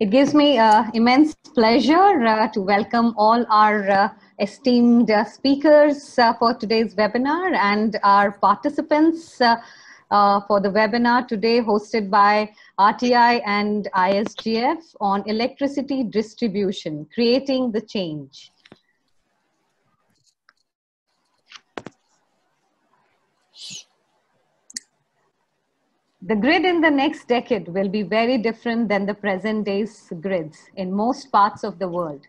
It gives me immense pleasure to welcome all our esteemed speakers for today's webinar and our participants for the webinar today hosted by RTI and ISGF on electricity distribution, creating the change. The grid in the next decade will be very different than the present day's grids in most parts of the world.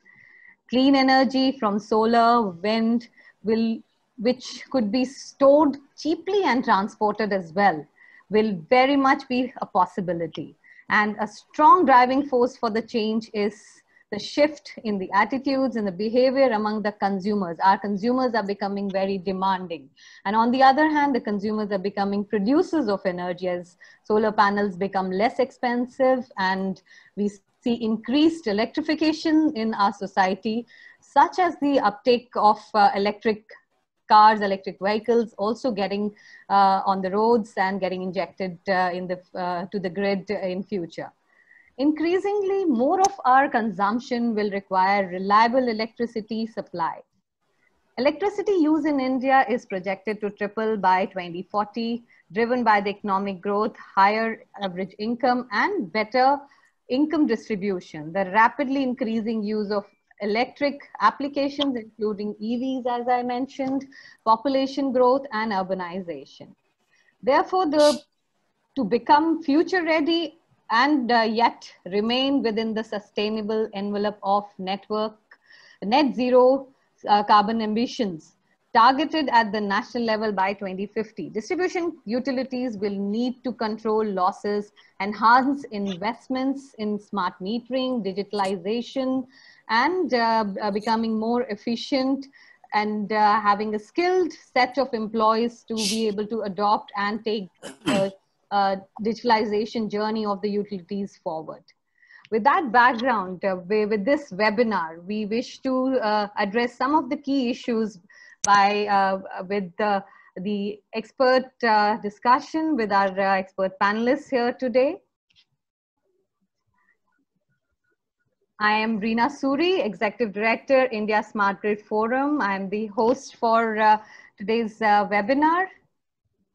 Clean energy from solar, wind, which could be stored cheaply and transported as well, will very much be a possibility. And a strong driving force for the change is the shift in the attitudes and the behavior among the consumers. Our consumers are becoming very demanding. And on the other hand, the consumers are becoming producers of energy as solar panels become less expensive and we see increased electrification in our society, such as the uptake of electric cars, electric vehicles also getting on the roads and getting injected to the grid in future. Increasingly, more of our consumption will require reliable electricity supply. Electricity use in India is projected to triple by 2040, driven by the economic growth, higher average income, and better income distribution. The rapidly increasing use of electric applications, including EVs, as I mentioned, population growth, and urbanization. Therefore, to become future ready, and yet remain within the sustainable envelope of net zero carbon emissions targeted at the national level by 2050. Distribution utilities will need to control losses, enhance investments in smart metering, digitalization, and becoming more efficient and having a skilled set of employees to be able to adopt and take digitalization journey of the utilities forward. With that background, with this webinar, we wish to address some of the key issues with the expert discussion with our expert panelists here today. I am Reena Suri, Executive Director, India Smart Grid Forum. I am the host for today's webinar.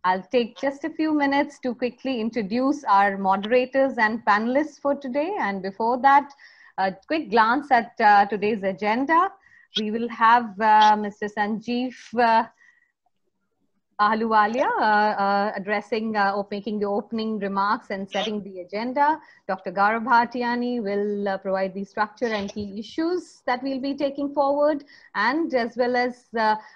I'll take just a few minutes to quickly introduce our moderators and panelists for today. And before that, a quick glance at today's agenda. We will have Mr. Sanjeev Ahluwalia making the opening remarks and setting the agenda. Dr. Gaurav Bhatiani will provide the structure and key issues that we'll be taking forward, and as well as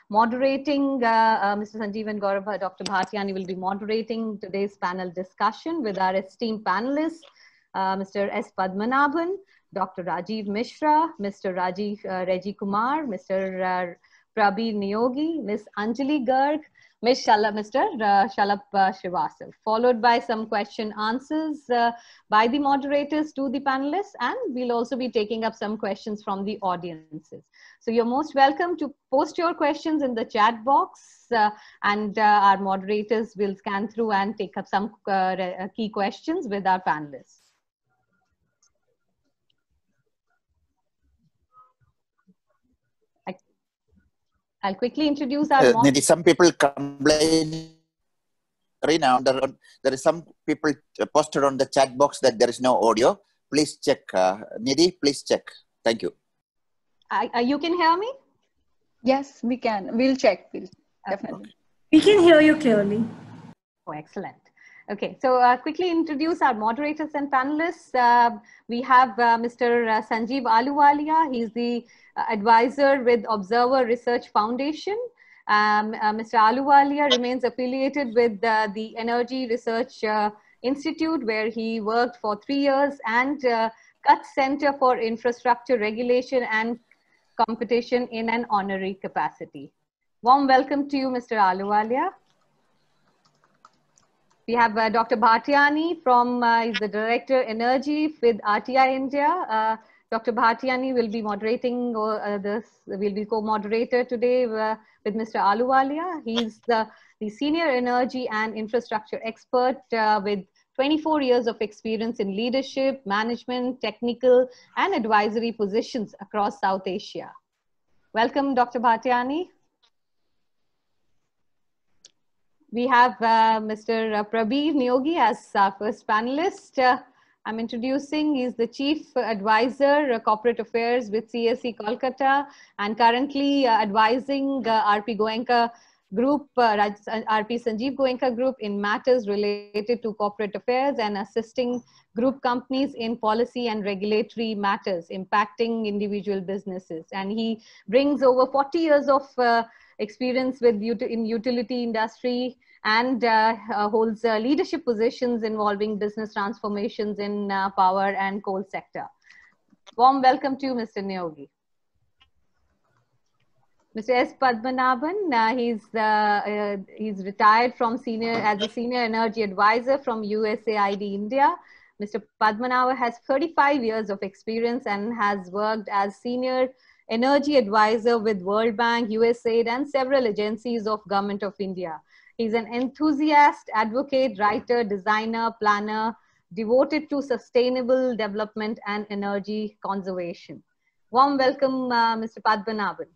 moderating, Mr. Sanjeev and Gaurav, Dr. Bhatiani will be moderating today's panel discussion with our esteemed panelists, Mr. S. Padmanabhan, Dr. Rajib Mishra, Mr. Reji Kumar, Mr. Prabir Neogi, Ms. Anjali Garg, Mr. Shalabh Srivastava, followed by some question answers by the moderators to the panelists, and we'll also be taking up some questions from the audiences. So you're most welcome to post your questions in the chat box, and our moderators will scan through and take up some key questions with our panelists. I'll quickly introduce our maybe some people complain right now. There is some people posted on the chat box that there is no audio. Please check, Nidhi, please check. Thank you. You can hear me? Yes, we can. We'll check. We'll definitely. Okay. We can hear you clearly. Oh, excellent. Okay, so quickly introduce our moderators and panelists. We have Mr. Sanjeev Ahluwalia. He's the advisor with Observer Research Foundation. Mr. Ahluwalia remains affiliated with the Energy Research Institute, where he worked for 3 years, and Kutch Center for Infrastructure Regulation and Competition in an honorary capacity. Warm welcome to you, Mr. Ahluwalia. We have Dr. Bhatiani from is the Director Energy with RTI India. Dr. Bhatiani will be moderating co-moderator today with Mr. Ahluwalia. He's the senior energy and infrastructure expert with 24 years of experience in leadership, management, technical, and advisory positions across South Asia. Welcome, Dr. Bhatiani. We have Mr. Prabir Neogi as our first panelist. I'm introducing, he's the Chief Advisor, Corporate Affairs with CESC Kolkata, and currently advising RP Goenka Group, RP Sanjeev Goenka Group in matters related to corporate affairs and assisting group companies in policy and regulatory matters impacting individual businesses. And he brings over 40 years of experience in utility industry, and holds leadership positions involving business transformations in power and coal sector. Warm welcome to you, Mr. Neogi. Mr. S. Padmanabhan, he's retired from as a senior energy advisor from USAID India. Mr. Padmanabhan has 35 years of experience and has worked as senior energy advisor with World Bank, USAID, and several agencies of Government of India. He's an enthusiast, advocate, writer, designer, planner, devoted to sustainable development and energy conservation. Warm welcome, Mr. Padmanabhan.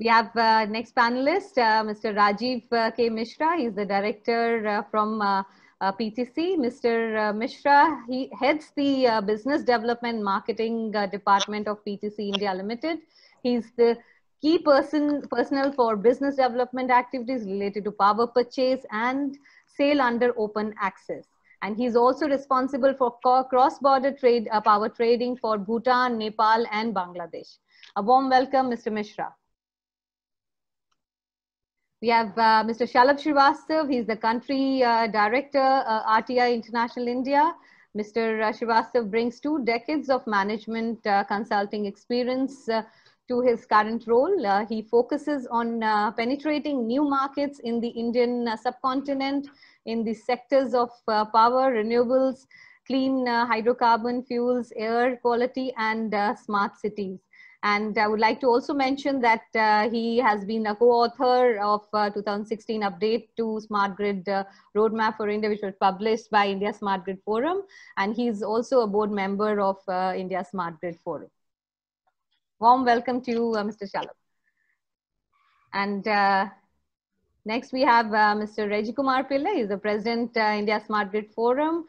We have next panelist, Mr. Rajib K Mishra. He's the director from PTC. Mr. Mishra, he heads the business development marketing department of PTC India Limited. He's the key personnel for business development activities related to power purchase and sale under open access. And he's also responsible for cross-border trade, power trading for Bhutan, Nepal, and Bangladesh. A warm welcome, Mr. Mishra. We have Mr. Shalabh Srivastava. He's the country director, RTI International India. Mr. Srivastava brings 2 decades of management consulting experience to his current role. He focuses on penetrating new markets in the Indian subcontinent in the sectors of power, renewables, clean hydrocarbon fuels, air quality, and smart cities. And I would like to also mention that he has been a co-author of 2016 update to Smart Grid Roadmap for India, which was published by India Smart Grid Forum. And he's also a board member of India Smart Grid Forum. Warm welcome to you, Mr. Shalabh. And next we have Mr. Reji Kumar Pillai. He's the President of India Smart Grid Forum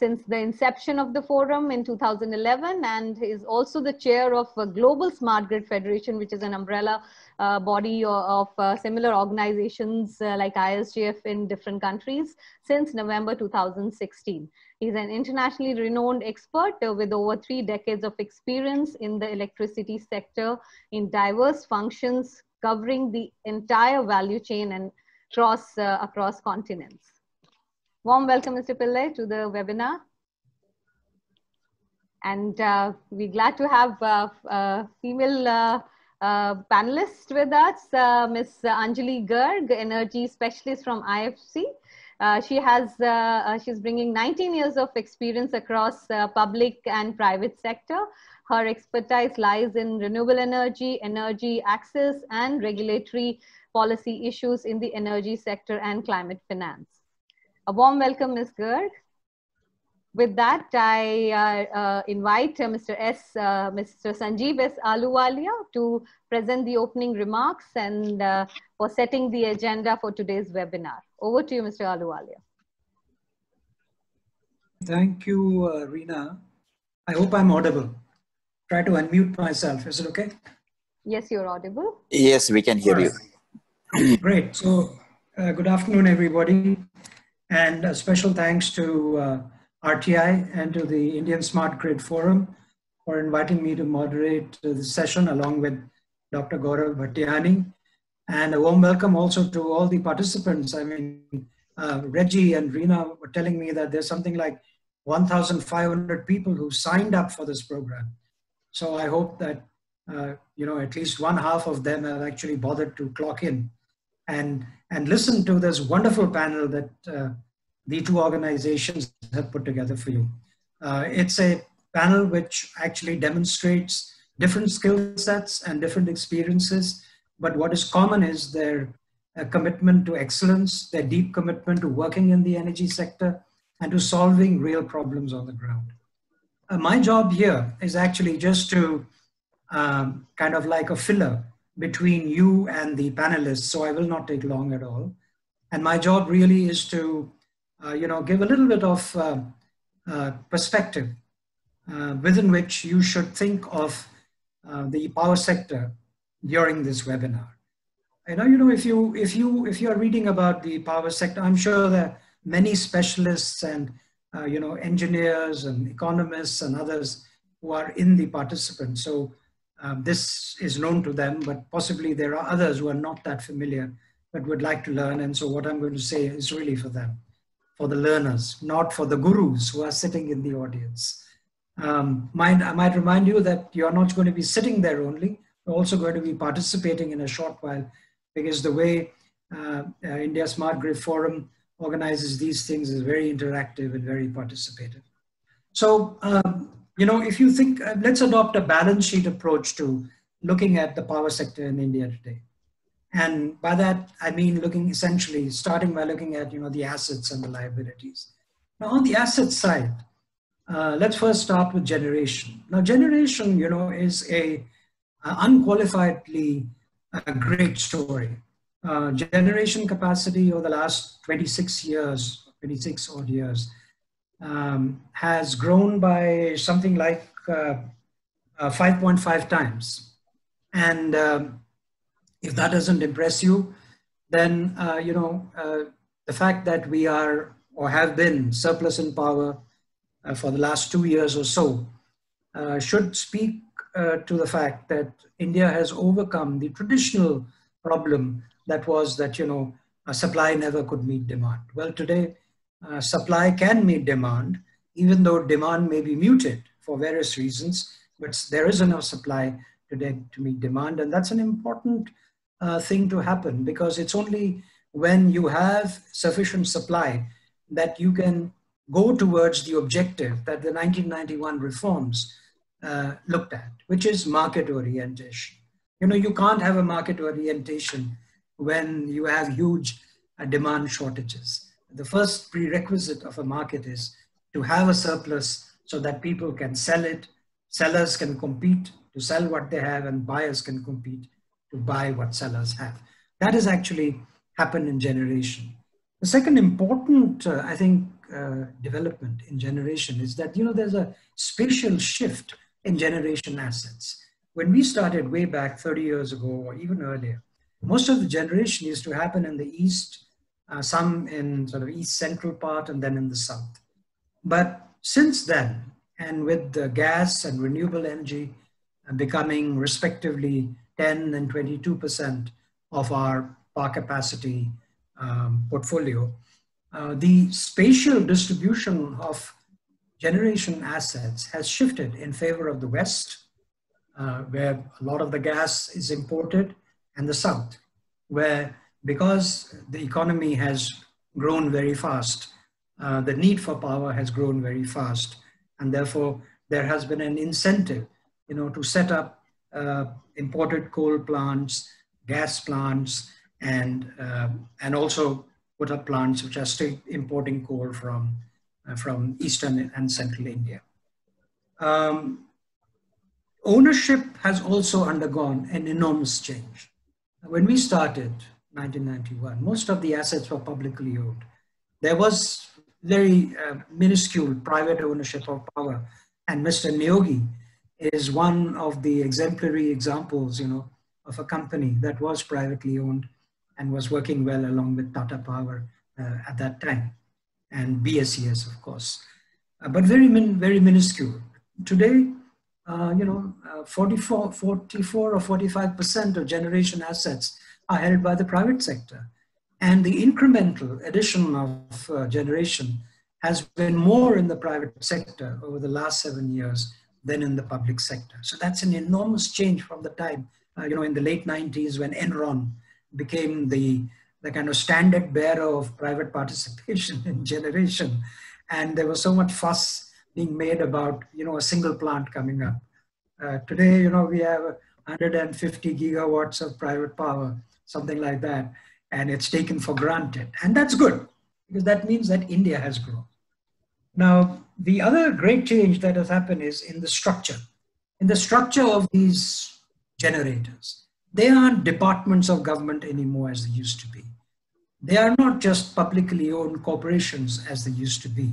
since the inception of the forum in 2011, and is also the chair of Global Smart Grid Federation, which is an umbrella body of similar organizations like ISGF in different countries since November 2016. He's an internationally renowned expert with over 3 decades of experience in the electricity sector in diverse functions covering the entire value chain and across continents. Warm welcome, Mr. Pillai, to the webinar. And we're glad to have a female panelist with us, Ms. Anjali Garg, energy specialist from IFC. She's bringing 19 years of experience across public and private sector. Her expertise lies in renewable energy, energy access, and regulatory policy issues in the energy sector and climate finance. A warm welcome, Ms. Garg. With that, I invite Mr. Sanjeev S. Ahluwalia to present the opening remarks and for setting the agenda for today's webinar. Over to you, Mr. Ahluwalia. Thank you, Reena. I hope I'm audible. Try to unmute myself. Is it okay? Yes, you're audible. Yes, we can hear you. Great. So, good afternoon, everybody. And a special thanks to RTI and to the Indian Smart Grid Forum for inviting me to moderate the session along with Dr. Gaurav Bhatiani. And a warm welcome also to all the participants. I mean, Reji and Reena were telling me that there's something like 1,500 people who signed up for this program. So I hope that, you know, at least 1/2 of them have actually bothered to clock in and listen to this wonderful panel that the two organizations have put together for you. It's a panel which actually demonstrates different skill sets and different experiences, but what is common is their commitment to excellence, their deep commitment to working in the energy sector, and to solving real problems on the ground. My job here is actually just to kind of like a filler between you and the panelists, so I will not take long at all. And my job really is to, you know, give a little bit of perspective within which you should think of the power sector during this webinar. You know, if you are reading about the power sector, I'm sure there are many specialists and you know, engineers and economists and others who are in the participants. So this is known to them, but possibly there are others who are not that familiar but would like to learn. And so what I'm going to say is really for them, for the learners, not for the gurus who are sitting in the audience. I might remind you that you're not going to be sitting there only. You're also going to be participating in a short while, because the way India Smart Grid Forum organizes these things is very interactive and very participative. So, you know, if you think, let's adopt a balance sheet approach to looking at the power sector in India today. And by that, I mean looking essentially, starting by looking at, you know, the assets and the liabilities. Now on the asset side, let's first start with generation. Now generation, you know, is a unqualifiedly a great story. Generation capacity over the last 26 odd years, has grown by something like 5.5 times. And if that doesn't impress you, then you know, the fact that we are or have been surplus in power for the last 2 years or so should speak to the fact that India has overcome the traditional problem that was that, you know, supply never could meet demand. Well, today supply can meet demand, even though demand may be muted for various reasons, but there is enough supply today to meet demand. And that's an important thing to happen, because it's only when you have sufficient supply that you can go towards the objective that the 1991 reforms looked at, which is market orientation. You know, you can't have a market orientation when you have huge demand shortages. The first prerequisite of a market is to have a surplus so that people can sell it, sellers can compete to sell what they have, and buyers can compete to buy what sellers have. That has actually happened in generation. The second important, I think, development in generation is that, you know, there's a spatial shift in generation assets. When we started way back 30 years ago or even earlier, most of the generation used to happen in the east, some in sort of east central part, and then in the south. But since then, and with the gas and renewable energy becoming respectively 10 and 22% of our power capacity portfolio, the spatial distribution of generation assets has shifted in favor of the West, where a lot of the gas is imported, and the South, where because the economy has grown very fast, the need for power has grown very fast, and therefore there has been an incentive, you know, to set up imported coal plants, gas plants, and also put up plants which are still importing coal from Eastern and Central India. Ownership has also undergone an enormous change. When we started 1991, most of the assets were publicly owned. There was very minuscule private ownership of power, and Mr. Neogi is one of the exemplary examples, you know, of a company that was privately owned and was working well along with Tata Power at that time, and BSES, of course, but very minuscule. Today, you know, 44 or 45% of generation assets are held by the private sector. And the incremental addition of generation has been more in the private sector over the last 7 years than in the public sector. So that's an enormous change from the time, you know, in the late 90s when Enron became the kind of standard bearer of private participation in generation. And there was so much fuss being made about, you know, a single plant coming up. Today, you know, we have 150 gigawatts of private power, something like that. and it's taken for granted. And that's good, because that means that India has grown. Now, the other great change that has happened is in the structure of these generators. They aren't departments of government anymore as they used to be. They are not just publicly owned corporations as they used to be.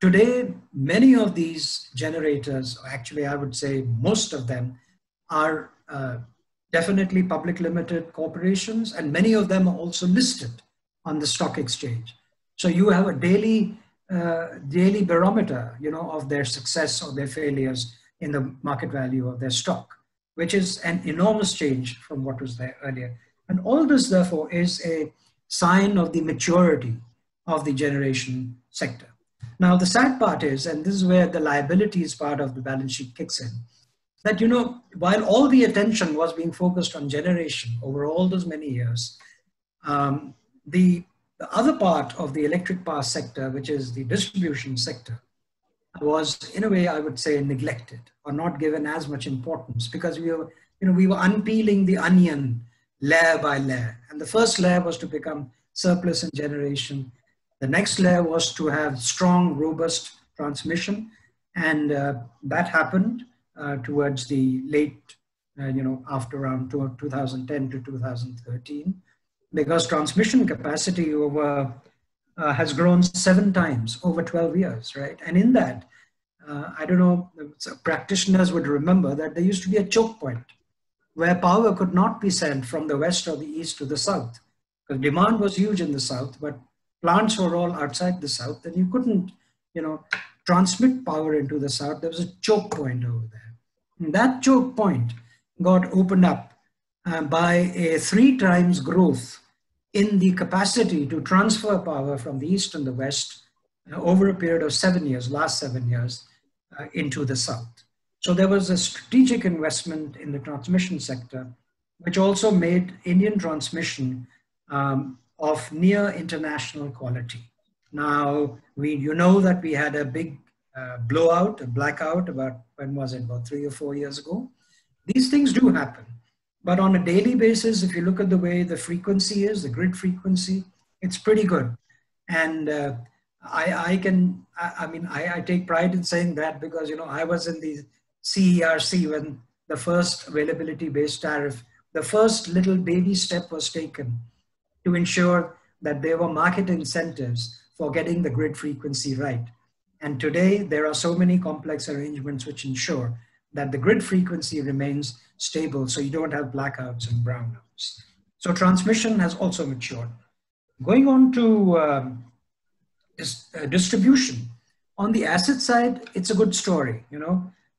Today, many of these generators, actually I would say most of them, are definitely public limited corporations, and many of them are also listed on the stock exchange. So you have a daily barometer, you know, of their success or their failures in the market value of their stock, which is an enormous change from what was there earlier. And all this, therefore, is a sign of the maturity of the generation sector. Now, the sad part is, and this is where the liabilities part of the balance sheet kicks in, that, you know, while all the attention was being focused on generation over all those many years, the other part of the electric power sector, which is the distribution sector, was in a way, I would say, neglected or not given as much importance, because we were unpeeling the onion layer by layer. And the first layer was to become surplus in generation. The next layer was to have strong, robust transmission. And that happened towards the late, after around 2010 to 2013, because transmission capacity over has grown 7 times over 12 years, right? And in that, I don't know, practitioners would remember that there used to be a choke point where power could not be sent from the west or the east to the south, because demand was huge in the south, but plants were all outside the south, and you couldn't, transmit power into the south. There was a choke point over there. And that choke point got opened up by a 3 times growth in the capacity to transfer power from the east and the west over a period of 7 years, last 7 years, into the south. So there was a strategic investment in the transmission sector, which also made Indian transmission of near international quality. Now, that we had a big blowout, a blackout about, when was it, about 3 or 4 years ago. These things do happen. But on a daily basis, if you look at the way the frequency is, the grid frequency, it's pretty good. And I take pride in saying that, because, I was in the CERC when the first availability-based tariff, the first little baby step was taken to ensure that there were market incentives for getting the grid frequency right. And today, there are so many complex arrangements which ensure that the grid frequency remains stable, so you don't have blackouts and brownouts. So transmission has also matured. Going on to distribution, on the asset side, it's a good story.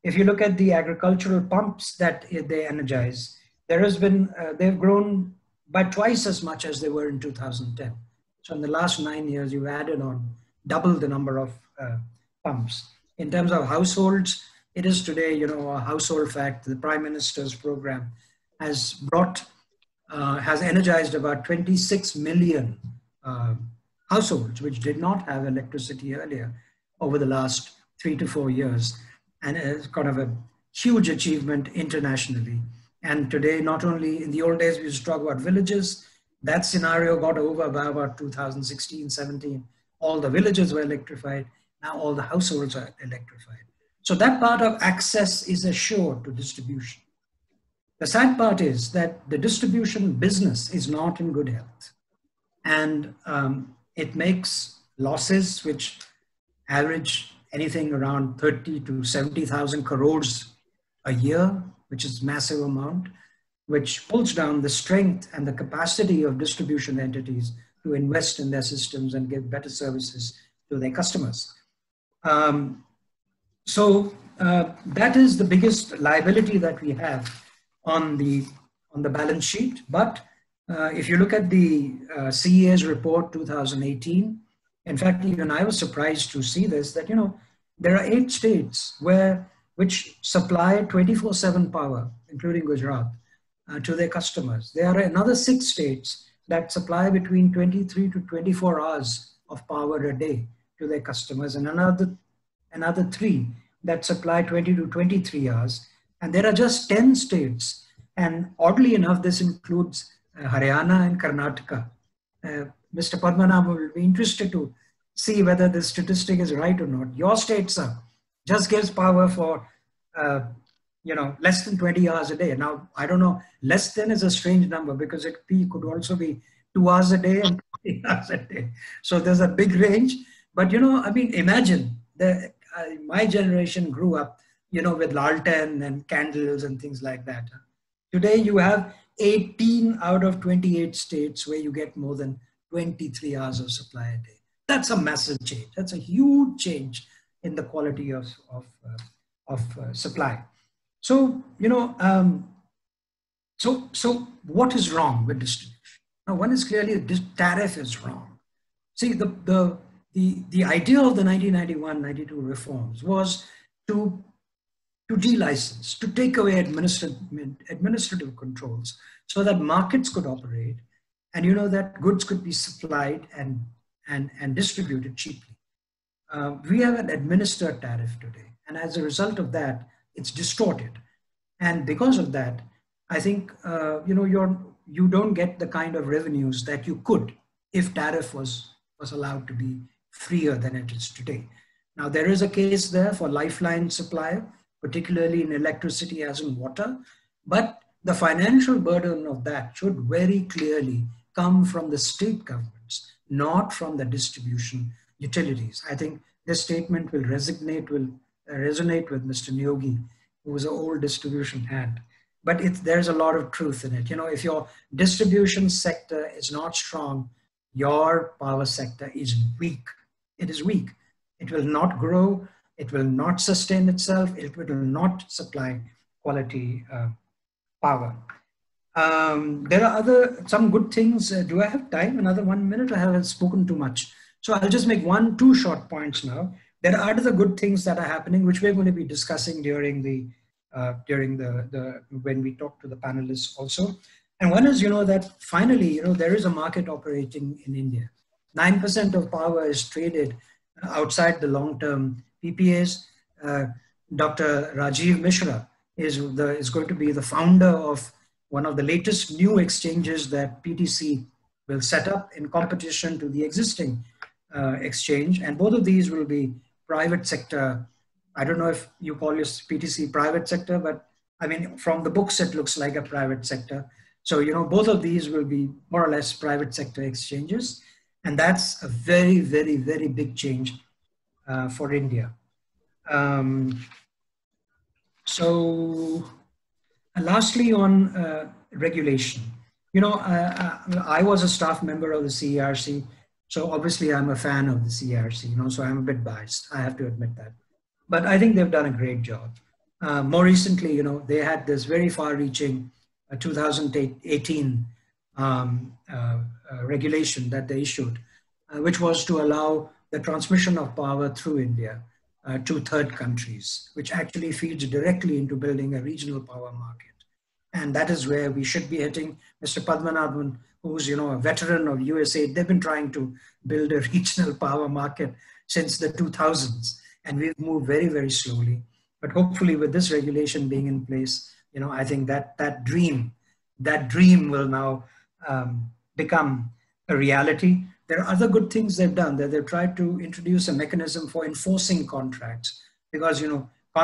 If you look at the agricultural pumps that they energize, they've grown by twice as much as they were in 2010. So in the last 9 years, you've added on double the number of pumps. In terms of households, it is today, a household fact. The Prime Minister's program has energized about 26 million households, which did not have electricity earlier, over the last 3 to 4 years. And it's kind of a huge achievement internationally. And today, not only in the old days, we used to talk about villages. That scenario got over by about 2016, 17. All the villages were electrified. Now all the households are electrified. So that part of access is assured to distribution. The sad part is that the distribution business is not in good health. And it makes losses which average anything around 30 to 70,000 crores a year, which is a massive amount, which pulls down the strength and the capacity of distribution entities to invest in their systems and give better services to their customers. So that is the biggest liability that we have on the balance sheet. But if you look at the CEA's report 2018, in fact, even I was surprised to see this, that, there are 8 states which supply 24/7 power, including Gujarat, to their customers. There are another 6 states that supply between 23 to 24 hours of power a day to their customers, and another 3 that supply 20 to 23 hours. And there are just 10 states. And oddly enough, this includes Haryana and Karnataka. Mr. Padmanabhan will be interested to see whether this statistic is right or not. Your state, sir, just gives power for less than 20 hours a day. Now, I don't know, less than is a strange number because it could also be 2 hours a day and 20 hours a day. So there's a big range. But, imagine my generation grew up, with lantern and candles and things like that. Today, you have 18 out of 28 states where you get more than 23 hours of supply a day. That's a massive change. That's a huge change in the quality of supply. So, so what is wrong with distribution? Now, one is clearly this tariff is wrong. See, the idea of the 1991-92 reforms was to de-license, to take away administrative controls so that markets could operate and, that goods could be supplied and distributed cheaply. We have an administered tariff today. And as a result of that, it's distorted. And because of that, I think, you don't get the kind of revenues that you could if tariff was allowed to be freer than it is today. Now, there is a case there for lifeline supplier, particularly in electricity as in water, but the financial burden of that should very clearly come from the state governments, not from the distribution utilities. I think this statement will resonate with Mr. Neogi, who was an old distribution hand. But there's a lot of truth in it. If your distribution sector is not strong, your power sector is weak. It is weak. It will not grow. It will not sustain itself. It will not supply quality power. There are some good things. Do I have time? Another 1 minute? I haven't spoken too much. So I'll just make two short points now. There are other good things that are happening, which we're going to be discussing when we talk to the panelists also. And one is, that finally, there is a market operating in India. 9% of power is traded outside the long-term PPAs. Dr. Rajib Mishra is going to be the founder of one of the latest new exchanges that PTC will set up in competition to the existing exchange. And both of these will be private sector. I don't know if you call your PTC private sector, but I mean, from the books, it looks like a private sector. So, both of these will be more or less private sector exchanges. And that's a very, very, very big change for India. Lastly, on regulation. I was a staff member of the CERC. So obviously, I'm a fan of the CERC, so I'm a bit biased. I have to admit that. But I think they've done a great job. More recently, they had this very far-reaching 2018 regulation that they issued, which was to allow the transmission of power through India to third countries, which actually feeds directly into building a regional power market. And that is where we should be hitting. Mr. Padmanabhan, who's, a veteran of USAID, they've been trying to build a regional power market since the 2000s. And we've moved very, very slowly. But hopefully with this regulation being in place, I think that dream will now become a reality. There are other good things they've done, that they've tried to introduce a mechanism for enforcing contracts, because,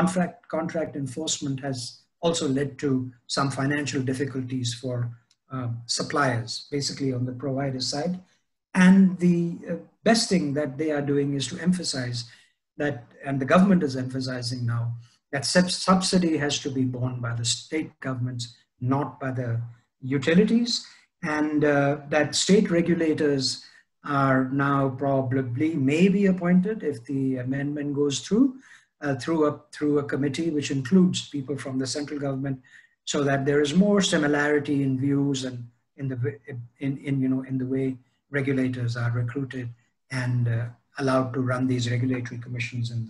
contract enforcement has also led to some financial difficulties for suppliers, basically on the provider side. And the best thing that they are doing is to emphasize that, and the government is emphasizing now, that subsidy has to be borne by the state governments, not by the utilities, and that state regulators are now probably may be appointed if the amendment goes through a committee which includes people from the central government, so that there is more similarity in views and in the way regulators are recruited and allowed to run these regulatory commissions in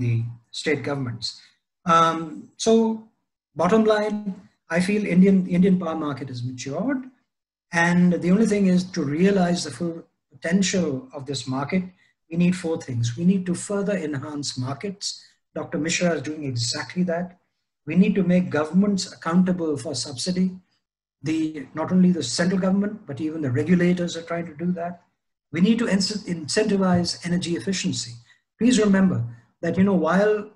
the state governments. So bottom line, I feel Indian power market has matured. And the only thing is, to realize the full potential of this market, we need four things. We need to further enhance markets. Dr. Mishra is doing exactly that. We need to make governments accountable for subsidy. not only the central government, but even the regulators are trying to do that. We need to incentivize energy efficiency. Please remember that, you know, while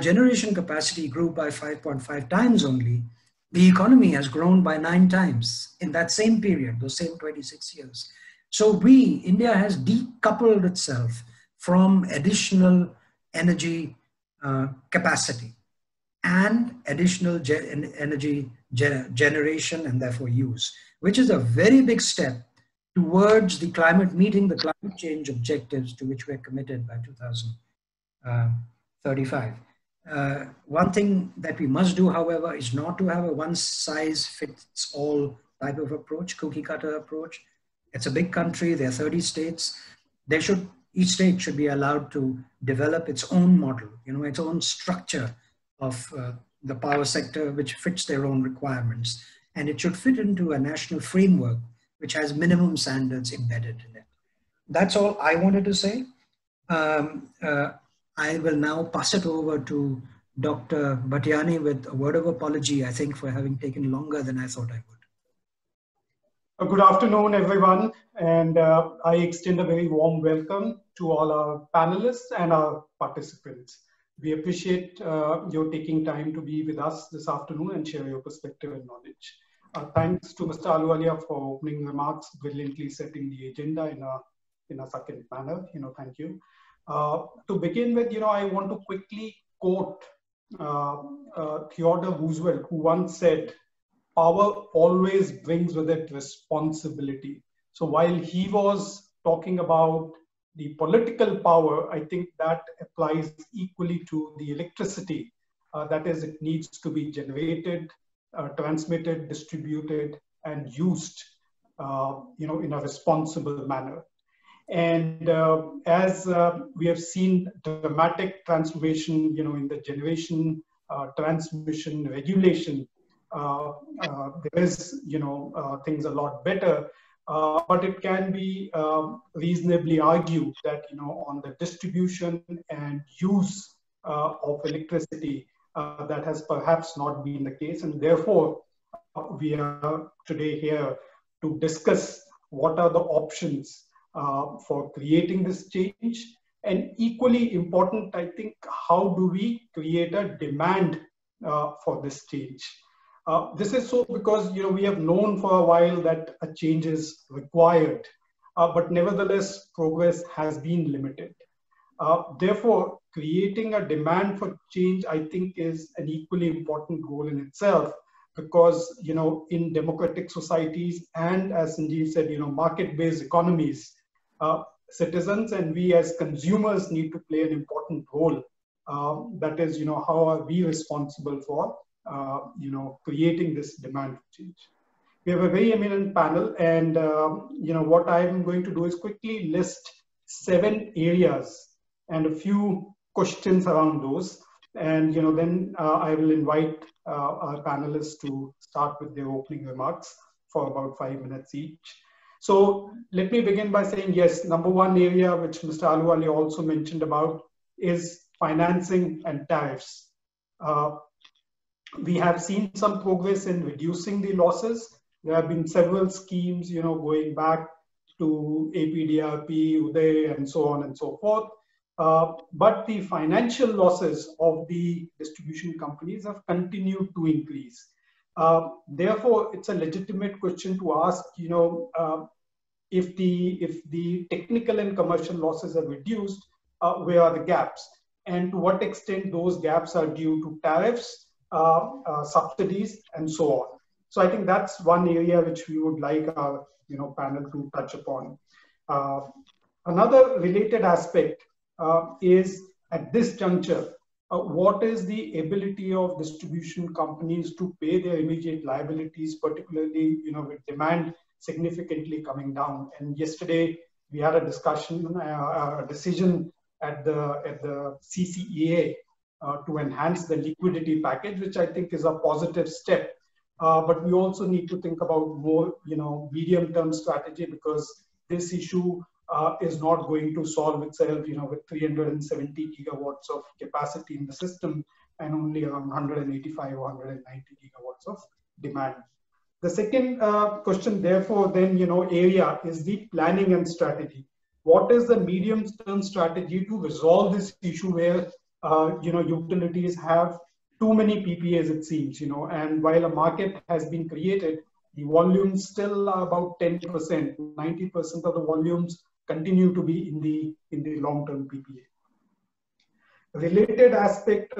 generation capacity grew by 5.5 times only, the economy has grown by 9 times in that same period, those same 26 years. So India has decoupled itself from additional energy capacity and additional energy generation and therefore use, which is a very big step towards the meeting the climate change objectives to which we're committed by 2035. One thing that we must do, however, is not to have a one-size-fits-all type of approach, cookie-cutter approach. It's a big country. There are 30 states. Each state should be allowed to develop its own model, you know, its own structure of the power sector, which fits their own requirements. And it should fit into a national framework, which has minimum standards embedded in it. That's all I wanted to say. I will now pass it over to Dr. Bhatiani with a word of apology, I think, for having taken longer than I thought I would. Good afternoon, everyone, and I extend a very warm welcome to all our panelists and our participants. We appreciate your taking time to be with us this afternoon and share your perspective and knowledge. Thanks to Mr. Ahluwalia for opening remarks, brilliantly setting the agenda in a succinct manner. You know, thank you. To begin with, you know, I want to quickly quote Theodore Roosevelt, who once said, "Power always brings with it responsibility." So while he was talking about the political power, I think that applies equally to the electricity. That is, it needs to be generated, transmitted, distributed, and used, you know, in a responsible manner. And as we have seen dramatic transformation, you know, in the generation, transmission, regulation, there is, you know, things a lot better, but it can be reasonably argued that, you know, on the distribution and use of electricity, that has perhaps not been the case. And therefore, we are today here to discuss what are the options for creating this change. And equally important, I think, how do we create a demand for this change? This is so because, you know, we have known for a while that a change is required, but nevertheless, progress has been limited. Therefore, creating a demand for change, I think, is an equally important goal in itself because, you know, in democratic societies and, as Sanjeev said, you know, market-based economies, citizens and we as consumers need to play an important role. That is, you know, how are we responsible for you know, creating this demand for change. We have a very eminent panel, and you know, what I'm going to do is quickly list 7 areas and a few questions around those. And you know, then I will invite our panelists to start with their opening remarks for about 5 minutes each. So let me begin by saying, yes, number 1 area which Mr. Ahluwalia also mentioned about is financing and tariffs. We have seen some progress in reducing the losses. There have been several schemes, you know, going back to APDRP, Uday, and so on and so forth. But the financial losses of the distribution companies have continued to increase. Therefore, it's a legitimate question to ask, you know, if the technical and commercial losses are reduced, where are the gaps? And to what extent those gaps are due to tariffs, subsidies, and so on. So I think that's one area which we would like our, you know, panel to touch upon. Another related aspect is, at this juncture, what is the ability of distribution companies to pay their immediate liabilities, particularly, you know, with demand significantly coming down. And yesterday we had a discussion, a decision at the CCEA to enhance the liquidity package, which I think is a positive step. But we also need to think about more, you know, medium-term strategy, because this issue is not going to solve itself, you know, with 370 gigawatts of capacity in the system and only around 185 or 190 gigawatts of demand. The second question, therefore, then, you know, area is the planning and strategy. What is the medium-term strategy to resolve this issue where, you know, utilities have too many PPAs, it seems, you know, and while a market has been created, the volumes still are about 10%, 90% of the volumes continue to be in the long-term PPA. Related aspect,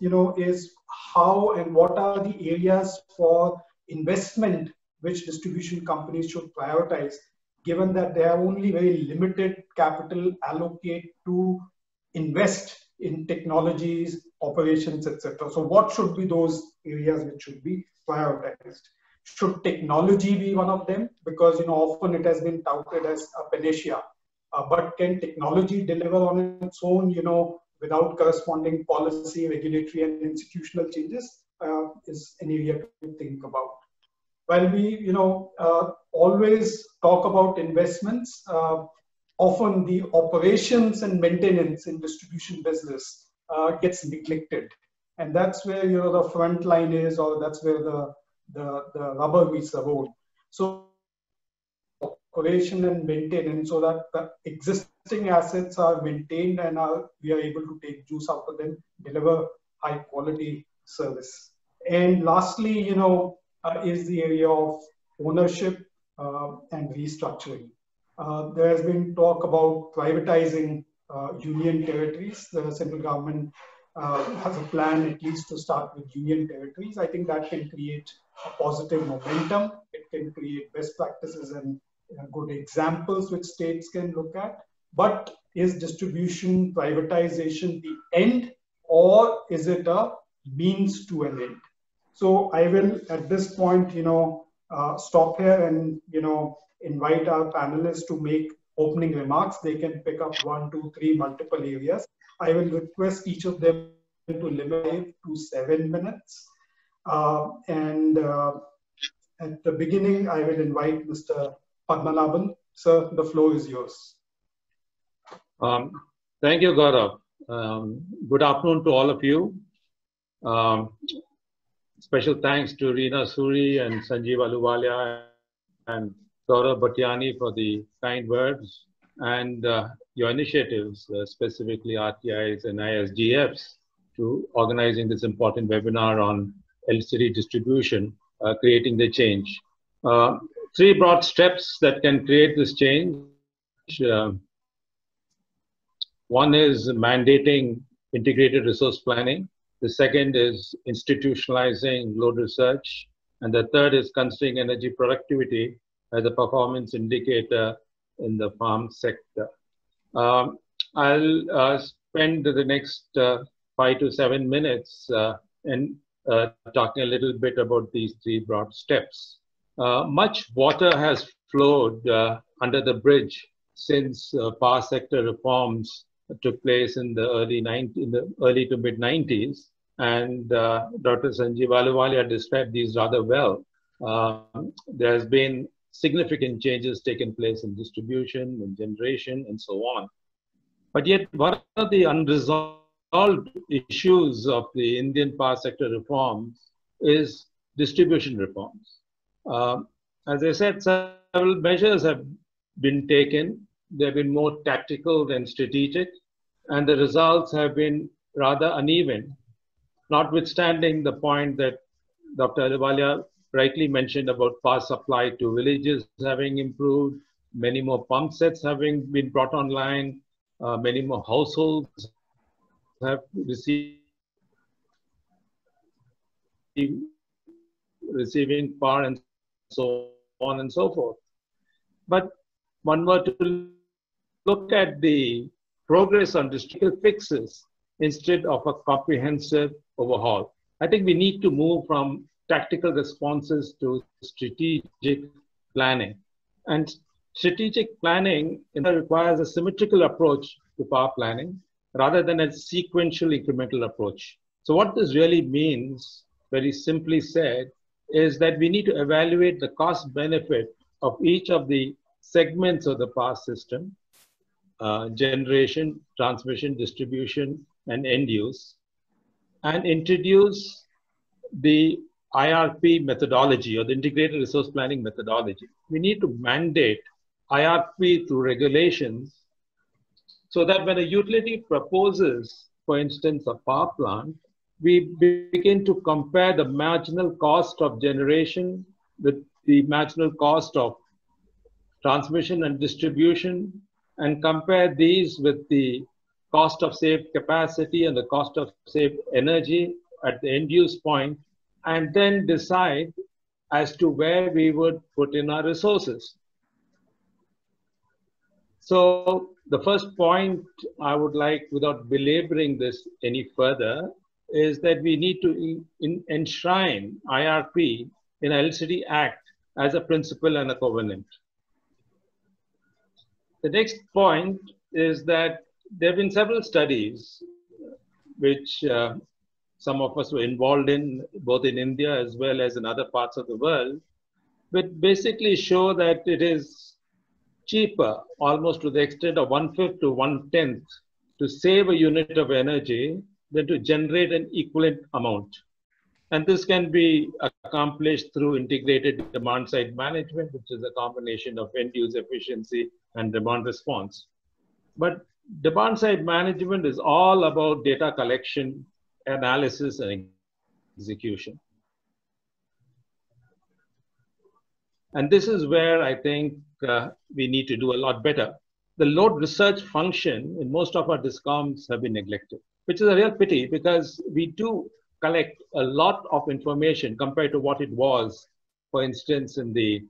you know, is how and what are the areas for investment which distribution companies should prioritize, given that they have only very limited capital allocate to invest in technologies, operations, etc. So what should be those areas which should be prioritized? Should technology be one of them? Because, you know, often it has been touted as a panacea, but can technology deliver on its own, you know, without corresponding policy, regulatory and institutional changes? Is an area to think about. While we, you know, always talk about investments, often the operations and maintenance in distribution business gets neglected, and that's where, you know, the front line is, or that's where the rubber meets the road. So operation and maintenance, so that the existing assets are maintained and we are able to take juice out of them, deliver high quality service. And lastly, you know, is the area of ownership and restructuring. There has been talk about privatizing union territories. The central government has a plan at least to start with union territories. I think that can create a positive momentum. It can create best practices and good examples which states can look at. But is distribution privatization the end, or is it a means to an end? So I will at this point, you know, stop here and, you know, invite our panelists to make opening remarks. They can pick up 1, 2, 3 multiple areas. I will request each of them to limit to 7 minutes. At the beginning, I will invite Mr. Padmanabhan. Sir, the floor is yours. Thank you, Gaurav. Good afternoon to all of you. Special thanks to Reena Suri and Sanjeev Ahluwalia and Gaurav Bhatiani for the kind words and your initiatives, specifically RTIs and ISDFs, to organizing this important webinar on LCD distribution, creating the change. 3 broad steps that can create this change. One is mandating integrated resource planning. The second is institutionalizing load research. And the third is considering energy productivity as a performance indicator in the farm sector. I'll spend the next 5 to 7 minutes talking a little bit about these 3 broad steps. Much water has flowed under the bridge since power sector reforms took place in the early to mid 90s, and Dr. Sanjeev Ahluwalia described these rather well. There has been significant changes taken place in distribution, in generation, and so on. But yet, one of the unresolved issues of the Indian power sector reforms is distribution reforms. As I said, several measures have been taken. They've been more tactical than strategic, and the results have been rather uneven, notwithstanding the point that Dr. Ahluwalia rightly mentioned about power supply to villages having improved, many more pump sets having been brought online, many more households have receiving power, and so on and so forth. But one were to look at the progress on distribution fixes instead of a comprehensive overhaul. I think we need to move from tactical responses to strategic planning. And strategic planning requires a symmetrical approach to power planning rather than a sequential incremental approach. So what this really means, very simply said, is that we need to evaluate the cost benefit of each of the segments of the power system, generation, transmission, distribution, and end use, and introduce the IRP methodology or the integrated resource planning methodology. We need to mandate IRP through regulations so that when a utility proposes, for instance, a power plant, we begin to compare the marginal cost of generation with the marginal cost of transmission and distribution, and compare these with the cost of saved capacity and the cost of saved energy at the end use point, and then decide as to where we would put in our resources. So the first point I would like, without belaboring this any further, is that we need to enshrine IRP in LCD Act as a principle and a covenant. The next point is that there have been several studies which some of us were involved in, both in India as well as in other parts of the world, which basically show that it is cheaper, almost to the extent of 1/5 to 1/10, to save a unit of energy than to generate an equivalent amount. And this can be accomplished through integrated demand-side management, which is a combination of end-use efficiency and demand response. But demand-side management is all about data collection, analysis, and execution. And this is where I think we need to do a lot better. The load research function in most of our DISCOMs have been neglected, which is a real pity, because we do collect a lot of information compared to what it was, for instance, in the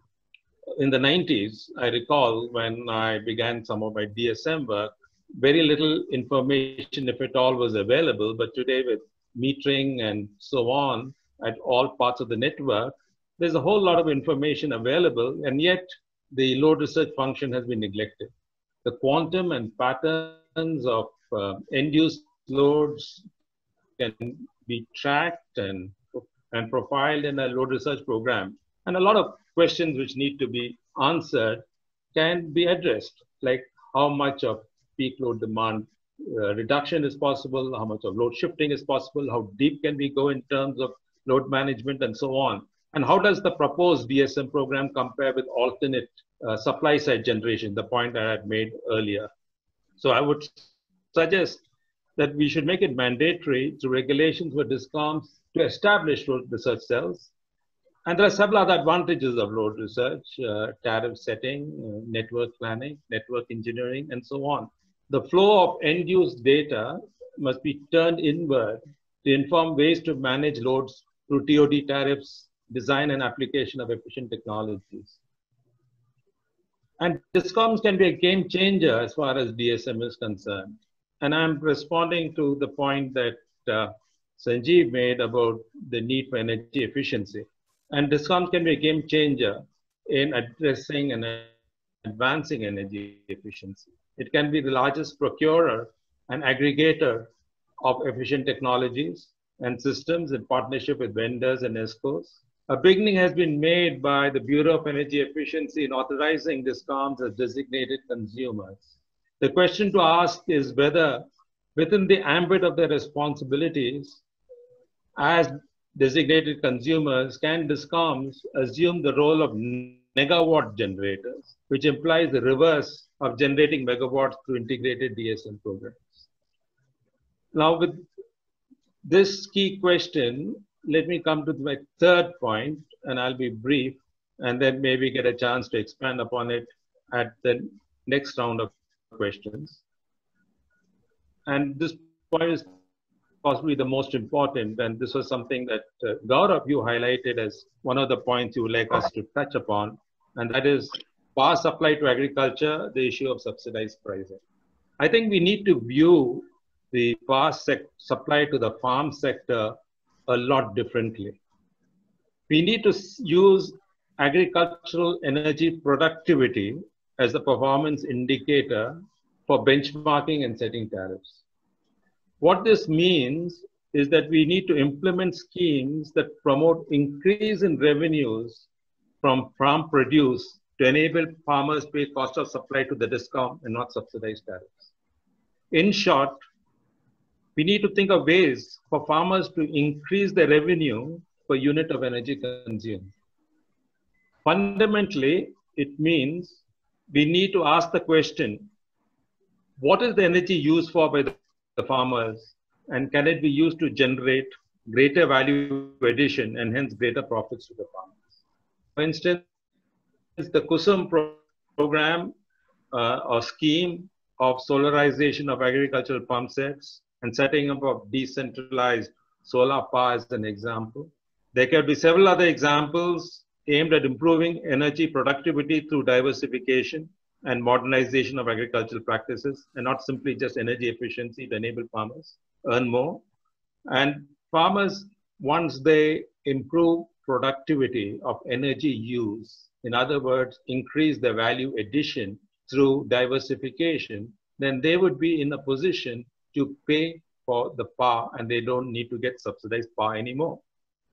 90s. I recall when I began some of my DSM work, very little information, if at all, was available. But today, with metering and so on at all parts of the network, there's a whole lot of information available, and yet the load research function has been neglected. The quantum and patterns of end-use loads can be tracked and profiled in a load research program. And a lot of questions which need to be answered can be addressed, like how much of peak load demand reduction is possible, how much of load shifting is possible, how deep can we go in terms of load management and so on. And how does the proposed DSM program compare with alternate supply side generation, the point that I've made earlier. So I would suggest that we should make it mandatory through regulations for DISCOMs to establish load research cells. And there are several other advantages of load research, tariff setting, network planning, network engineering, and so on. The flow of end-use data must be turned inward to inform ways to manage loads through TOD tariffs, design and application of efficient technologies. And DISCOMs can be a game changer as far as DSM is concerned. And I'm responding to the point that Sanjeev made about the need for energy efficiency. And DISCOMs can be a game changer in addressing and advancing energy efficiency. It can be the largest procurer and aggregator of efficient technologies and systems in partnership with vendors and ESCOs. A beginning has been made by the Bureau of Energy Efficiency in authorizing DISCOMs as designated consumers. The question to ask is whether, within the ambit of their responsibilities as designated consumers, can DISCOMs assume the role of megawatt generators, which implies the reverse of generating megawatts through integrated DSM programs. Now, with this key question, let me come to my third point, and I'll be brief, and then maybe get a chance to expand upon it at the next round of questions. And this point is possibly the most important, and this was something that Gaurav, you highlighted as one of the points you would like us to touch upon, and that is power supply to agriculture, the issue of subsidized pricing. I think we need to view the power supply to the farm sector a lot differently. We need to use agricultural energy productivity as a performance indicator for benchmarking and setting tariffs. What this means is that we need to implement schemes that promote increase in revenues from farm produce to enable farmers to pay cost of supply to the DISCOM and not subsidized tariffs. In short, we need to think of ways for farmers to increase their revenue per unit of energy consumed. Fundamentally, it means we need to ask the question, what is the energy used for by the farmers, and can it be used to generate greater value addition and hence greater profits to the farmers? For instance, the Kusum program or scheme of solarization of agricultural pump sets and setting up of decentralized solar power is an example. There can be several other examples aimed at improving energy productivity through diversification and modernization of agricultural practices, and not simply just energy efficiency, to enable farmers to earn more. And farmers, once they improve productivity of energy use, in other words, increase their value addition through diversification, then they would be in a position to pay for the power and they don't need to get subsidized power anymore.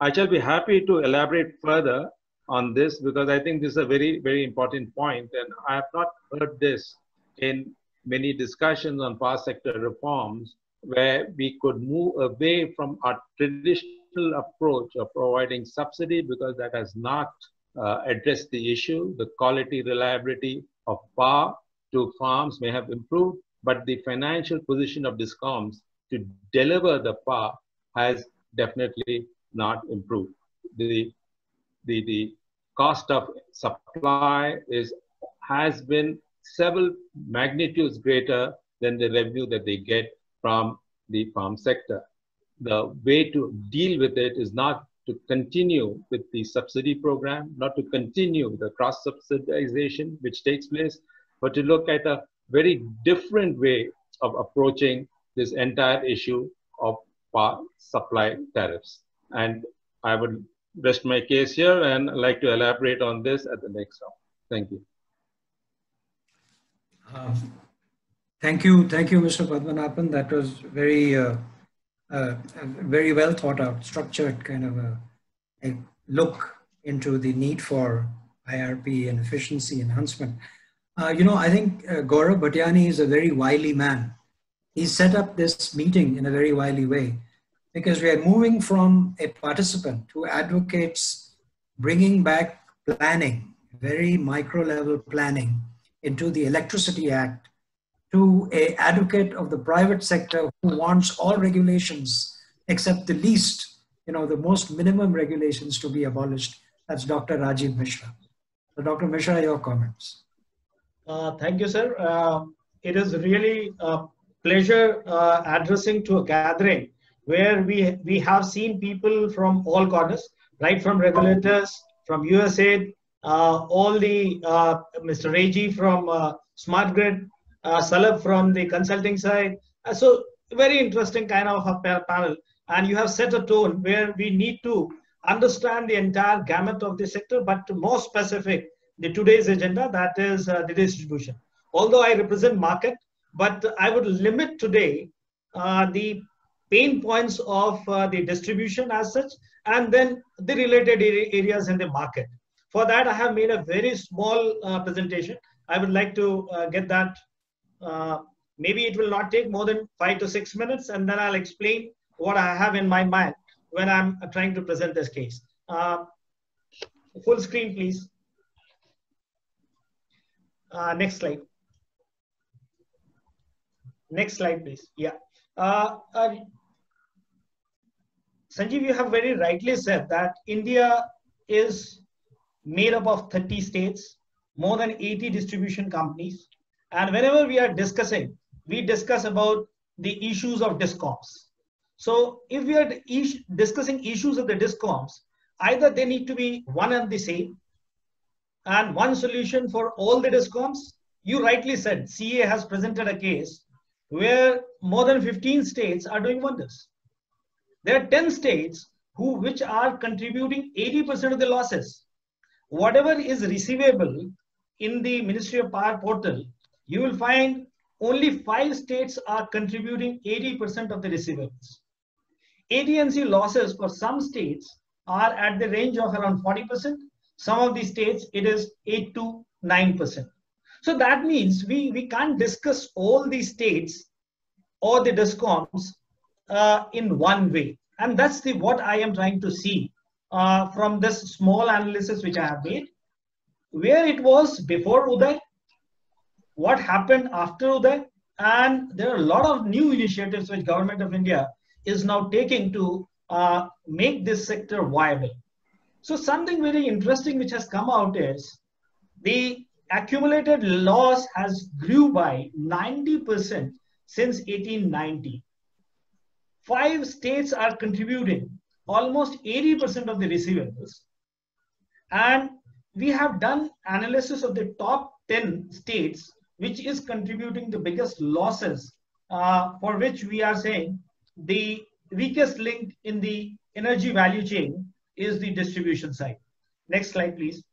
I shall be happy to elaborate further on this because I think this is a very, very important point, and I have not heard this in many discussions on power sector reforms, where we could move away from our traditional approach of providing subsidy, because that has not addressed the issue. The quality, reliability of power to farms may have improved, but the financial position of DISCOMs to deliver the power has definitely not improved. The cost of supply has been several magnitudes greater than the revenue that they get from the farm sector. The way to deal with it is not to continue with the subsidy program, not to continue with the cross-subsidization which takes place, but to look at a very different way of approaching this entire issue of power supply tariffs. And I would rest my case here and I'd like to elaborate on this at the next round. Thank you. Thank you, Mr. Padmanabhan. That was very well thought out, structured kind of a look into the need for IRP and efficiency enhancement. I think Gaurav Bhatiani is a very wily man. He set up this meeting in a very wily way, because we are moving from a participant who advocates bringing back planning, very micro level planning, into the Electricity Act, to an advocate of the private sector who wants all regulations except the least, the most minimum regulations to be abolished. That's Dr. Rajib Mishra. So Dr. Mishra, your comments. Thank you, sir. It is really a pleasure addressing to a gathering where we have seen people from all corners, right from regulators, from USAID, Mr. Reji from Smart Grid, Shalabh from the consulting side. So very interesting kind of a panel. And you have set a tone where we need to understand the entire gamut of the sector, but more specific, the today's agenda, that is the distribution. Although I represent market, but I would limit today the pain points of the distribution as such, and then the related areas in the market. For that, I have made a very small presentation. I would like to get that. Maybe it will not take more than 5 to 6 minutes, and then I'll explain what I have in my mind when I'm trying to present this case. Full screen, please. Next slide. Next slide, please. Yeah. Sanjeev, you have very rightly said that India is made up of 30 states, more than 80 distribution companies. And whenever we are discussing, we discuss about the issues of DISCOMs. So if we are discussing issues of the DISCOMs, either they need to be one and the same, and one solution for all the DISCOMs. You rightly said, CA has presented a case where more than 15 states are doing wonders. There are 10 states which are contributing 80% of the losses. Whatever is receivable in the Ministry of Power portal, you will find only 5 states are contributing 80% of the receivables. AT&C losses for some states are at the range of around 40%. Some of these states, it is 8 to 9%. So that means we can't discuss all these states or the DISCOMs in one way. And that's what I am trying to see from this small analysis which I have made, where it was before Uday, what happened after Uday, and there are a lot of new initiatives which Government of India is now taking to make this sector viable. So something very interesting which has come out is the accumulated loss has grew by 90% since 1890. 5 states are contributing almost 80% of the receivables, and we have done analysis of the top 10 states which is contributing the biggest losses, for which we are saying the weakest link in the energy value chain is the distribution side. Next slide, please.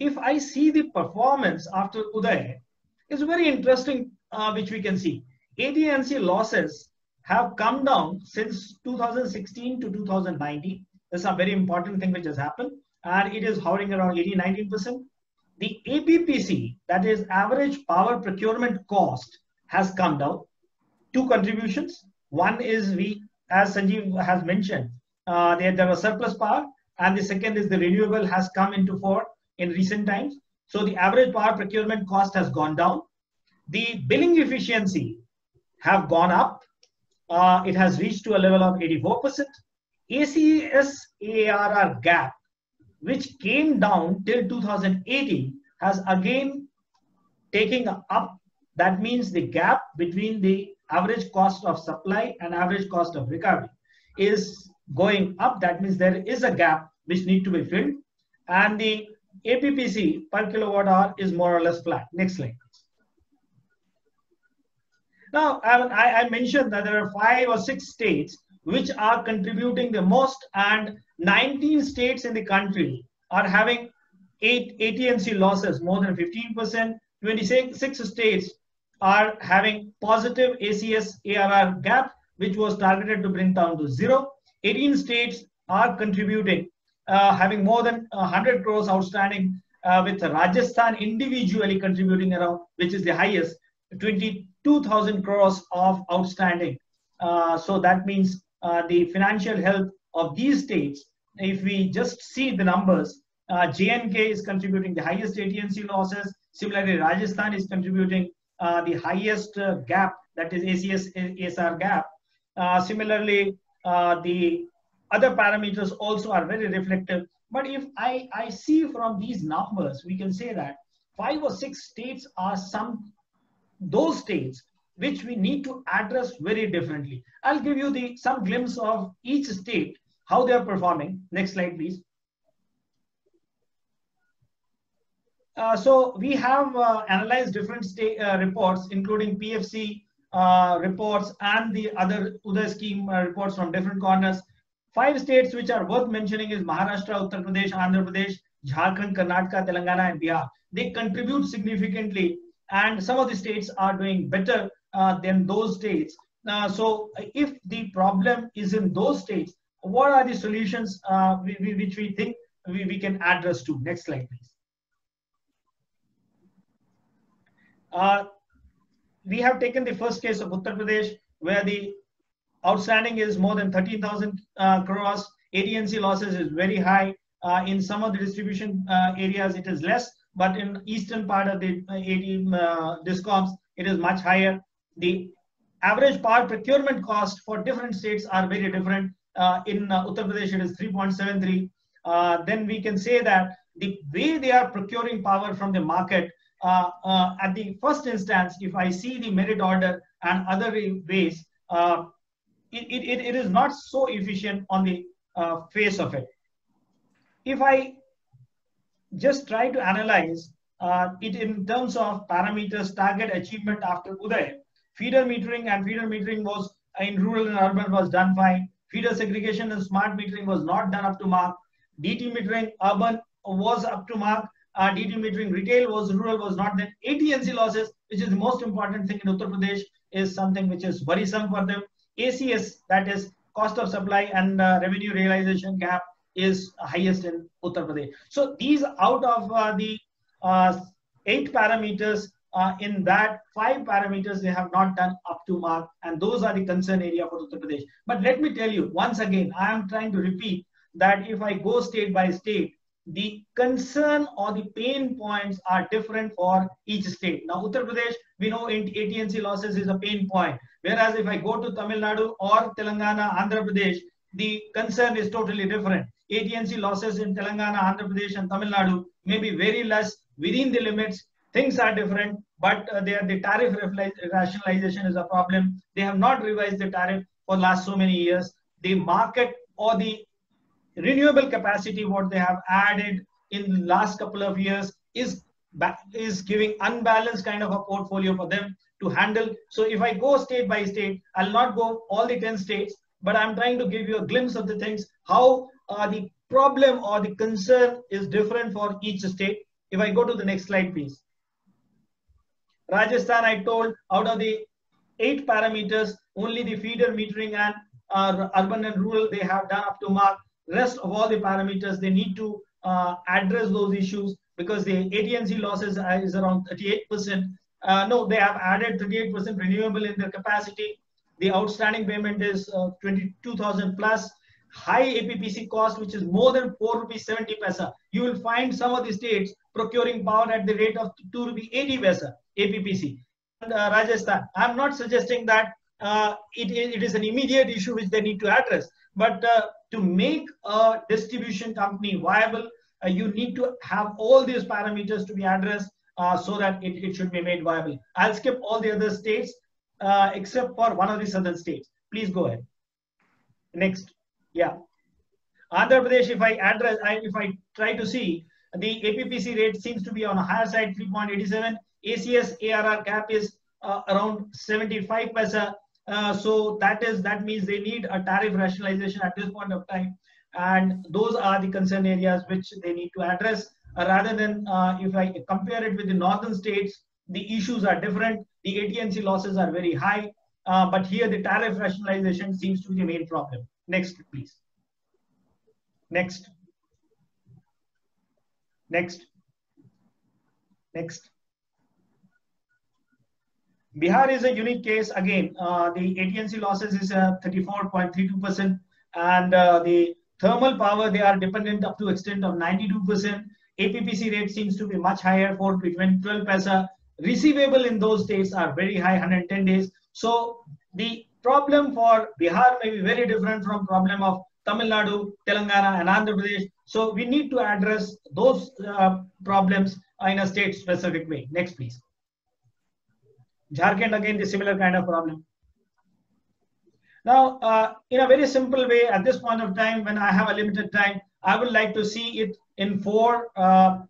If I see the performance after Uday, it's very interesting, which we can see. AD&C losses have come down since 2016 to 2019. That's a very important thing which has happened, and it is hovering around 18-19%. The APPC, that is average power procurement cost, has come down. 2 contributions. One is, we, as Sanjeev has mentioned, there was surplus power, and the second is the renewable has come into force in recent times. So the average power procurement cost has gone down. The billing efficiency have gone up. It has reached to a level of 84%. ACS-ARR gap, which came down till 2018, has again taken up. That means the gap between the average cost of supply and average cost of recovery is going up. That means there is a gap which needs to be filled. And the APPC per kilowatt hour is more or less flat. Next slide. Now, I mentioned that there are 5 or 6 states which are contributing the most, and 19 states in the country are having AT&C losses more than 15%. 26 states are having positive ACS-ARR gap, which was targeted to bring down to 0. 18 states are contributing, having more than 100 crores outstanding, with Rajasthan individually contributing around, which is the highest, 22,000 crores of outstanding. So that means the financial health of these states, if we just see the numbers, JNK is contributing the highest AT&C losses. Similarly, Rajasthan is contributing the highest gap, that is ACS-ASR gap. Similarly, the other parameters also are very reflective. But if I see from these numbers, we can say that 5 or 6 states are those states which we need to address very differently. I'll give you some glimpse of each state, how they are performing. Next slide, please. So we have analyzed different state reports, including PFC reports and the other Uday scheme reports from different corners. 5 states which are worth mentioning is Maharashtra, Uttar Pradesh, Andhra Pradesh, Jharkhand, Karnataka, Telangana, and Bihar. They contribute significantly, and some of the states are doing better than those states. So if the problem is in those states, what are the solutions which we think we can address to? Next slide, please. We have taken the first case of Uttar Pradesh, where the outstanding is more than 13,000 crores. AD&C losses is very high. In some of the distribution areas, it is less, but in eastern part of the DISCOMs, it is much higher. The average power procurement cost for different states are very different. In Uttar Pradesh, it is 3.73. Then we can say that the way they are procuring power from the market, at the first instance, if I see the merit order and other ways, it is not so efficient on the face of it. If I just try to analyze it in terms of parameters, target achievement after Uday, feeder metering was in rural and urban was done fine. Feeder segregation and smart metering was not done up to mark. DT metering urban was up to mark. DT metering retail was rural, was not done. AT&C losses, which is the most important thing in Uttar Pradesh, is something which is worrisome for them. ACS, that is cost of supply and revenue realization gap, is highest in Uttar Pradesh. So these out of the 8 parameters, in that 5 parameters they have not done up to mark, and those are the concern area for Uttar Pradesh. But let me tell you once again, I am trying to repeat that if I go state by state, the concern or the pain points are different for each state. Now Uttar Pradesh, we know AT&C losses is a pain point, whereas if I go to Tamil Nadu or Telangana, Andhra Pradesh, the concern is totally different. AT&C losses in Telangana, Andhra Pradesh and Tamil Nadu may be very less, within the limits. Things are different, but the tariff rationalization is a problem. They have not revised the tariff for last so many years. The market or the renewable capacity what they have added in the last couple of years is giving unbalanced kind of a portfolio for them to handle. So if I go state by state, I'll not go all the 10 states, but I'm trying to give you a glimpse of the things, how the problem or the concern is different for each state. If I go to the next slide, please. Rajasthan, I told, out of the 8 parameters, only the feeder metering and urban and rural, they have done up to mark. Rest of all the parameters, they need to address those issues, because the AT&C losses is around 38%. They have added 38% renewable in their capacity. The outstanding payment is 22,000 plus. High APPC cost, which is more than 4 rupees 70 paisa. You will find some of the states procuring power at the rate of 2 rupees 80 paisa APPC. And Rajasthan, I'm not suggesting that it is an immediate issue which they need to address, but to make a distribution company viable, you need to have all these parameters to be addressed so that it should be made viable. I'll skip all the other states except for one of the southern states. Please go ahead. Next. Yeah, Andhra Pradesh, if I try to see, the APPC rate seems to be on a higher side, 3.87. ACS ARR cap is around 75 paisa. So that means they need a tariff rationalization at this point of time, and those are the concern areas which they need to address. Rather than if I compare it with the northern states, the issues are different. The AT&C losses are very high, but here the tariff rationalization seems to be the main problem. Next, please. Next. Next. Next. Bihar is a unique case again. The AT&C losses is 34.32%, and the thermal power, they are dependent up to extent of 92%. APPC rate seems to be much higher, 4 rupees 12 paisa. Receivable in those states are very high, 110 days. So the problem for Bihar may be very different from problem of Tamil Nadu, Telangana and Andhra Pradesh. So we need to address those problems in a state specific way. Next, please. Jharkhand, again, the similar kind of problem. Now, in a very simple way, at this point of time, when I have a limited time, I would like to see it in 4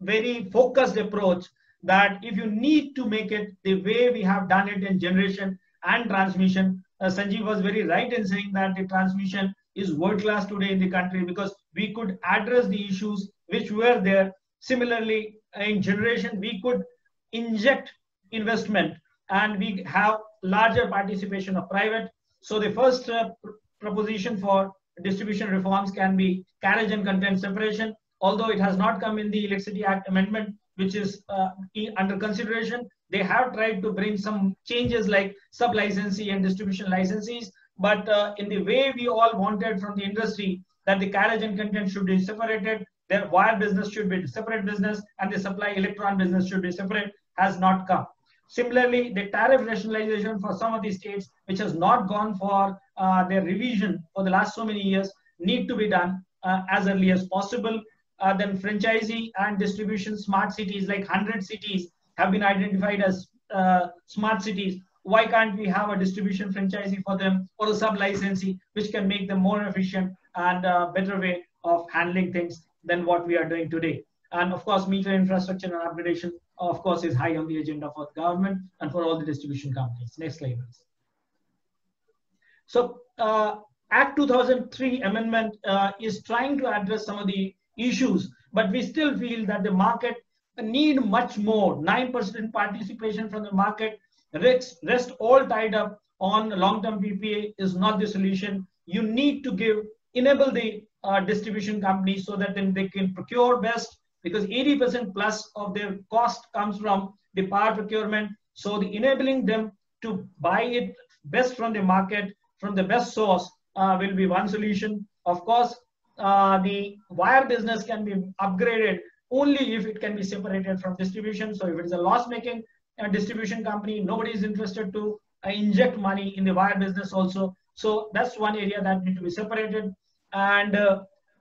very focused approach, that if you need to make it the way we have done it in generation and transmission. Sanjeev was very right in saying that the transmission is world class today in the country, because we could address the issues which were there. Similarly, in generation, we could inject investment and we have larger participation of private. So the first proposition for distribution reforms can be carriage and content separation, although it has not come in the Electricity Act amendment, which is under consideration. They have tried to bring some changes like sub-licensee and distribution licensees, but in the way we all wanted from the industry, that the carriage and content should be separated, their wire business should be separate business, and the supply electron business should be separate, has not come. Similarly, the tariff rationalization for some of the states, which has not gone for their revision for the last so many years, need to be done as early as possible. Then franchisee and distribution smart cities, like 100 cities have been identified as smart cities. Why can't we have a distribution franchisee for them, or a sub-licensee, which can make them more efficient and a better way of handling things than what we are doing today? And of course, meter infrastructure and upgradation, of course, is high on the agenda for the government and for all the distribution companies. Next slide, please. So Act 2003 amendment is trying to address some of the issues, but we still feel that the market need much more. 9% participation from the market, rest all tied up on long-term PPA is not the solution. You need to enable the distribution companies so that then they can procure best, because 80% plus of their cost comes from the power procurement. So the enabling them to buy it best from the market, from the best source, will be one solution. Of course, the wire business can be upgraded only if it can be separated from distribution. So if it is a loss-making distribution company, nobody is interested to inject money in the wire business also. So that's one area that needs to be separated. And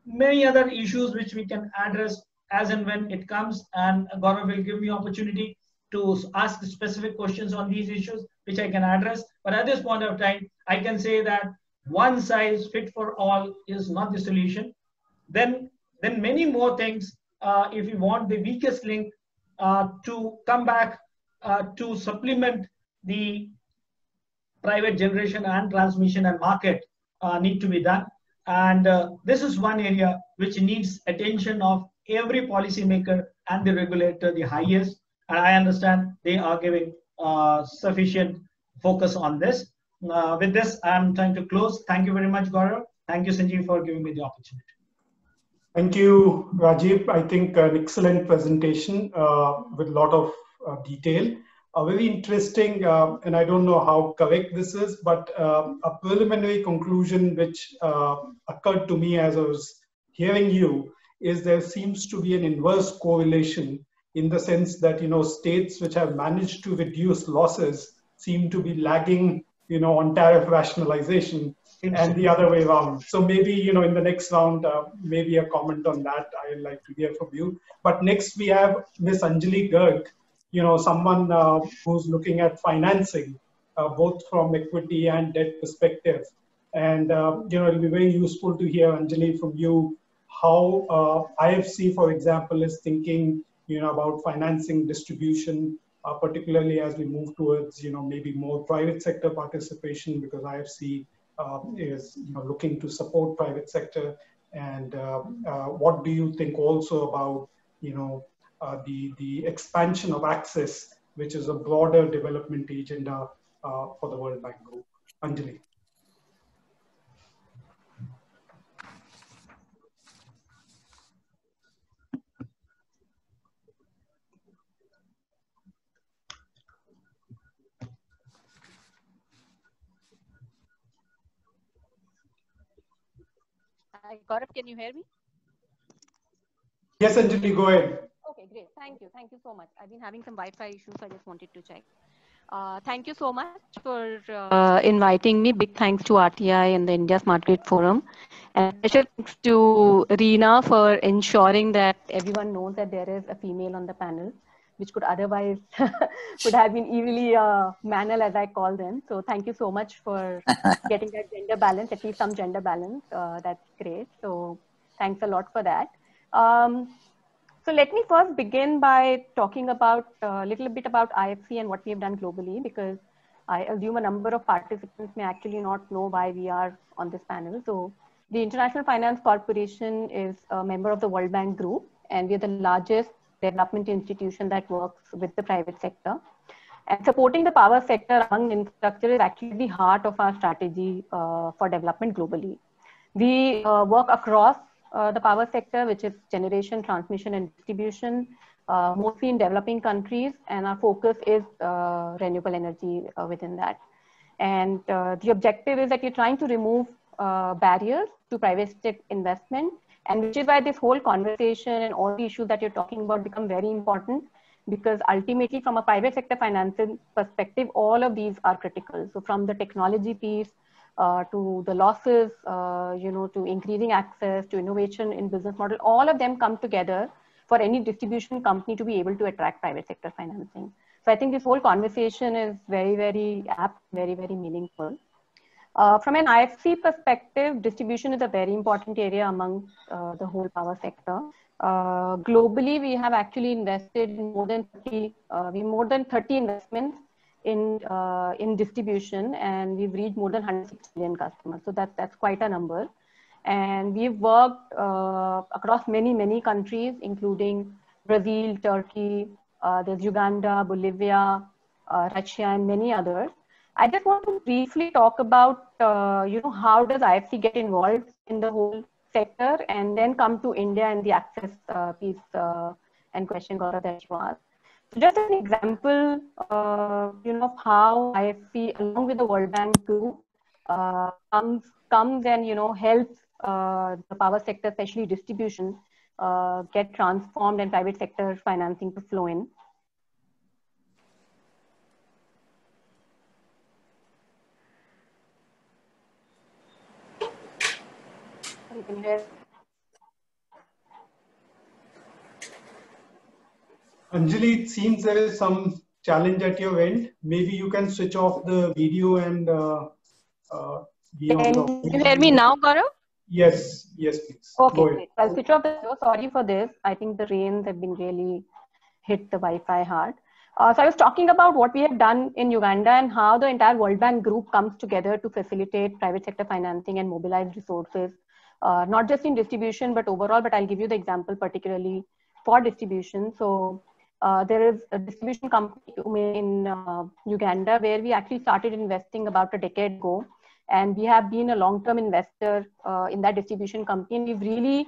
many other issues which we can address as and when it comes. And Gaurav will give me opportunity to ask specific questions on these issues, which I can address. But at this point of time, I can say that one size fit for all is not the solution. Then many more things, if you want the weakest link to come back to supplement the private generation and transmission and market, need to be done. And this is one area which needs attention of every policymaker and the regulator the highest. And I understand they are giving sufficient focus on this. With this, I'm trying to close. Thank you very much, Gaurav. Thank you, Sanjeev, for giving me the opportunity. Thank you, Rajib. I think an excellent presentation with a lot of detail. Very interesting, and I don't know how correct this is, but a preliminary conclusion which occurred to me as I was hearing you is there seems to be an inverse correlation in the sense that, you know, states which have managed to reduce losses seem to be lagging, you know, on tariff rationalization and the other way around. So maybe, you know, in the next round, maybe a comment on that I'd like to hear from you. But next we have Ms. Anjali Garg, you know, someone who's looking at financing, both from equity and debt perspective. And, you know, it'll be very useful to hear, Anjali, from you, how IFC, for example, is thinking, you know, about financing distribution, particularly as we move towards, you know, maybe more private sector participation, because IFC is, you know, looking to support private sector. And what do you think also about, you know, the expansion of access, which is a broader development agenda for the World Bank Group? Anjali. Gaurav, can you hear me? Yes, Anjali, go ahead. Okay, great. Thank you. Thank you so much. I've been having some Wi-Fi issues. I just wanted to check. Thank you so much for inviting me. Big thanks to RTI and the India Smart Grid Forum. And special thanks to Reena for ensuring that everyone knows that there is a female on the panel, which could otherwise could have been evilly manal, as I call them. So thank you so much for getting that gender balance, at least some gender balance. That's great. So thanks a lot for that. So let me first begin by talking about a little bit about IFC and what we have done globally, because I assume a number of participants may actually not know why we are on this panel. So the International Finance Corporation is a member of the World Bank Group, and we are the largest development institution that works with the private sector. And supporting the power sector among infrastructure is actually the heart of our strategy for development globally. We work across the power sector, which is generation, transmission, and distribution, mostly in developing countries, and our focus is renewable energy within that. And the objective is that we're trying to remove barriers to private sector investment, and which is why this whole conversation and all the issues that you're talking about become very important, because ultimately from a private sector financing perspective, all of these are critical. So from the technology piece to the losses, you know, to increasing access, to innovation in business model, all of them come together for any distribution company to be able to attract private sector financing. So I think this whole conversation is very, very apt, very, very meaningful. From an IFC perspective, distribution is a very important area among the whole power sector. Globally, we have actually invested in more than 30 investments in distribution, and we've reached more than 160 million customers. So that's quite a number. And we've worked across many, many countries, including Brazil, Turkey, there's Uganda, Bolivia, Russia, and many others. I just want to briefly talk about, you know, how does IFC get involved in the whole sector, and then come to India and the access piece and question, Gaurav, that you asked. Just an example, of how IFC, along with the World Bank too, comes and helps the power sector, especially distribution, get transformed and private sector financing to flow in. You can hear. Anjali, it seems there is some challenge at your end. Maybe you can switch off the video and be on the. Can you hear me now, Gaurav? Yes, yes, please. Okay, I'll switch off the video. Sorry for this. I think the rains have been really hit the Wi-Fi hard. So I was talking about what we have done in Uganda and how the entire World Bank group comes together to facilitate private sector financing and mobilize resources, not just in distribution, but overall. But I'll give you the example particularly for distribution. So there is a distribution company in Uganda where we actually started investing about a decade ago. And we have been a long-term investor in that distribution company. And we've really,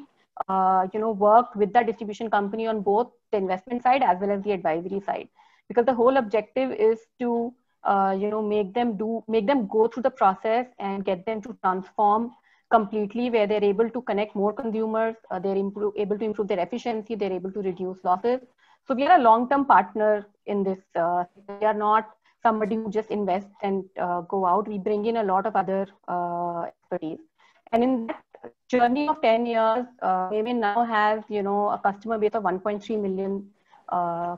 worked with that distribution company on both the investment side as well as the advisory side, because the whole objective is to, make them go through the process and get them to transform completely, where they're able to connect more consumers, they're able to improve their efficiency, they're able to reduce losses. So we are a long-term partner in this. We are not somebody who just invests and go out. We bring in a lot of other expertise. And in that journey of 10 years, Maven now has, a customer base of 1.3 million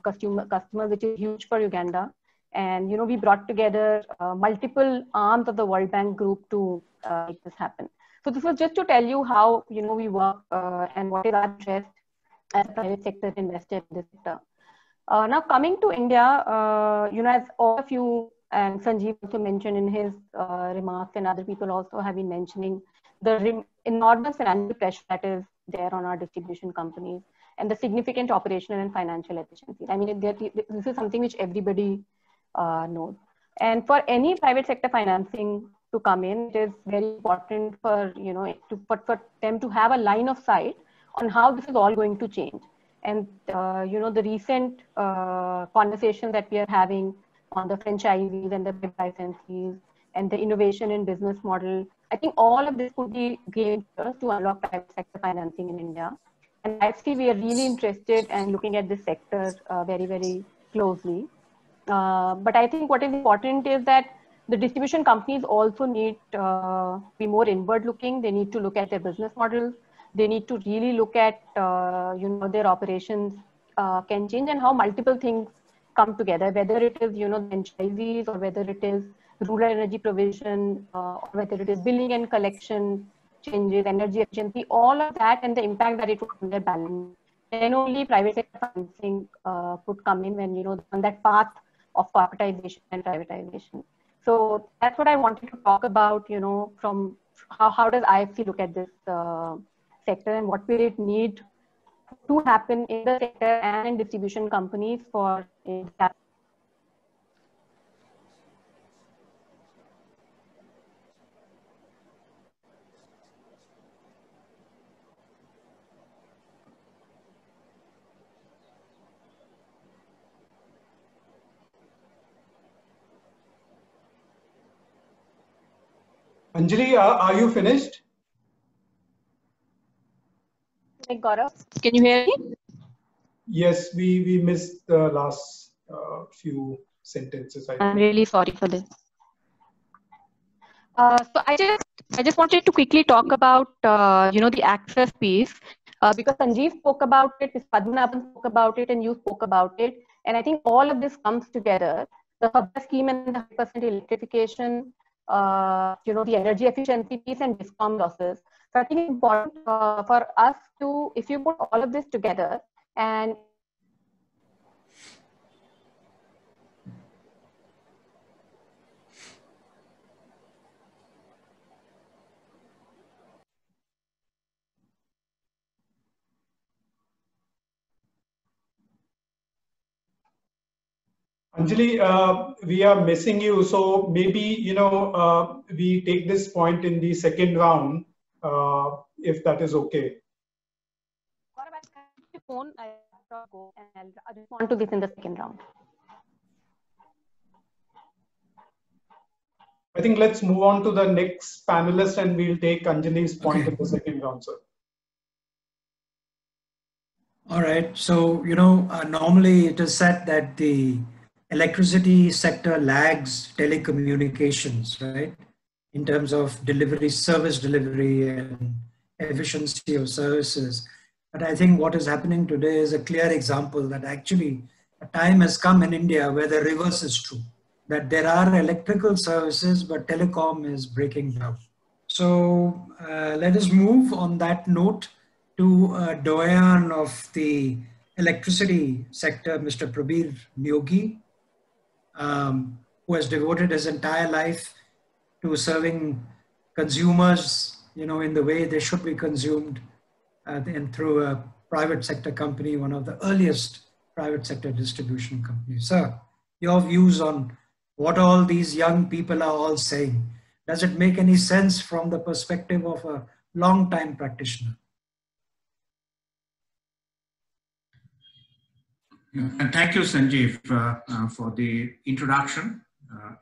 customers, which is huge for Uganda. And, we brought together multiple arms of the World Bank group to make this happen. So this was just to tell you how, we work and what is our interest as a private sector investor in this sector. Now coming to India, as all of you and Sanjeev also mentioned in his remarks, and other people also have been mentioning, the enormous financial pressure that is there on our distribution companies and the significant operational and financial efficiency. I mean, this is something which everybody knows. And for any private sector financing to come in, it is very important for, for them to have a line of sight on how this is all going to change. And, the recent conversation that we are having on the franchisees and the licensees and the innovation in business model, I think all of this could be gained to unlock private sector financing in India. And actually, we are really interested and looking at this sector very, very closely. But I think what is important is that the distribution companies also need to be more inward looking. They need to look at their business models. They need to really look at, their operations can change and how multiple things come together, whether it is, franchisees or whether it is rural energy provision, or whether it is billing and collection changes, energy efficiency, all of that and the impact that it would on their balance. Then only private sector financing could come in when, on that path of corporatization and privatization. So that's what I wanted to talk about, from how does IFC look at this sector and what will it need to happen in the sector and in distribution companies for that. Anjali, are you finished? Gaurav, can you hear me? Yes, we missed the last few sentences. I'm really sorry for this. So I just wanted to quickly talk about the access piece because Sanjeev spoke about it, Ms. Padmanabhan spoke about it, and you spoke about it, and I think all of this comes together: the subsidy scheme and the 100% electrification, the energy efficiency piece, and DISCOM losses. So I think it's important for us to, if you put all of this together and Anjali, we are missing you. So maybe, we take this point in the second round. If that is okay. go, and I'll respond to this in the second round. I think let's move on to the next panelist, and we'll take Anjali's point in the second round, sir. All right. So, you know, normally it is said that the electricity sector lags telecommunications, right, in terms of delivery, service delivery and efficiency of services. But I think what is happening today is a clear example that actually a time has come in India where the reverse is true, that there are electrical services, but telecom is breaking down. So let us move on that note to doyen of the electricity sector, Mr. Prabir Neogi, who has devoted his entire life to serving consumers, you know, in the way they should be consumed, and through a private sector company, one of the earliest private sector distribution companies. Sir, your views on what all these young people are all saying. Does it make any sense from the perspective of a long-time practitioner? And thank you, Sanjeev, for the introduction.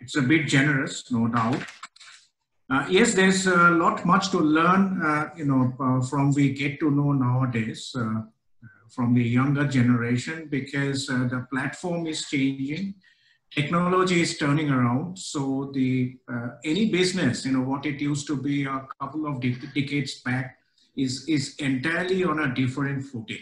It's a bit generous, no doubt. Yes, there's a lot much to learn, from we get to know nowadays, from the younger generation, because the platform is changing, technology is turning around. So the any business, you know, what it used to be a couple of decades back is entirely on a different footing.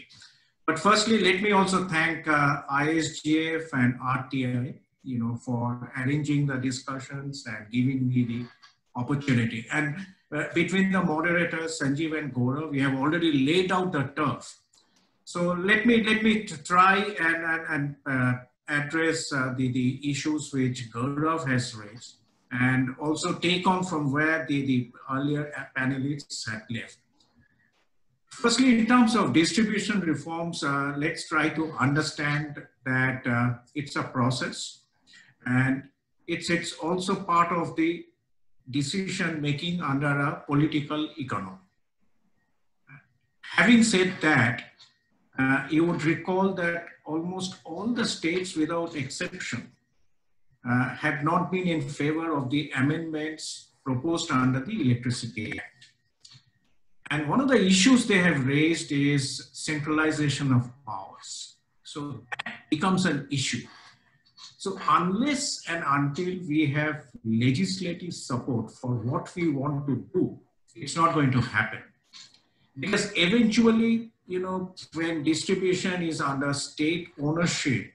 But firstly, let me also thank ISGF and RTI, you know, for arranging the discussions and giving me the opportunity. And between the moderators, Sanjeev and Gaurav, we have already laid out the turf. So let me try and address the issues which Gaurav has raised, and also take on from where the earlier panelists had left. Firstly, in terms of distribution reforms, let's try to understand that it's a process, and it's also part of the decision making under a political economy. Having said that, you would recall that almost all the states without exception had not been in favor of the amendments proposed under the Electricity Act. And one of the issues they have raised is centralization of powers. So that becomes an issue. So unless and until we have legislative support for what we want to do, it's not going to happen. Because eventually, you know, when distribution is under state ownership,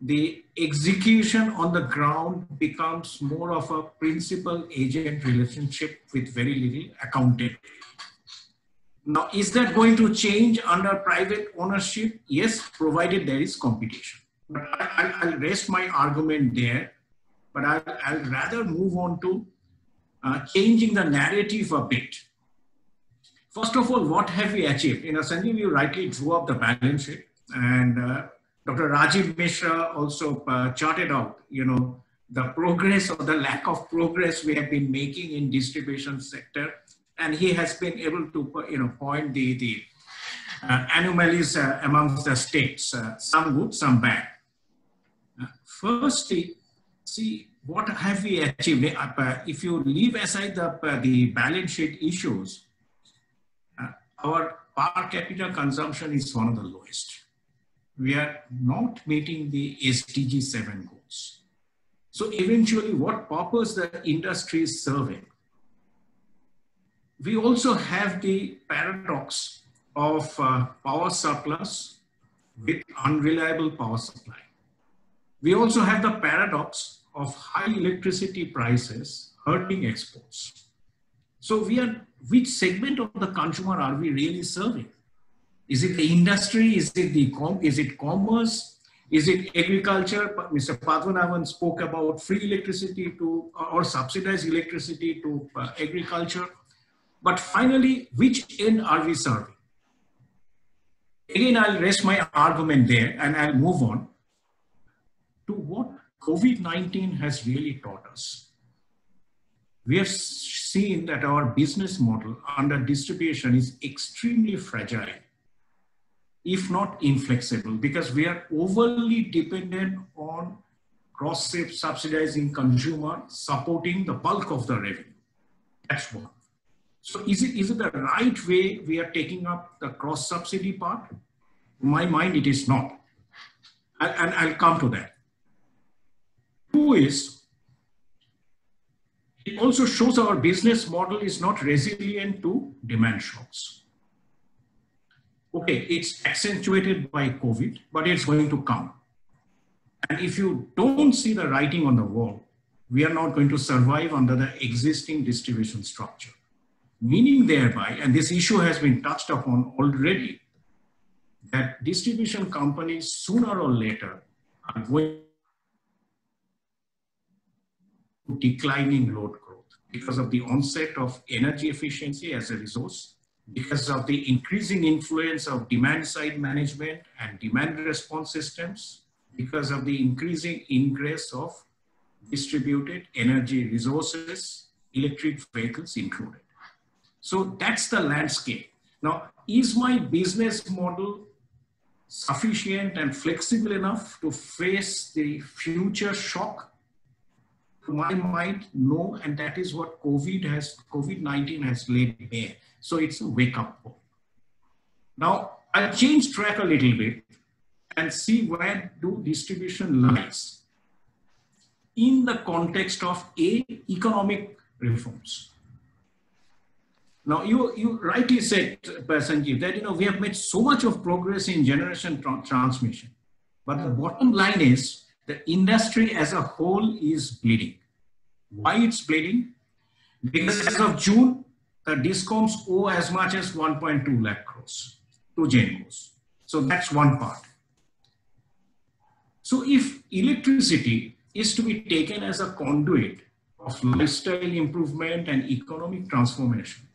the execution on the ground becomes more of a principal-agent relationship with very little accountability. Now, is that going to change under private ownership? Yes, provided there is competition. But I'll rest my argument there, but I'll rather move on to changing the narrative a bit. First of all, what have we achieved? You know, Sanjeev, you rightly drew up the balance sheet, and Dr. Rajib Mishra also charted out, you know, the progress or the lack of progress we have been making in distribution sector. And he has been able to, you know, point the anomalies amongst the states, some good, some bad. Firstly, see, what have we achieved? If you leave aside the balance sheet issues, our per capita consumption is one of the lowest. We are not meeting the SDG 7 goals. So eventually, what purpose the industry is serving? We also have the paradox of power surplus with unreliable power supply. We also have the paradox of high electricity prices hurting exports. So we are, which segment of the consumer are we really serving? Is it the industry? Is it commerce? Is it agriculture? Mr. Padmanabhan spoke about free electricity to or subsidized electricity to agriculture. But finally, which end are we serving? Again, I'll rest my argument there and I'll move on to what COVID-19 has really taught us. We have seen that our business model under distribution is extremely fragile. if not inflexible, because we are overly dependent on cross-subsidizing consumer supporting the bulk of the revenue. That's one. So is it the right way we are taking up the cross-subsidy part? In my mind, it is not. And I'll come to that. Two is, it also shows our business model is not resilient to demand shocks. Okay, it's accentuated by COVID, but it's going to come. And if you don't see the writing on the wall, we are not going to survive under the existing distribution structure. Meaning thereby, and this issue has been touched upon already, that distribution companies sooner or later are going to declining load growth because of the onset of energy efficiency as a resource, because of the increasing influence of demand side management and demand response systems, because of the increasing ingress of distributed energy resources, electric vehicles included. So that's the landscape. Now, is my business model sufficient and flexible enough to face the future shock? To my mind, no, and that is what COVID-19 has laid bare. So it's a wake-up call. Now, I'll change track a little bit and see where do distribution lies in the context of economic reforms. Now, you rightly said, Sanjeev, that we have made so much of progress in generation transmission, but the bottom line is the industry as a whole is bleeding. Why it's bleeding? Because as of June, the DISCOMs owe as much as 1.2 lakh crores to GenCos. So that's one part. So if electricity is to be taken as a conduit of lifestyle improvement and economic transformation,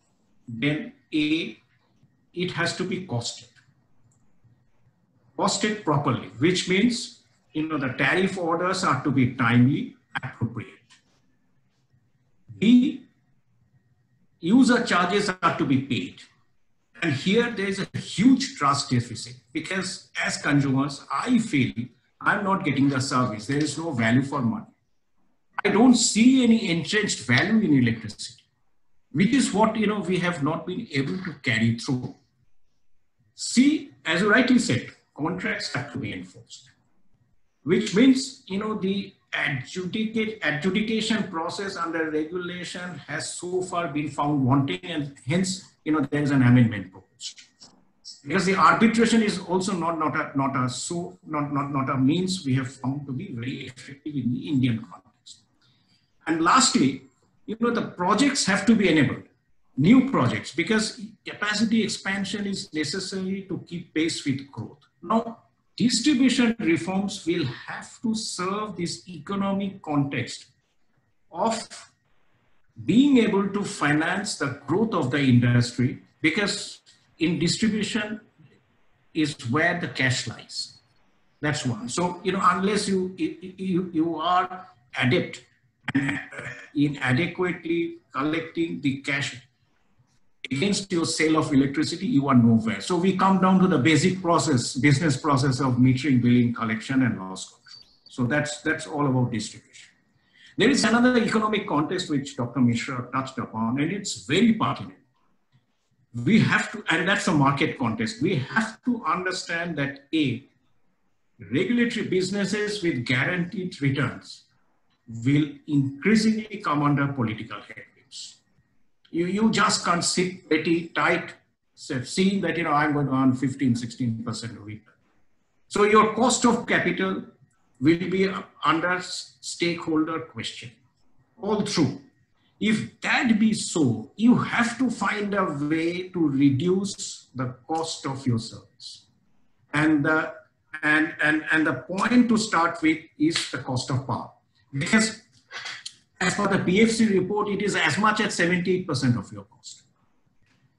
then it has to be costed. Costed properly, which means the tariff orders are to be timely, appropriate. B, user charges are to be paid. And here there is a huge trust deficit because as consumers, I feel I'm not getting the service. There is no value for money. I don't see any entrenched value in electricity, which is what we have not been able to carry through. C, as you rightly said, contracts have to be enforced, which means, the adjudication process under regulation has so far been found wanting, and hence, there is an amendment proposed. Because the arbitration is also not a means we have found to be very effective in the Indian context. And lastly, the projects have to be enabled, new projects, because capacity expansion is necessary to keep pace with growth. Now, distribution reforms will have to serve this economic context of being able to finance the growth of the industry, because in distribution is where the cash lies. That's one. So, unless you are adept in adequately collecting the cash against your sale of electricity, you are nowhere. So we come down to the basic process, business process of metering, billing, collection, and loss control. So that's all about distribution. There is another economic context which Dr. Mishra touched upon, and it's very pertinent. We have to, and that's a market context. We have to understand that A, regulatory businesses with guaranteed returns will increasingly come under political headwinds. You just can't sit pretty tight, seeing that, I'm going to earn 15, 16% a week. So your cost of capital will be under stakeholder question all through. If that be so, you have to find a way to reduce the cost of your service. And the point to start with is the cost of power. Because as for the PFC report, it is as much as 78% of your cost.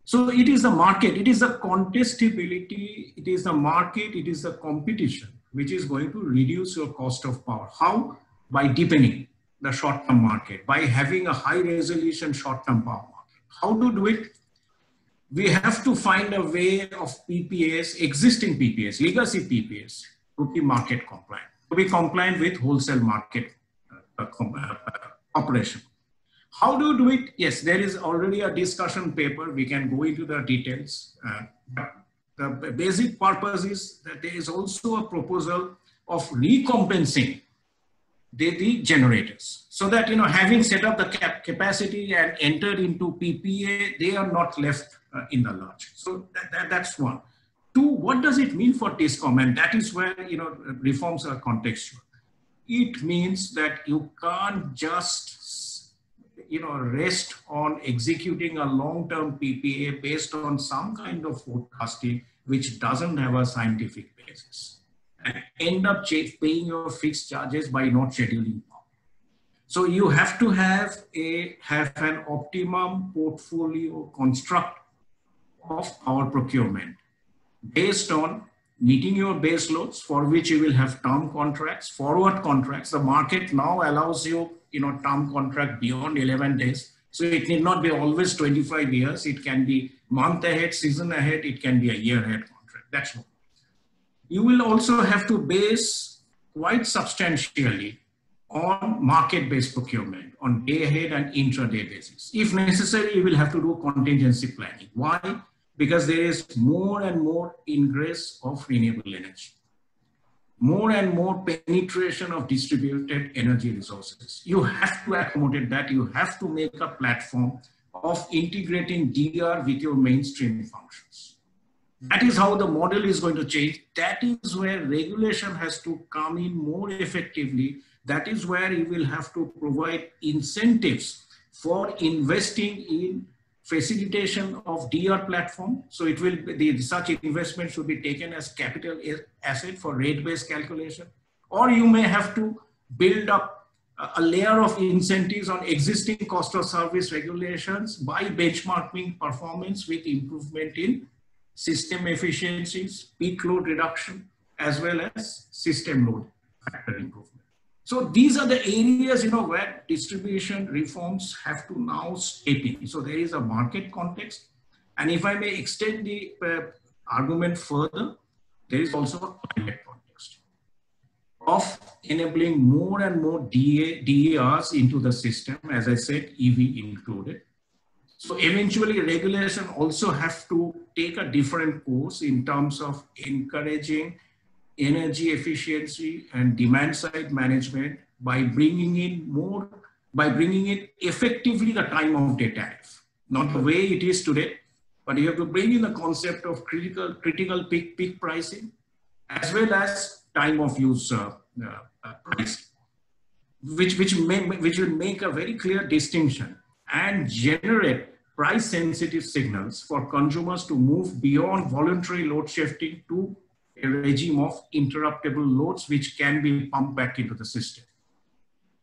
So it is the market, it is the contestability, it is the market, it is the competition, which is going to reduce your cost of power. How? By deepening the short-term market, by having a high-resolution short-term power market. How to do it? we have to find a way of PPAs, existing PPAs, legacy PPAs, to be market compliant, to be compliant with wholesale market operation. How do you do it? Yes, there is already a discussion paper. We can go into the details. The basic purpose is that there is also a proposal of recompensing the generators, so that, you know, having set up the capacity and entered into PPA, they are not left in the lurch. So that's one. Two, what does it mean for DISCOM? And that is where, you know, reforms are contextual. It means that you can't just, you know, rest on executing a long-term PPA based on some kind of forecasting which doesn't have a scientific basis, and end up paying your fixed charges by not scheduling power. So you have to have an optimum portfolio construct of power procurement based on meeting your base loads, for which you will have term contracts, forward contracts. The market now allows you, you know, term contract beyond 11 days. So it need not be always 25 years. It can be month ahead, season ahead. It can be a year ahead contract. That's what. You will also have to base quite substantially on market-based procurement, on day-ahead and intraday basis. If necessary, you will have to do contingency planning. Why? Because there is more and more ingress of renewable energy, more and more penetration of distributed energy resources. You have to accommodate that. You have to make a platform of integrating DR with your mainstream functions. That is how the model is going to change. That is where regulation has to come in more effectively. That is where you will have to provide incentives for investing in facilitation of DR platform. So it will be, such investment should be taken as capital asset for rate-based calculation. Or you may have to build up a layer of incentives on existing cost of service regulations by benchmarking performance with improvement in system efficiencies, peak load reduction, as well as system load factor improvement. So these are the areas, you know, where distribution reforms have to now step in. So there is a market context. And if I may extend the argument further, there is also a climate context of enabling more and more DERs into the system, as I said, EV included. So eventually regulation also have to take a different course in terms of encouraging energy efficiency and demand side management by bringing in more, by bringing in effectively the time of day tariff, not the way it is today, but you have to bring in the concept of critical peak pricing, as well as time of use pricing, which will make a very clear distinction and generate price-sensitive signals for consumers to move beyond voluntary load shifting to a regime of interruptible loads, which can be pumped back into the system.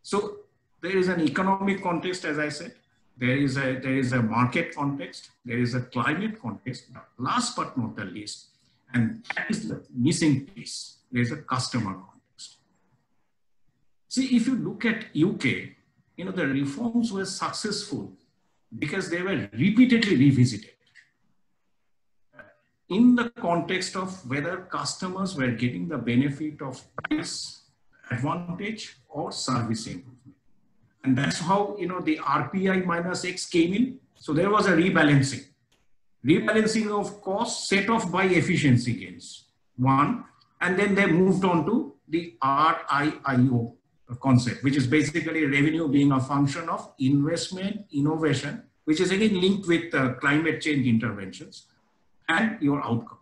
So there is an economic context, as I said. There is a market context. There is a climate context. Last but not the least, and that is the missing piece, there is a customer context. See, if you look at UK, you know, the reforms were successful because they were repeatedly revisited in the context of whether customers were getting the benefit of price advantage or service improvement. And that's how, you know, the RPI minus X came in. So there was a rebalancing of costs set off by efficiency gains, one, and then they moved on to the RIIO concept, which is basically revenue being a function of investment, innovation, which is again linked with climate change interventions and your outcome.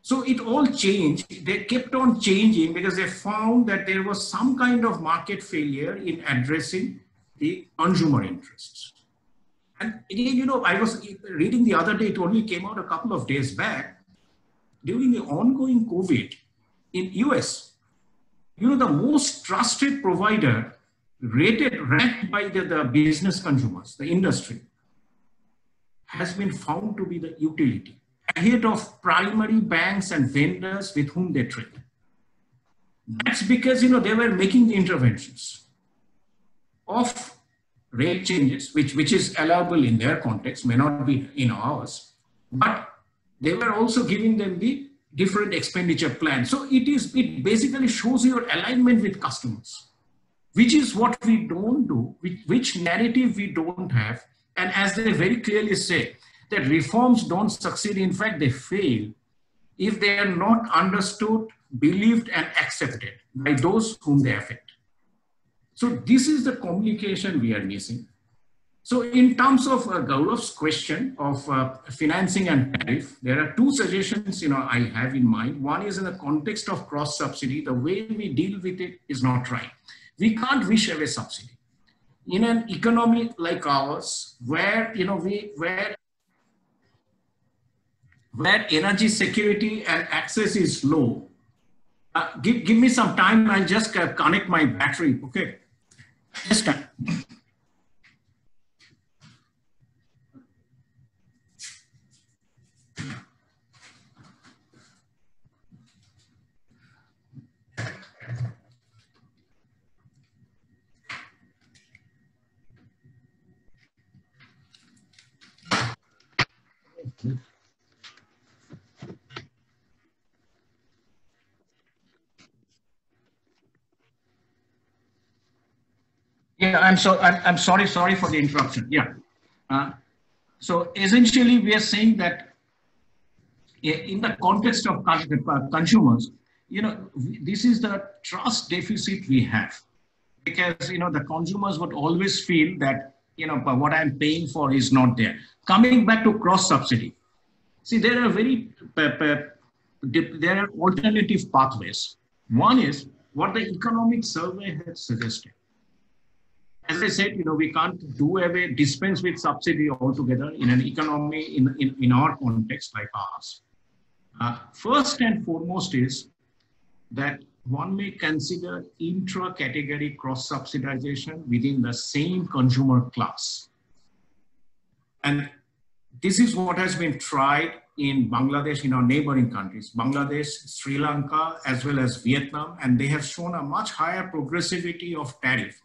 So it all changed. They kept on changing because they found that there was some kind of market failure in addressing the consumer interests. And again, you know, I was reading the other day, it only came out a couple of days back, during the ongoing COVID in US, you know, the most trusted provider ranked by the business consumers, the industry, has been found to be the utility, ahead of primary banks and vendors with whom they trade. That's because, you know, they were making the interventions of rate changes, which is allowable in their context, may not be in ours, but they were also giving them the different expenditure plan. So it basically shows your alignment with customers, which is what we don't do, which narrative we don't have. And as they very clearly say, that reforms don't succeed, in fact, they fail if they are not understood, believed, and accepted by those whom they affect. So this is the communication we are missing. So in terms of Gaurav's question of financing and tariff, there are two suggestions I have in mind. One is in the context of cross-subsidy, the way we deal with it is not right. We can't wish away subsidy. In an economy like ours, where energy security and access is low, give me some time, I'll just connect my battery, okay? Just time. Yeah, I'm sorry for the interruption. Yeah. So essentially we are saying that in the context of consumers, this is the trust deficit we have, because, the consumers would always feel that, but what I'm paying for is not there. Coming back to cross subsidy. See, there are alternative pathways. One is what the economic survey has suggested. As I said, we can't dispense with subsidy altogether in an economy in our context like ours. First and foremost is that one may consider intra-category cross-subsidization within the same consumer class. And this is what has been tried in Bangladesh, in our neighboring countries, Bangladesh, Sri Lanka, as well as Vietnam, and they have shown a much higher progressivity of tariff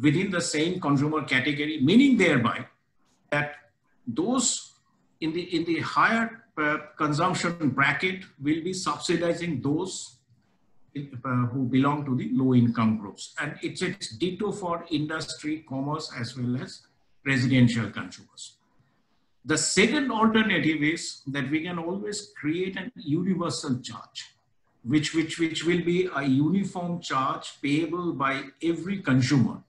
within the same consumer category, meaning thereby that those in the higher consumption bracket will be subsidizing those who belong to the low income groups. And it's ditto for industry, commerce, as well as residential consumers. The second alternative is that we can always create an universal charge, which will be a uniform charge payable by every consumer,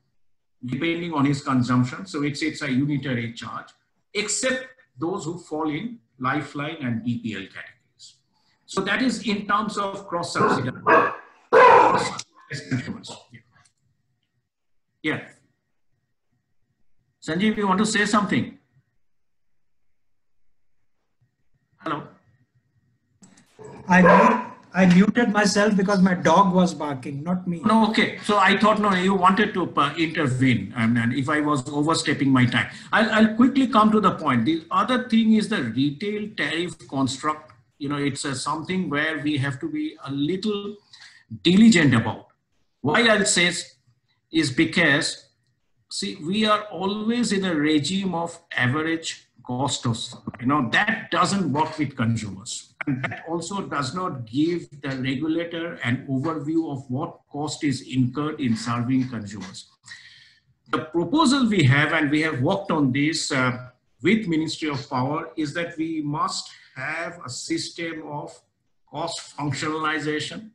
depending on his consumption. So it's a unitary charge, except those who fall in lifeline and DPL categories. So that is in terms of cross-subsidy. Yeah. Sanjeev, you want to say something? Hello. I muted myself because my dog was barking, not me. No, okay. So I thought, no, you wanted to intervene, and if I was overstepping my time. I'll quickly come to the point. The other thing is the retail tariff construct. It's something where we have to be a little diligent about. Why I'll say is because, see, we are always in a regime of average cost of supply. That doesn't work with consumers. And that also does not give the regulator an overview of what cost is incurred in serving consumers. The proposal we have, and we have worked on this with Ministry of Power, is that we must have a system of cost functionalization,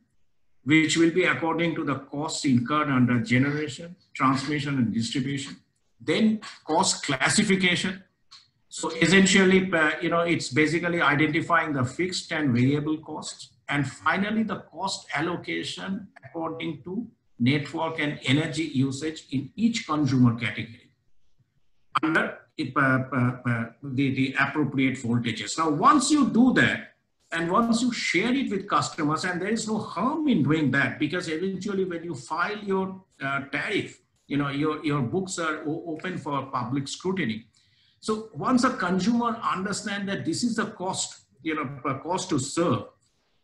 which will be according to the costs incurred under generation, transmission, and distribution. Then cost classification. So essentially, it's basically identifying the fixed and variable costs. And finally, the cost allocation according to network and energy usage in each consumer category under the appropriate voltages. Now, once you do that, and once you share it with customers, and there is no harm in doing that, because eventually when you file your tariff, your books are open for public scrutiny. So once a consumer understands that this is the cost, cost to serve,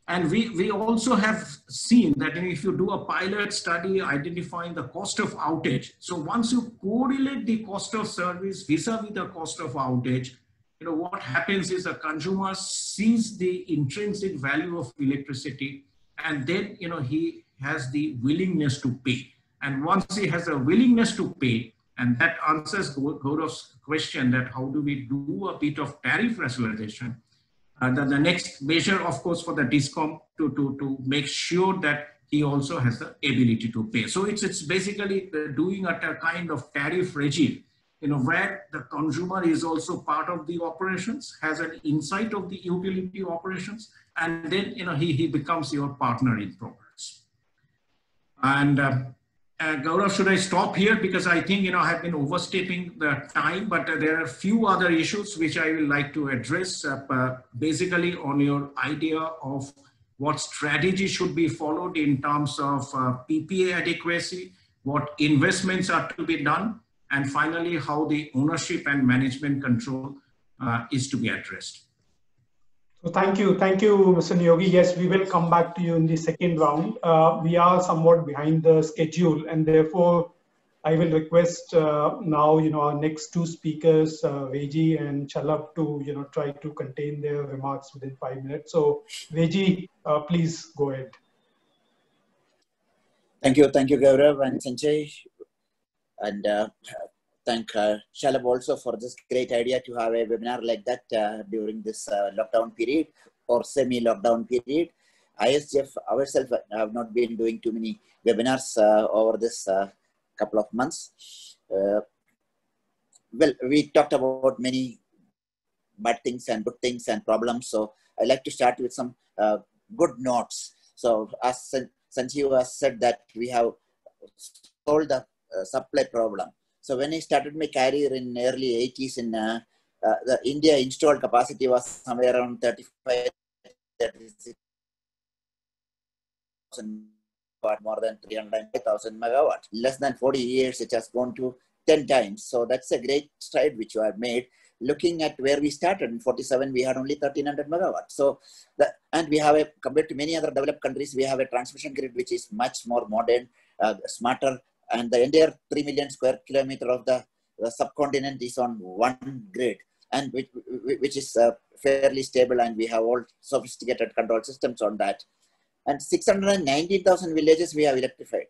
and we also have seen that if you do a pilot study identifying the cost of outage, so once you correlate the cost of service vis-a-vis the cost of outage, what happens is a consumer sees the intrinsic value of electricity, and then, he has the willingness to pay. And once he has a willingness to pay, and that answers Gaurav's question that how do we do a bit of tariff rationalization? The next measure, of course, for the DISCOM to make sure that he also has the ability to pay. So it's basically doing a kind of tariff regime, where the consumer is also part of the operations, has an insight of the utility operations, and then he becomes your partner in progress. And Gaurav, should I stop here? Because I think, I have been overstepping the time, but there are a few other issues which I will like to address basically on your idea of what strategy should be followed in terms of PPA adequacy, what investments are to be done, and finally, how the ownership and management control is to be addressed. So thank you, Mr. Neogi. Yes, we will come back to you in the second round. We are somewhat behind the schedule, and therefore, I will request now, our next two speakers, Reji and Shalabh, to try to contain their remarks within 5 minutes. So, Reji, please go ahead. Thank you, Gaurav and Sanjay, and thank Shalabh also for this great idea to have a webinar like that during this lockdown period or semi-lockdown period. ISGF ourselves have not been doing too many webinars over this couple of months. Well, we talked about many bad things and good things and problems. So I'd like to start with some good notes. So as Sanjeev has said that we have solved the supply problem. So when I started my career in the early 80s in the India installed capacity was somewhere around 35,000, more than 300,000 megawatts. Less than 40 years, it has gone to 10 times. So that's a great stride which you have made. Looking at where we started in 47, we had only 1,300 megawatts. So, and we have a, compared to many other developed countries, we have a transmission grid which is much more modern, smarter. And the entire 3 million square kilometer of the subcontinent is on one grid, and which is fairly stable, and we have all sophisticated control systems on that. And 690,000 villages we have electrified.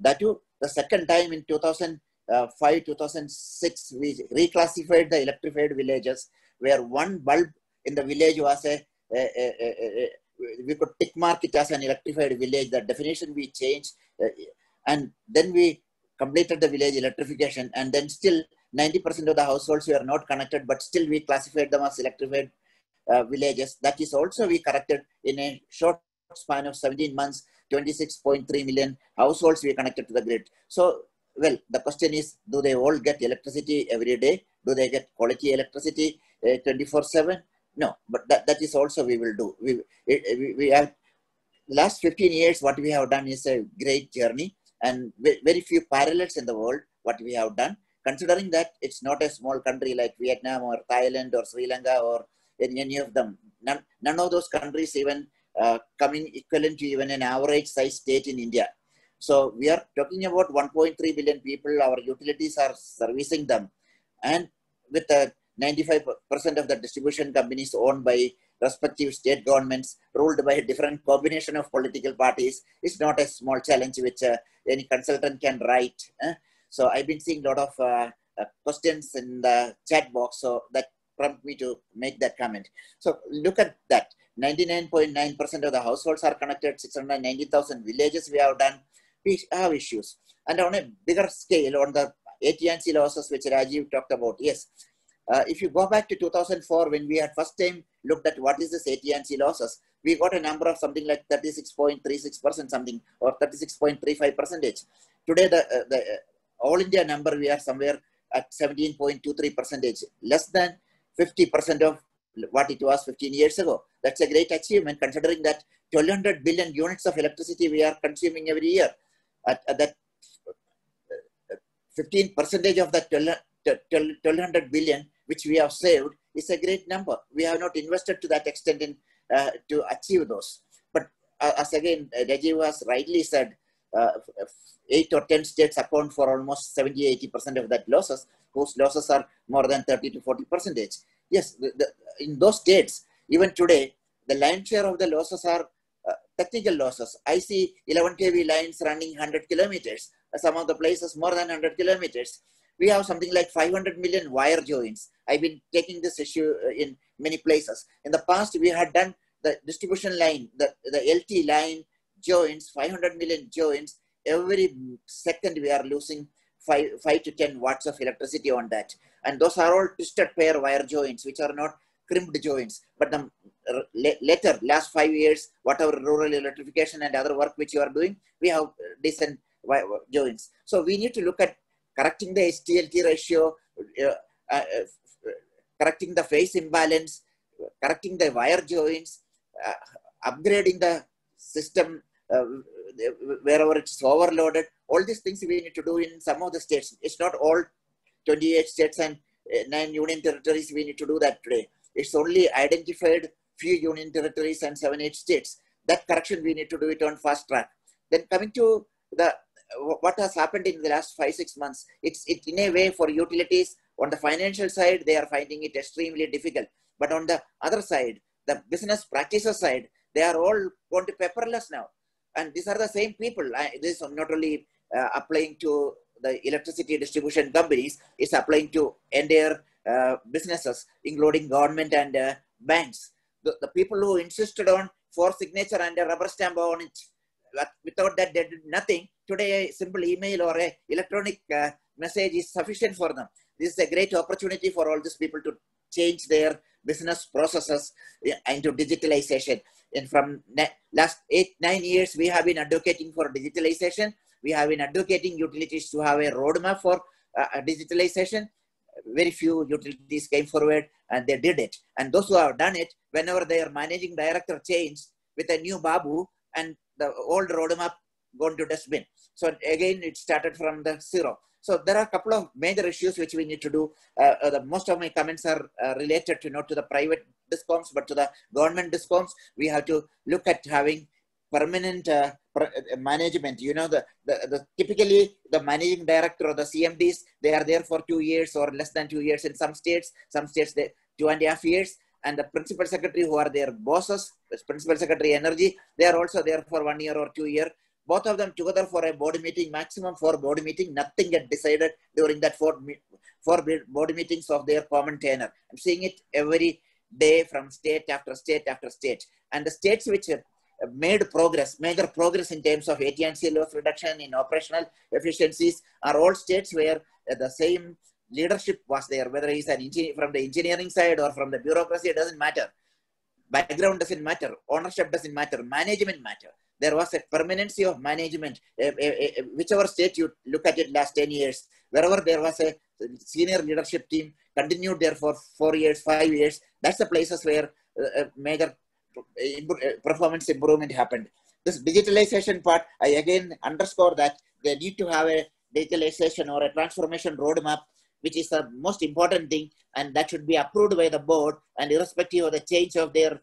That too, the second time in 2005, 2006, we reclassified the electrified villages, where one bulb in the village was we could tick mark it as an electrified village. The definition we changed. And then we completed the village electrification, and then still 90% of the households were not connected, but still we classified them as electrified villages. That is also we corrected in a short span of 17 months, 26.3 million households we connected to the grid. So, well, the question is, do they all get electricity every day? Do they get quality electricity 24/7? No, but that is also we will do. We have last 15 years, what we have done is a great journey. And very few parallels in the world, what we have done, considering that it's not a small country like Vietnam or Thailand or Sri Lanka or any of them. None of those countries even coming equivalent to even an average size state in India. So we are talking about 1.3 billion people, our utilities are servicing them. And with 95% of the distribution companies owned by respective state governments, ruled by a different combination of political parties, is not a small challenge which any consultant can write. So I've been seeing a lot of questions in the chat box, so that prompted me to make that comment. So look at that, 99.9% of the households are connected, 690,000 villages we have done. We have issues. And on a bigger scale, on the AT&C losses which Rajiv talked about, yes. If you go back to 2004, when we had first time looked at what is this AT&C losses, we got a number of something like 36.36% something, or 36.35%. Today, the all India number, we are somewhere at 17.23%, less than 50% of what it was 15 years ago. That's a great achievement, considering that 1,200 billion units of electricity we are consuming every year. At that 15% of that 1,200 billion, which we have saved, is a great number. We have not invested to that extent in to achieve those. But as again, Rajiv has rightly said, 8 or 10 states account for almost 70-80% of that losses, whose losses are more than 30 to 40%. Yes, in those states, even today, the line share of the losses are technical losses. I see 11 kV lines running 100 kilometers. Some of the places more than 100 kilometers. We have something like 500 million wire joins. I've been taking this issue in many places. In the past, we had done the distribution line, the LT line joins, 500 million joins. Every second, we are losing 5 to 10 watts of electricity on that. And those are all twisted pair wire joints, which are not crimped joints. But the later, last 5 years, whatever rural electrification and other work which you are doing, we have decent joints. So we need to look at correcting the HTLT ratio, correcting the phase imbalance, correcting the wire joints, upgrading the system wherever it's overloaded. All these things we need to do in some of the states. It's not all 28 states and 9 union territories we need to do that today. It's only identified few union territories and 7-8 states. That correction we need to do it on fast track. Then coming to the what has happened in the last 5-6 months, it's in a way for utilities on the financial side, they are finding it extremely difficult. But on the other side, the business practices side, they are all going to paperless now. And these are the same people. This is not only applying to the electricity distribution companies, it's applying to entire businesses, including government and banks. The people who insisted on 4 signature and a rubber stamp on it, without that they did nothing. Today, a simple email or a electronic message is sufficient for them. This is a great opportunity for all these people to change their business processes into digitalization. And from last 8-9 years, we have been advocating for digitalization. We have been advocating utilities to have a roadmap for digitalization. Very few utilities came forward and they did it. And those who have done it, whenever their managing director changed with a new babu and the old roadmap gone to dustbin. So again, it started from the zero. So there are a couple of major issues which we need to do. Most of my comments are related to not to the private DISCOMs, but to the government DISCOMs. We have to look at having permanent management. You know, typically the managing director or the CMDs, they are there for 2 years or less than 2 years in some states. Some states, they 2.5 years. And the principal secretary who are their bosses, the principal secretary energy, they are also there for 1 year or 2 years. Both of them together for a board meeting, maximum 4 board meeting, nothing get decided during that 4 board meetings of their common tenure. I'm seeing it every day from state after state after state. And the states which have made progress, major progress in terms of AT&C loss reduction in operational efficiencies are all states where the same leadership was there, whether he's an engineer from the engineering side or from the bureaucracy, it doesn't matter. Background doesn't matter, ownership doesn't matter, management matter. There was a permanency of management, whichever state you look at it last 10 years, wherever there was a senior leadership team continued there for 4 years, 5 years, that's the places where major performance improvement happened. This digitalization part, I again underscore that they need to have a digitalization or a transformation roadmap, which is the most important thing, and that should be approved by the board and irrespective of the change of their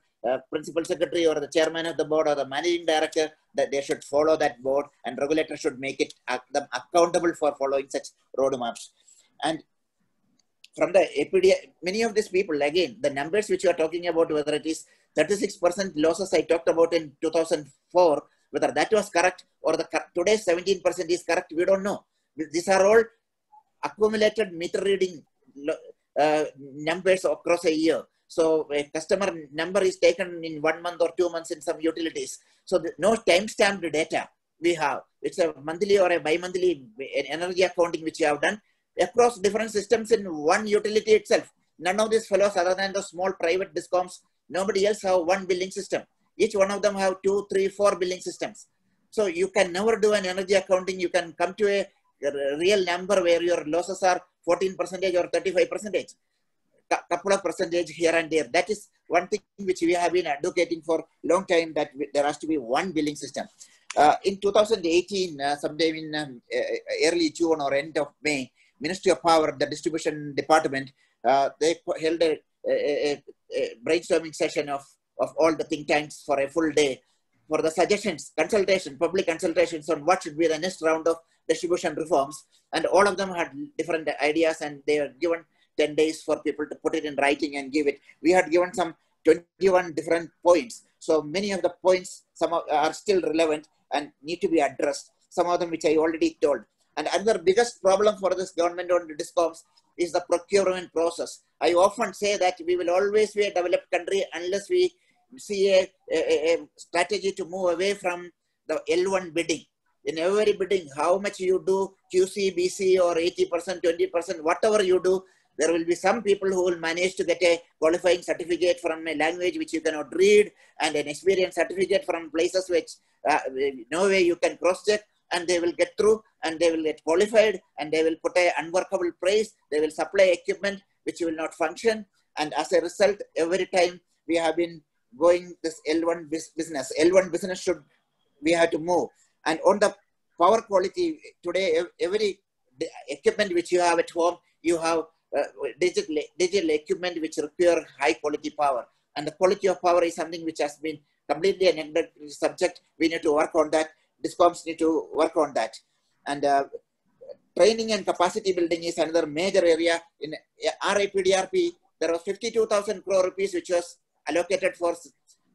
principal secretary or the chairman of the board or the managing director, that they should follow that board and regulator should make it them accountable for following such roadmaps. And from the APD, many of these people, again, the numbers which you are talking about, whether it is 36% losses I talked about in 2004, whether that was correct or the today's 17% is correct, we don't know. These are all accumulated meter reading numbers across a year. So a customer number is taken in 1 month or 2 months in some utilities. So no time-stamped data we have. It's a monthly or a bi-monthly energy accounting which you have done across different systems in one utility itself. None of these fellows other than the small private DISCOMs, nobody else have one billing system. Each one of them have 2, 3, 4 billing systems. So you can never do an energy accounting. You can come to a real number where your losses are 14% or 35%. Couple of percentage here and there. That is one thing which we have been advocating for a long time, that there has to be one billing system. In 2018, sometime in early June or end of May, Ministry of Power, the distribution department, they held a brainstorming session of all the think tanks for a full day for the suggestions, consultation, public consultations on what should be the next round of distribution reforms. And all of them had different ideas and they were given 10 days for people to put it in writing and give it. We had given some 21 different points. So many of the points, some are still relevant and need to be addressed. Some of them which I already told. And another biggest problem for this government-owned DISCOMs is the procurement process. I often say that we will always be a developed country unless we see a strategy to move away from the L1 bidding. In every bidding, how much you do, QCBS or 80%, 20%, whatever you do, there will be some people who will manage to get a qualifying certificate from a language which you cannot read and an experience certificate from places which no way you can cross-check, and they will get through and they will get qualified and they will put an unworkable price. They will supply equipment which will not function. And as a result, every time we have been going this L1 business. L1 business should, we have to move. And on the power quality today, every equipment which you have at home, you have digital equipment which require high quality power. And the quality of power is something which has been completely a neglected subject. We need to work on that. DISCOMs need to work on that. And training and capacity building is another major area. In RIPDRP, there was 52,000 crore rupees which was allocated for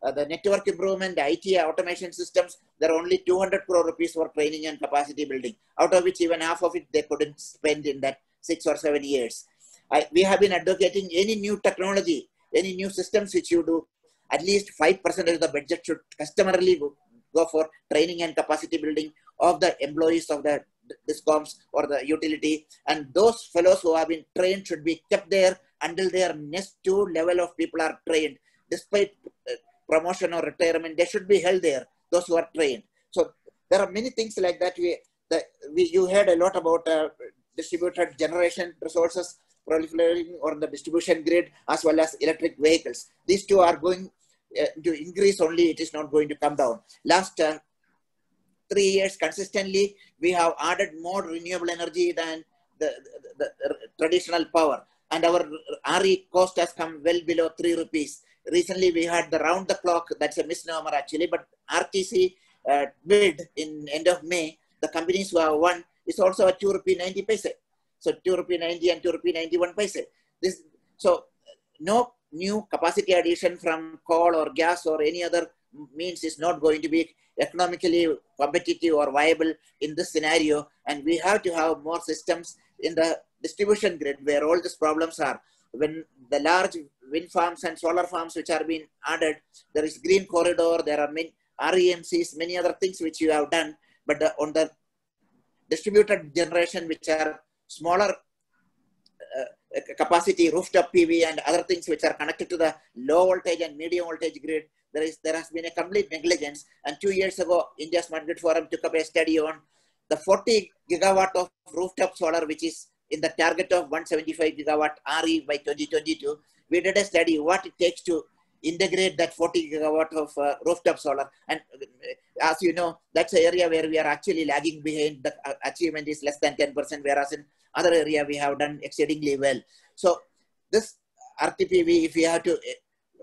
the network improvement, the IT automation systems. There are only 200 crore rupees for training and capacity building, out of which even half of it they couldn't spend in that 6 or 7 years. We have been advocating any new technology, any new systems which you do, at least 5% of the budget should customarily go for training and capacity building of the employees of the DISCOMs or the utility. And those fellows who have been trained should be kept there until their next two level of people are trained. Despite promotion or retirement, they should be held there, those who are trained. So there are many things like that. You heard a lot about distributed generation resources proliferating on the distribution grid as well as electric vehicles. These two are going to increase only, it is not going to come down. Last 3 years consistently, we have added more renewable energy than the traditional power. And our RE cost has come well below 3 rupees. Recently, we had the round the clock, that's a misnomer actually, but RTC bid in end of May, the companies who have won is also at 2 rupee 90 paise. So 2 rupee 90 and 2 rupee 91 paise. This, so no new capacity addition from coal or gas or any other means is not going to be economically competitive or viable in this scenario. And we have to have more systems in the distribution grid where all these problems are. When the large wind farms and solar farms which are being added, there is green corridor, there are many REMCs, many other things which you have done, but on the distributed generation which are smaller capacity, rooftop PV and other things which are connected to the low voltage and medium voltage grid, there has been a complete negligence. And 2 years ago, India Smart Grid Forum took up a study on the 40 gigawatt of rooftop solar, which is in the target of 175 gigawatt RE by 2022, we did a study what it takes to integrate that 40 gigawatt of rooftop solar. And as you know, that's the area where we are actually lagging behind. The achievement is less than 10%, whereas in other area we have done exceedingly well. So this RTPV, if we have to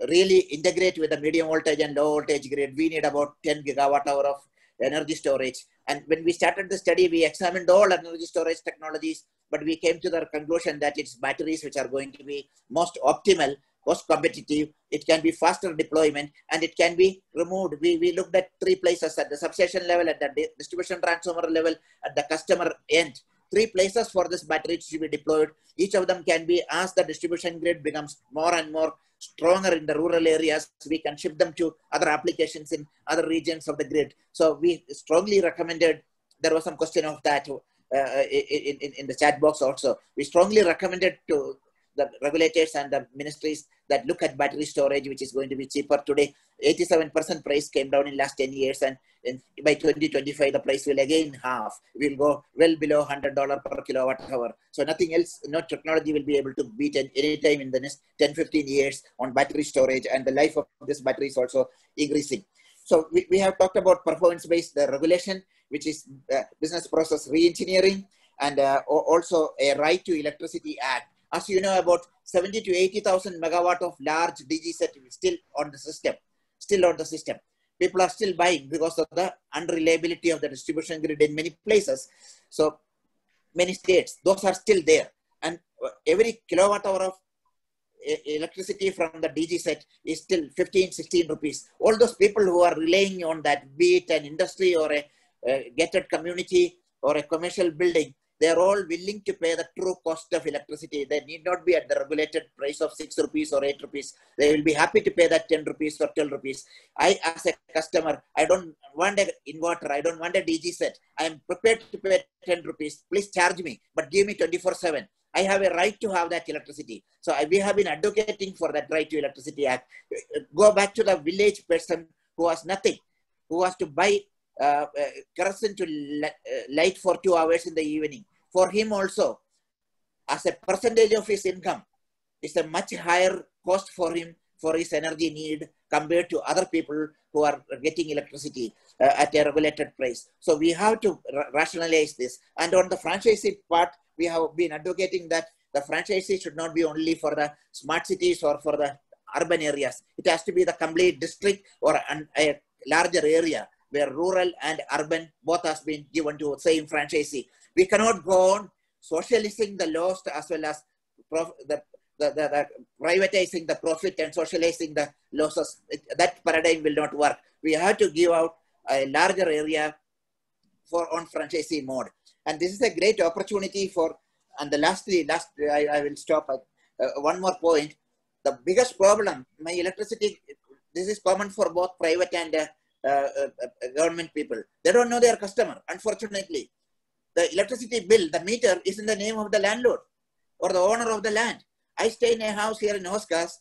really integrate with the medium voltage and low voltage grid, we need about 10 gigawatt hour of energy storage. And when we started the study, we examined all energy storage technologies, but we came to the conclusion that it's batteries which are going to be most optimal, most competitive, it can be faster deployment, and it can be removed. We looked at 3 places, at the substation level, at the distribution transformer level, at the customer end. 3 places for this battery to be deployed. Each of them can be, as the distribution grid becomes more and more stronger in the rural areas, we can ship them to other applications in other regions of the grid. So we strongly recommended, there was some question of that in the chat box also, we strongly recommended to the regulators and the ministries that look at battery storage, which is going to be cheaper today. 87% price came down in last 10 years, and by 2025, the price will again half. It will go well below $100 per kilowatt hour. So nothing else, no technology will be able to beat at any time in the next 10-15 years on battery storage, and the life of this battery is also increasing. So we have talked about performance-based regulation, which is business process re-engineering, and also a Right to Electricity Act. As you know, about 70 to 80,000 megawatt of large DG set is still on the system, People are still buying because of the unreliability of the distribution grid in many places. So many states, those are still there. And every kilowatt hour of electricity from the DG set is still 15, 16 rupees. All those people who are relying on that, be it an industry or a gated community or a commercial building, they are all willing to pay the true cost of electricity. They need not be at the regulated price of 6 rupees or 8 rupees. They will be happy to pay that 10 rupees or 12 rupees. I, as a customer, I don't want an inverter. I don't want a DG set. I am prepared to pay 10 rupees. Please charge me, but give me 24/7. I have a right to have that electricity. So we have been advocating for that Right to Electricity Act. Go back to the village person who has nothing, who has to buy kerosene to light for 2 hours in the evening. For him also, as a percentage of his income, it's a much higher cost for him for his energy need compared to other people who are getting electricity at a regulated price. So we have to rationalize this. And on the franchisee part, we have been advocating that the franchisee should not be only for the smart cities or for the urban areas. It has to be the complete district or a larger area where rural and urban both has been given to the same franchisee. We cannot go on socializing the loss as well as privatizing the profit and socializing the losses. That paradigm will not work. We have to give out a larger area for on franchisee mode. And this is a great opportunity for, and the lastly, I will stop at one more point. The biggest problem, my electricity, this is common for both private and government people. They don't know their customer, unfortunately. The electricity bill, the meter is in the name of the landlord or the owner of the land. I stay in a house here in Oscars.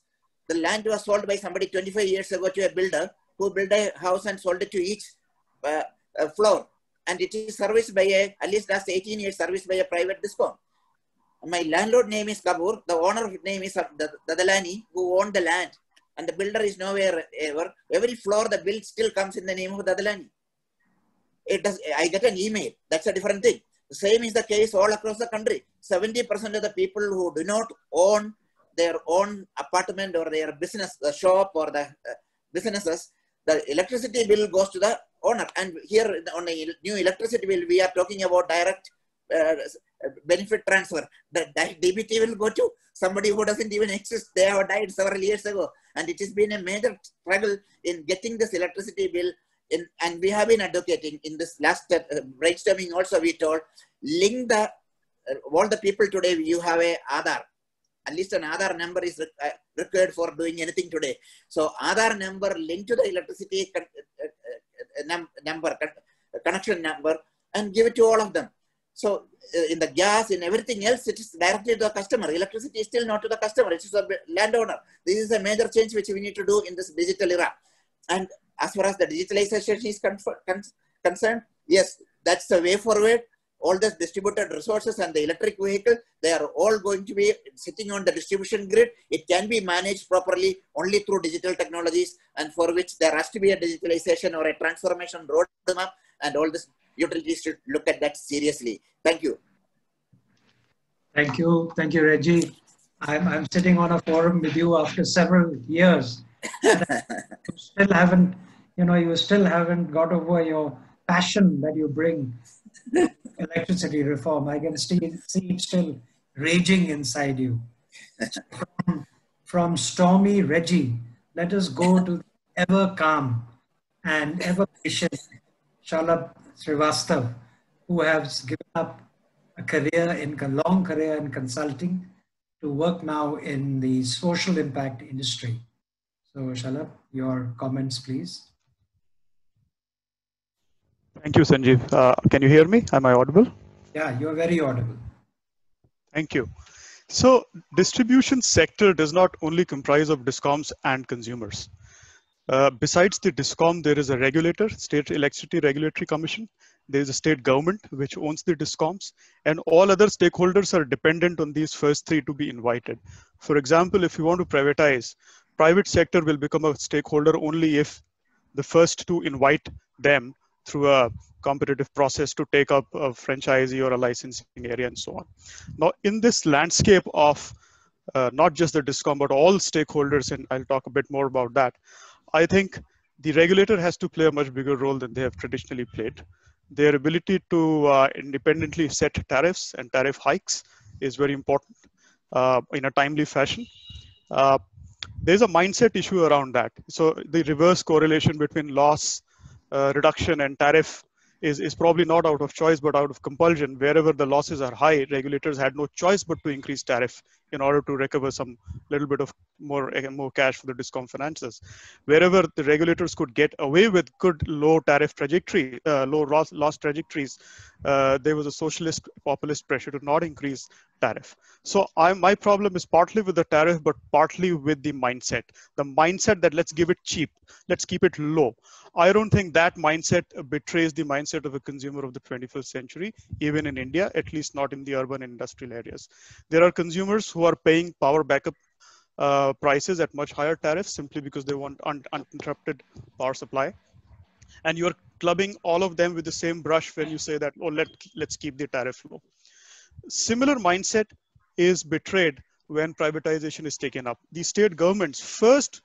The land was sold by somebody 25 years ago to a builder who built a house and sold it to each floor. And it is serviced by a, at least last 18 years, serviced by a private DISCOM. My landlord name is Kabur. The owner name is Dadalani, who owned the land. And the builder is nowhere ever. Every floor, the bill still comes in the name of Dadalani. It does. I get an email. That's a different thing. The same is the case all across the country. 70% of the people who do not own their own apartment or their business, the shop or the businesses, the electricity bill goes to the owner. And here on a new electricity bill, we are talking about direct benefit transfer. The DBT will go to somebody who doesn't even exist. They have died several years ago. And it has been a major struggle in getting this electricity bill in, and we have been advocating in this last brainstorming also, we told, link the, all the people today, you have a Aadhaar. At least an Aadhaar number is required for doing anything today. So Aadhaar number linked to the electricity connection number and give it to all of them. So in the gas, in everything else, it is directly to the customer. Electricity is still not to the customer, it is to the landowner. This is a major change which we need to do in this digital era. And as far as the digitalization is concerned, yes, that's the way forward. All the distributed resources and the electric vehicle, they are all going to be sitting on the distribution grid. It can be managed properly only through digital technologies, and for which there has to be a digitalization or a transformation roadmap, and all these utilities should look at that seriously. Thank you. Thank you. Thank you, Reji. I'm sitting on a forum with you after several years. Still haven't, you know, you still haven't got over your passion that you bring to electricity reform. I can still see it still raging inside you. From stormy Reji, let us go to ever calm and ever patient Shalabh Srivastava, who has given up a career in a long career in consulting to work now in the social impact industry. So, Shalabh, your comments, please. Thank you, Sanjeev. Can you hear me? Am I audible? Yeah, you're very audible. Thank you. So, distribution sector does not only comprise of DISCOMs and consumers. Besides the DISCOM, there is a regulator, State Electricity Regulatory Commission. There is a state government which owns the DISCOMs, and all other stakeholders are dependent on these first three to be invited. For example, if you want to privatize, private sector will become a stakeholder only if the first two invite them through a competitive process to take up a franchisee or a licensing area and so on. Now, in this landscape of not just the DISCOM, but all stakeholders, and I'll talk a bit more about that, I think the regulator has to play a much bigger role than they have traditionally played. Their ability to independently set tariffs and tariff hikes is very important. in a timely fashion. There's a mindset issue around that. So the reverse correlation between loss reduction and tariff is probably not out of choice, but out of compulsion. Wherever the losses are high, regulators had no choice but to increase tariff in order to recover some little bit of more cash for the DISCOM finances. Wherever the regulators could get away with good low tariff trajectory, low loss trajectories, there was a socialist populist pressure to not increase tariff. So my problem is partly with the tariff, but partly with the mindset that let's give it cheap, let's keep it low. I don't think that mindset betrays the mindset of a consumer of the 21st century, even in India, at least not in the urban industrial areas. There are consumers who are paying power backup prices at much higher tariffs simply because they want uninterrupted power supply. And you're clubbing all of them with the same brush when you say that, oh, let's keep the tariff low. Similar mindset is betrayed when privatization is taken up. The state government's first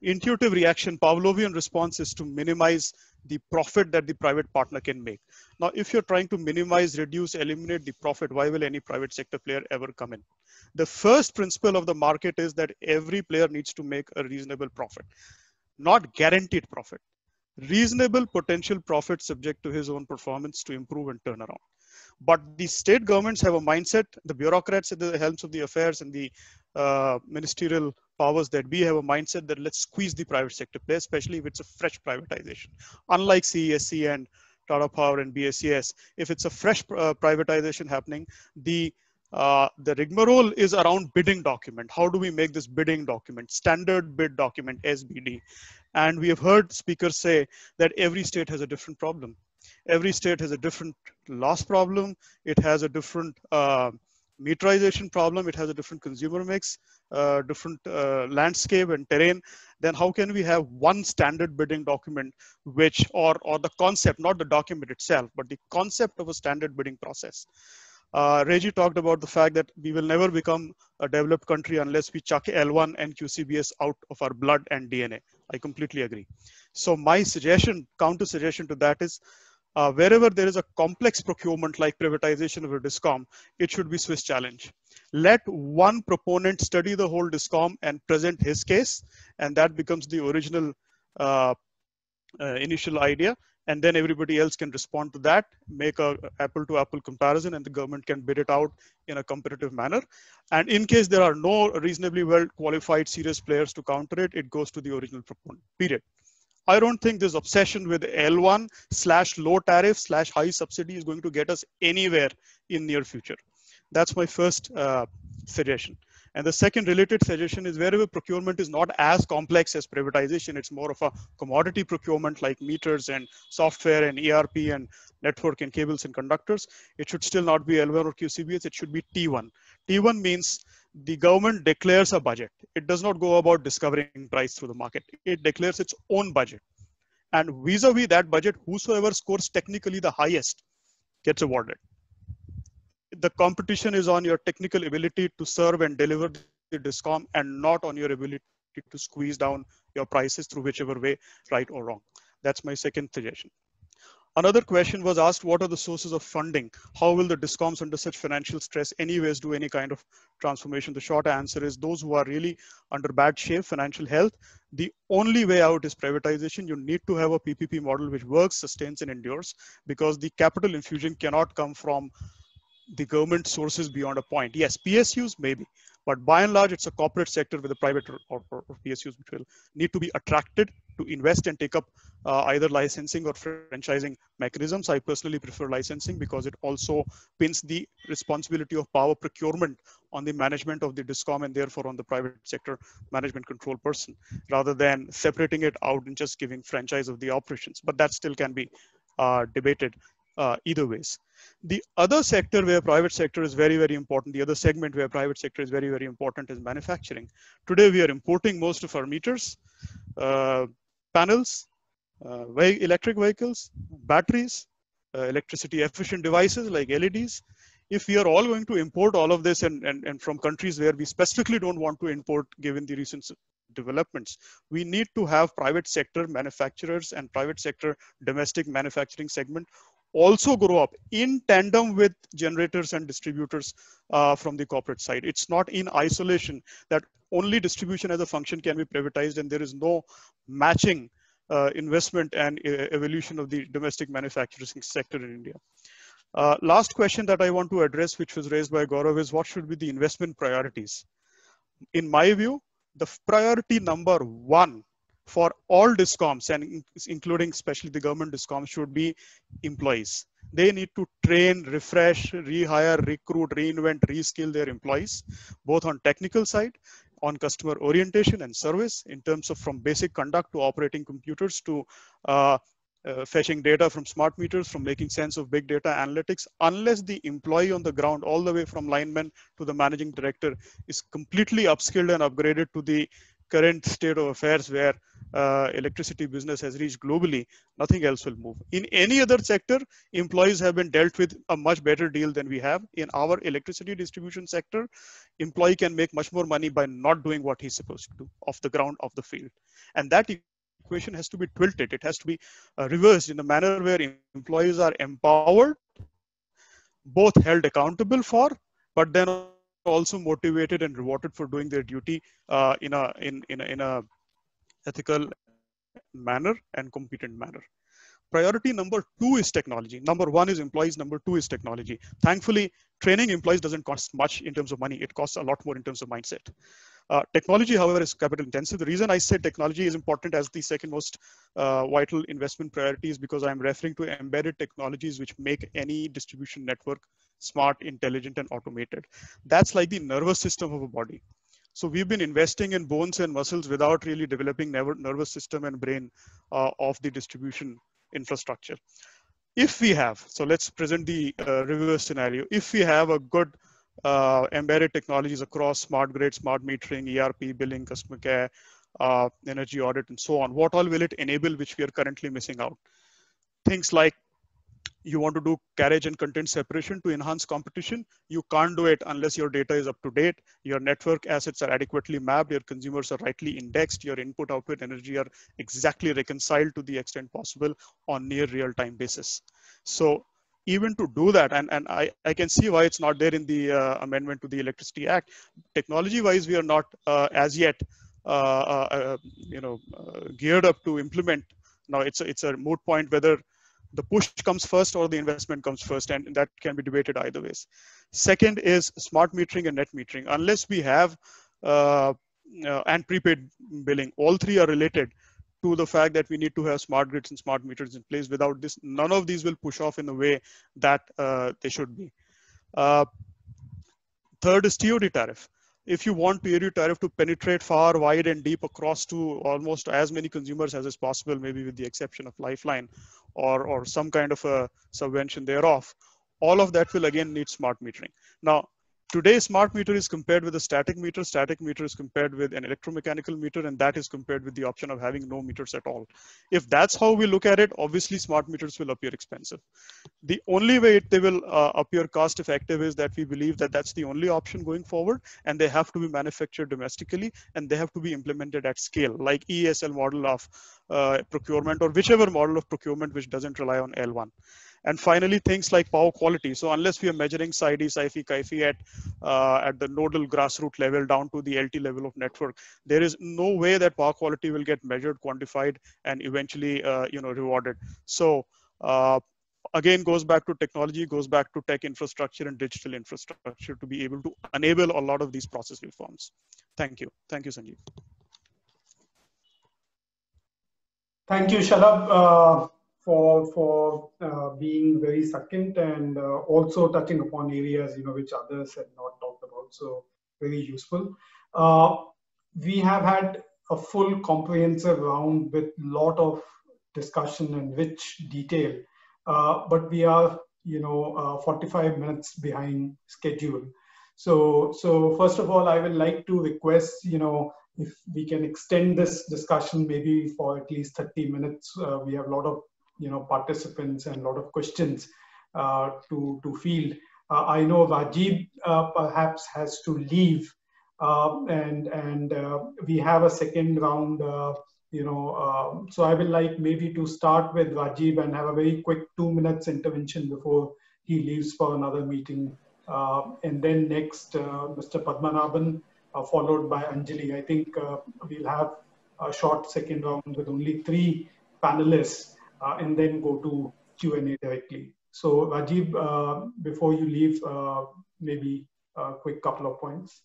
intuitive reaction, Pavlovian response, is to minimize the profit that the private partner can make. Now, if you're trying to minimize, reduce, eliminate the profit, why will any private sector player ever come in? The first principle of the market is that every player needs to make a reasonable profit, not guaranteed profit. Reasonable potential profit subject to his own performance to improve and turn around. But the state governments have a mindset, the bureaucrats at the helms of the affairs and the ministerial powers that be have a mindset that let's squeeze the private sector play, especially if it's a fresh privatization. Unlike CESC and Tata Power and BSES, if it's a fresh privatization happening, the rigmarole is around bidding document. How do we make this bidding document? Standard bid document, SBD. And we have heard speakers say that every state has a different problem. Every state has a different loss problem. It has a different meterization problem. It has a different consumer mix, different landscape and terrain. Then how can we have one standard bidding document, which or the concept, not the document itself, but the concept of a standard bidding process. Reji talked about the fact that we will never become a developed country unless we chuck L1 and QCBS out of our blood and DNA. I completely agree. So my suggestion, counter suggestion to that is, wherever there is a complex procurement like privatization of a DISCOM, it should be Swiss challenge. Let one proponent study the whole DISCOM and present his case, and that becomes the original initial idea. And then everybody else can respond to that, make a apple-to-apple comparison, and the government can bid it out in a competitive manner. And in case there are no reasonably well-qualified serious players to counter it, it goes to the original proponent, period. I don't think this obsession with L1 / low tariff / high subsidy is going to get us anywhere in near future. That's my first suggestion. And the second related suggestion is wherever procurement is not as complex as privatization, it's more of a commodity procurement like meters and software and ERP and network and cables and conductors, it should still not be L1 or QCBS, it should be T1. T1 means the government declares a budget. It does not go about discovering price through the market. It declares its own budget. And vis-a-vis that budget, whosoever scores technically the highest gets awarded. The competition is on your technical ability to serve and deliver the DISCOM and not on your ability to squeeze down your prices through whichever way, right or wrong. That's my second suggestion. Another question was asked, what are the sources of funding? How will the DISCOMs under such financial stress anyways do any kind of transformation? The short answer is those who are really under bad shape, financial health, the only way out is privatization. You need to have a PPP model which works, sustains and endures because the capital infusion cannot come from the government sources beyond a point. Yes, PSUs maybe, but by and large, it's a corporate sector with a private or PSUs which will need to be attracted to invest and take up either licensing or franchising mechanisms. I personally prefer licensing because it also pins the responsibility of power procurement on the management of the DISCOM and therefore on the private sector management control person rather than separating it out and just giving franchise of the operations. But that still can be debated. Either ways. The other sector where private sector is very, very important, the other segment where private sector is very, very important is manufacturing. Today, we are importing most of our meters, panels, electric vehicles, batteries, electricity efficient devices like LEDs. If we are all going to import all of this and from countries where we specifically don't want to import given the recent developments, we need to have private sector manufacturers and private sector domestic manufacturing segment also grow up in tandem with generators and distributors from the corporate side. It's not in isolation that only distribution as a function can be privatized and there is no matching investment and evolution of the domestic manufacturing sector in India. Last question that I want to address, which was raised by Gaurav, is what should be the investment priorities? In my view, the priority number one for all DISCOMs and including especially the government DISCOMs should be employees. They need to train, refresh, rehire, recruit, reinvent, reskill their employees, both on technical side, on customer orientation and service in terms of from basic conduct to operating computers to fetching data from smart meters, from making sense of big data analytics. Unless the employee on the ground all the way from lineman to the managing director is completely upskilled and upgraded to the current state of affairs where electricity business has reached globally, nothing else will move. In any other sector, employees have been dealt with a much better deal than we have. In our electricity distribution sector, employee can make much more money by not doing what he's supposed to do off the ground, off the field. And that equation has to be tilted. It has to be reversed in a manner where employees are empowered, both held accountable for, but then also motivated and rewarded for doing their duty in a ethical manner and competent manner. Priority number two is technology. Number one is employees, number two is technology. Thankfully, training employees doesn't cost much in terms of money. It costs a lot more in terms of mindset. Technology, however, is capital intensive. The reason I say technology is important as the second most vital investment priority is because I'm referring to embedded technologies which make any distribution network smart, intelligent, and automated. That's like the nervous system of a body. So we've been investing in bones and muscles without really developing nervous system and brain of the distribution infrastructure. If we have, so let's present the reverse scenario. If we have a good embedded technologies across smart grid, smart metering, ERP, billing, customer care, energy audit, and so on, what all will it enable which we are currently missing out? Things like you want to do carriage and content separation to enhance competition. You can't do it unless your data is up to date, your network assets are adequately mapped, your consumers are rightly indexed, your input output energy are exactly reconciled to the extent possible on near real-time basis. So even to do that, and I can see why it's not there in the amendment to the Electricity Act. Technology-wise, we are not as yet geared up to implement. Now it's a moot point whether the push comes first or the investment comes first, and that can be debated either ways. Second is smart metering and net metering. Unless we have and prepaid billing, all three are related to the fact that we need to have smart grids and smart meters in place. Without this, none of these will push off in the way that they should be. Third is TOD tariff. If you want TOD tariff to penetrate far, wide, and deep across to almost as many consumers as is possible, maybe with the exception of Lifeline or some kind of a subvention thereof, all of that will again need smart metering. Now, today, smart meter is compared with a static meter. Static meter is compared with an electromechanical meter, and that is compared with the option of having no meters at all. If that's how we look at it, obviously smart meters will appear expensive. The only way they will appear cost effective is that we believe that that's the only option going forward, and they have to be manufactured domestically, and they have to be implemented at scale, like ESL model of procurement or whichever model of procurement which doesn't rely on L1. And finally, things like power quality. So unless we are measuring SAIDI, SAIFI, KAIFI at the nodal grassroots level down to the LT level of network, there is no way that power quality will get measured, quantified, and eventually rewarded. So again, goes back to technology, goes back to tech infrastructure and digital infrastructure to be able to enable a lot of these process reforms. Thank you. Thank you, Sanjeev. Thank you, Shalabh, for being very succinct and also touching upon areas which others had not talked about, so very useful. We have had a full comprehensive round with lot of discussion and rich detail, but we are 45 minutes behind schedule. So first of all, I would like to request if we can extend this discussion maybe for at least 30 minutes. We have a lot of participants and a lot of questions to field. I know Rajib perhaps has to leave, and we have a second round So I will like maybe to start with Rajib and have a very quick 2 minutes intervention before he leaves for another meeting. And then next, Mr. Padmanabhan, followed by Anjali. I think we'll have a short second round with only 3 panelists and then go to Q&A directly. So Rajib, before you leave, maybe a quick couple of points.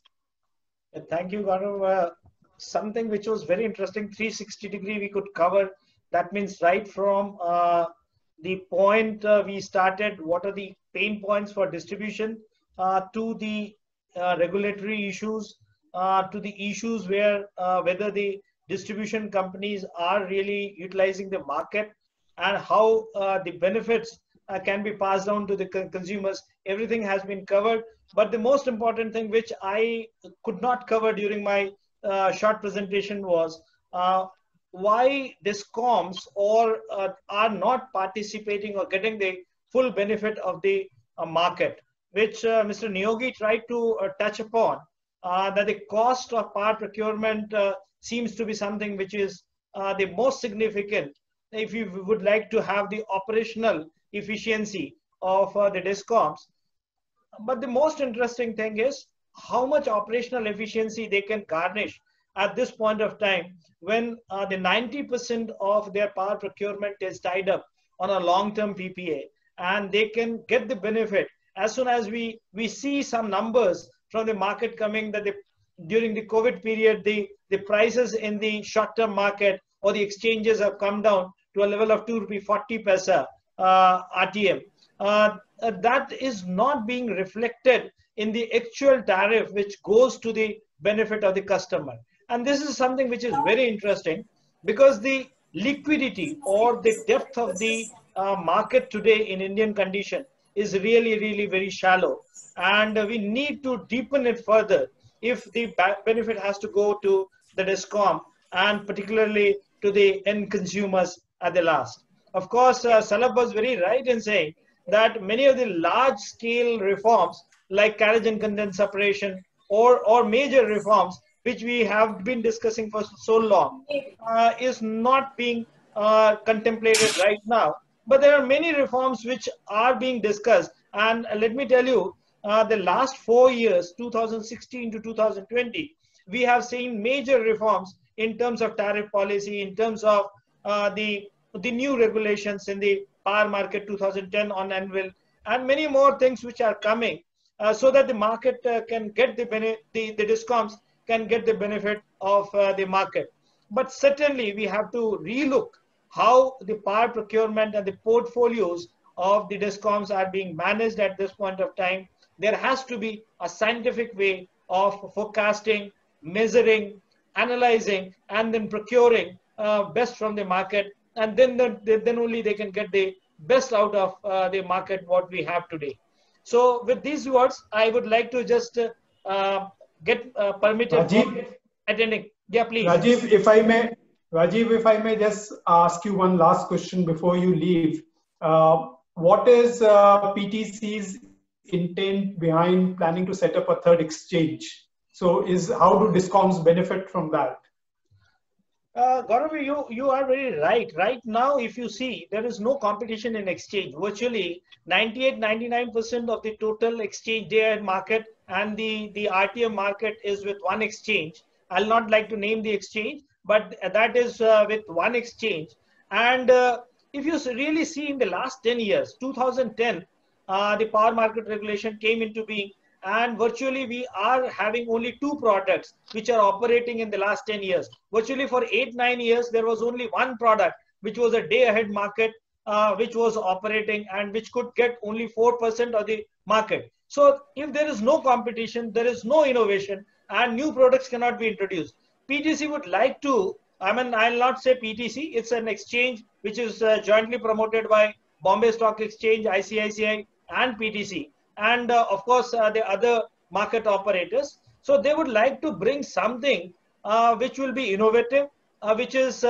Thank you, Gaurav. Something which was very interesting, 360-degree we could cover. That means right from the point we started, what are the pain points for distribution, to the regulatory issues, to the issues where whether the distribution companies are really utilizing the market and how the benefits can be passed down to the consumers. Everything has been covered. But the most important thing which I could not cover during my short presentation was why DISCOMs are not participating or getting the full benefit of the market, which Mr. Neogi tried to touch upon, that the cost of power procurement seems to be something which is the most significant if you would like to have the operational efficiency of the DISCOMs. But the most interesting thing is how much operational efficiency they can garnish at this point of time when the 90% of their power procurement is tied up on a long-term PPA, and they can get the benefit as soon as we see some numbers from the market coming that during the COVID period, the prices in the short-term market or the exchanges have come down to a level of 2.40 rupees RTM. That is not being reflected in the actual tariff which goes to the benefit of the customer. And this is something which is very interesting because the liquidity or the depth of the market today in Indian condition is really, really very shallow. And we need to deepen it further if the benefit has to go to the DISCOM and particularly to the end consumers at the last. Of course, Shalabh was very right in saying that many of the large scale reforms like carriage and condense separation or major reforms which we have been discussing for so long is not being contemplated right now. But there are many reforms which are being discussed, and let me tell you, the last 4 years, 2016 to 2020, we have seen major reforms in terms of tariff policy, in terms of the new regulations in the power market 2010 on anvil, and many more things which are coming so that the market can get the DISCOMs can get the benefit of the market. But certainly we have to relook how the power procurement and the portfolios of the DISCOMs are being managed at this point of time. There has to be a scientific way of forecasting, measuring, analyzing, and then procuring best from the market, and then only they can get the best out of the market what we have today. So with these words, I would like to just get permitted Rajib, attending. Yeah, please. Rajib, if I may just ask you one last question before you leave. What is PTC's intent behind planning to set up a third exchange? So how do DISCOMs benefit from that? Gaurav, you are very right. Right now, if you see, there is no competition in exchange. Virtually 98–99% of the total exchange day market and the RTM market is with one exchange. I'll not like to name the exchange, but that is with one exchange. And if you really see in the last 10 years, 2010, the power market regulation came into being, and virtually we are having only 2 products which are operating in the last 10 years. Virtually for 8–9 years, there was only one product which was a day-ahead market which was operating and which could get only 4% of the market. So if there is no competition, there is no innovation and new products cannot be introduced. PTC would like to, I mean, I'll not say PTC, it's an exchange which is jointly promoted by Bombay Stock Exchange, ICICI and PTC. And of course, the other market operators. So they would like to bring something which will be innovative, which is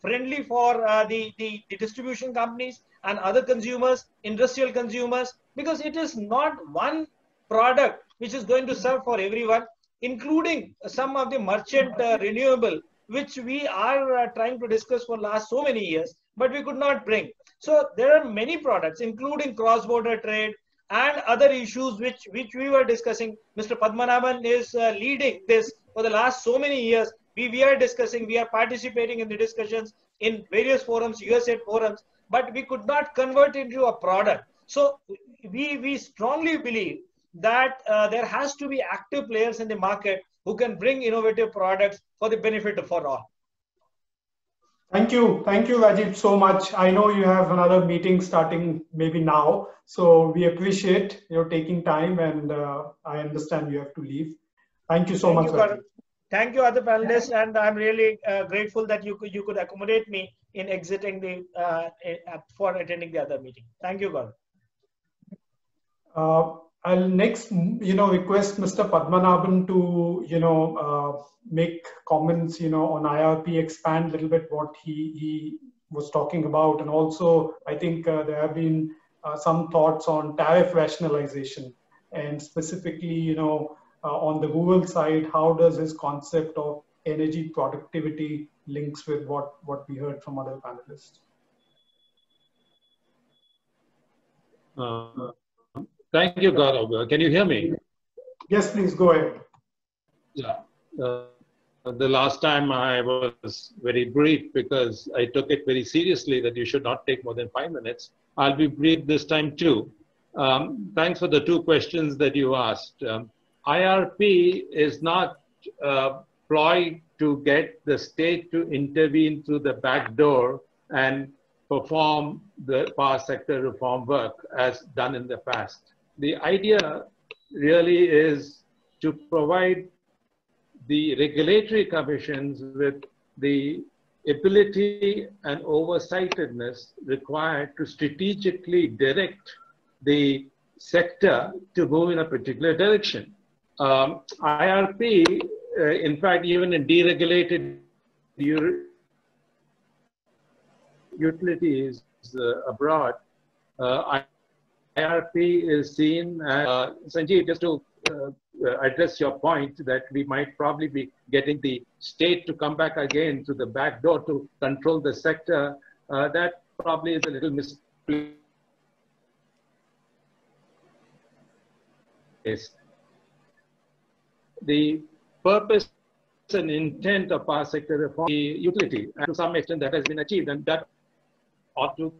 friendly for the distribution companies and other consumers, industrial consumers, because it is not one product which is going to serve for everyone, including some of the merchant renewable, which we are trying to discuss for last so many years, but we could not bring. So there are many products, including cross-border trade and other issues which we were discussing. Mr. Padmanabhan is leading this for the last so many years. We are discussing, we are participating in the discussions in various forums, USAID forums, but we could not convert it into a product. So we strongly believe that there has to be active players in the market who can bring innovative products for the benefit of all. Thank you Rajib so much. I know you have another meeting starting maybe now, so we appreciate your taking time, and I understand you have to leave. Thank you so much. Thank you, other panelists, and I'm really grateful that you could accommodate me in exiting the for attending the other meeting. Thank you, Gaurav. I'll next, request Mr. Padmanabhan to, make comments, on IRP, expand a little bit what he was talking about, and also I think there have been some thoughts on tariff rationalization, and specifically, on the Google side, how does his concept of energy productivity links with what we heard from other panelists? Thank you, Gaurav. Can you hear me? Yes, please go ahead. Yeah. The last time I was very brief because I took it very seriously that you should not take more than 5 minutes. I'll be brief this time too. Thanks for the two questions that you asked. IRP is not a ploy to get the state to intervene through the back door and perform the power sector reform work as done in the past. The idea really is to provide the regulatory commissions with the ability and oversightedness required to strategically direct the sector to move in a particular direction. IRP, in fact, even in deregulated utilities abroad, IRP is seen as, Sanjeev, just to address your point that we might probably be getting the state to come back again to the back door to control the sector, that probably is a little misplaced. The purpose and intent of power sector reform is utility, and to some extent that has been achieved, and that ought to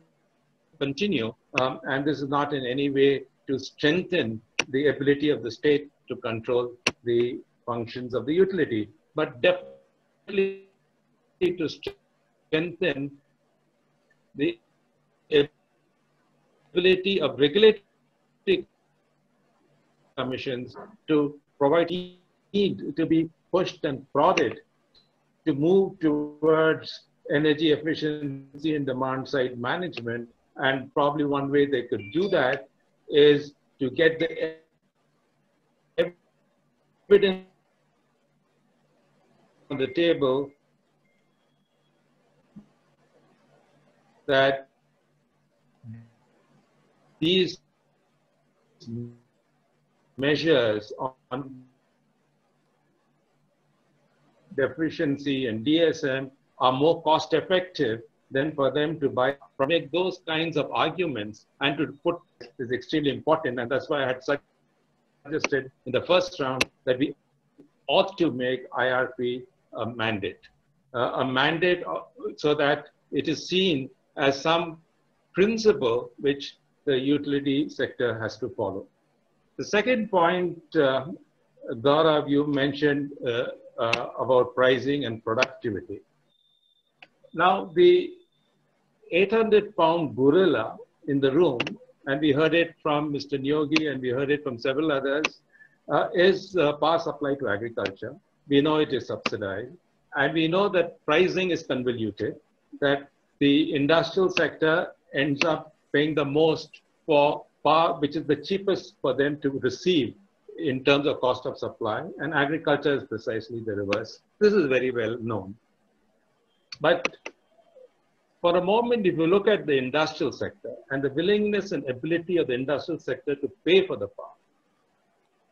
continue. And this is not in any way to strengthen the ability of the state to control the functions of the utility, but definitely to strengthen the ability of regulatory commissions to provide need to be pushed and prodded to move towards energy efficiency and demand side management. And probably one way they could do that is to get the evidence on the table that these measures on deficiency and DSM are more cost effective than for them to buy. Make those kinds of arguments and to put is extremely important, and that's why I had suggested in the first round that we ought to make IRP a mandate so that it is seen as some principle which the utility sector has to follow. The second point, Gaurav, you mentioned about pricing and productivity. Now, the 800-pound gorilla in the room, and we heard it from Mr. Neogi and we heard it from several others, is power supply to agriculture. We know it is subsidized, and we know that pricing is convoluted, that the industrial sector ends up paying the most for power, which is the cheapest for them to receive in terms of cost of supply, and agriculture is precisely the reverse. This is very well known. But for a moment, if you look at the industrial sector and the willingness and ability of the industrial sector to pay for the power,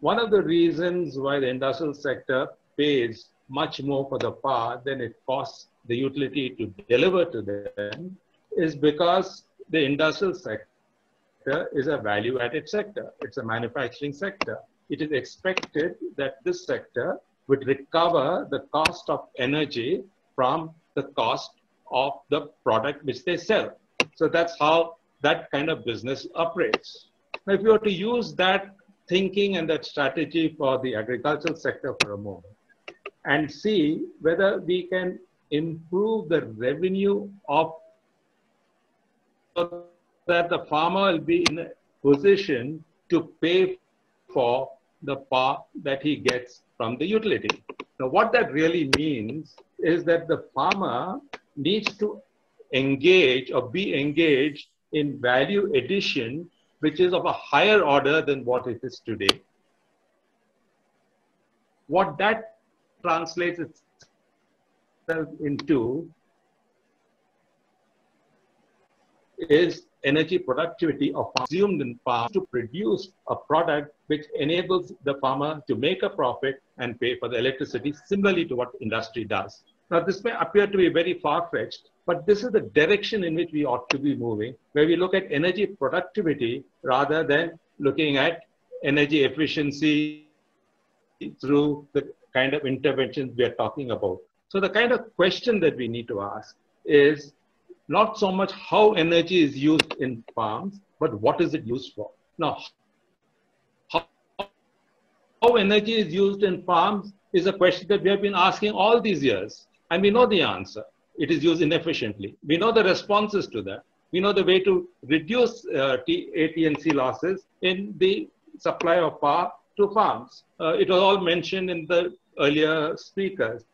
one of the reasons why the industrial sector pays much more for the power than it costs the utility to deliver to them is because the industrial sector is a value-added sector. It's a manufacturing sector. It is expected that this sector would recover the cost of energy from the cost of the product which they sell. So that's how that kind of business operates. Now, if you were to use that thinking and that strategy for the agricultural sector for a moment and see whether we can improve the revenue of so that the farmer will be in a position to pay for the power that he gets from the utility. Now, what that really means is that the farmer needs to engage or be engaged in value addition, which is of a higher order than what it is today. What that translates itself into is energy productivity of consumed in farms to produce a product which enables the farmer to make a profit and pay for the electricity, similarly to what industry does. Now, this may appear to be very far-fetched, but this is the direction in which we ought to be moving, where we look at energy productivity rather than looking at energy efficiency through the kind of interventions we are talking about. So the kind of question that we need to ask is not so much how energy is used in farms, but what is it used for? Now, how energy is used in farms is a question that we have been asking all these years, and we know the answer. It is used inefficiently. We know the responses to that. We know the way to reduce AT&C losses in the supply of power to farms. It was all mentioned in the earlier speakers.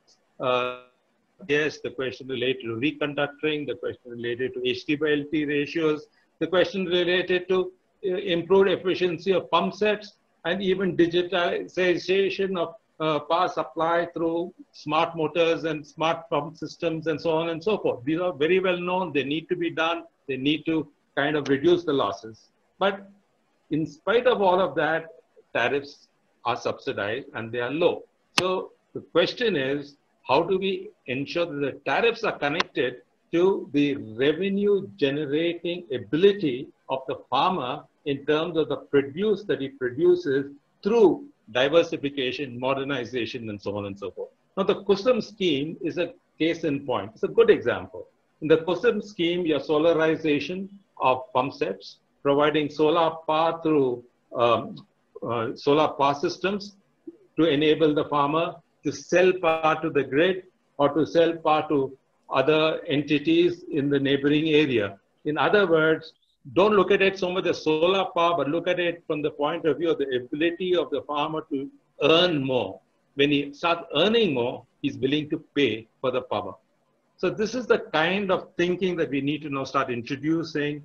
Yes, the question related to reconductoring, the question related to HT/LT ratios, the question related to improved efficiency of pump sets, and even digitalization of power supply through smart motors and smart pump systems and so on and so forth. These are very well known. They need to be done. They need to kind of reduce the losses. But in spite of all of that, tariffs are subsidized and they are low. So the question is, how do we ensure that the tariffs are connected to the revenue generating ability of the farmer in terms of the produce that he produces through diversification, modernization, and so on and so forth. Now, the Kusum scheme is a case in point. It's a good example. In the Kusum scheme, your solarization of pump sets, providing solar power through solar power systems to enable the farmer to sell power to the grid or to sell power to other entities in the neighboring area. In other words, don't look at it so much as solar power, but look at it from the point of view of the ability of the farmer to earn more. When he starts earning more, he's willing to pay for the power. So this is the kind of thinking that we need to now start introducing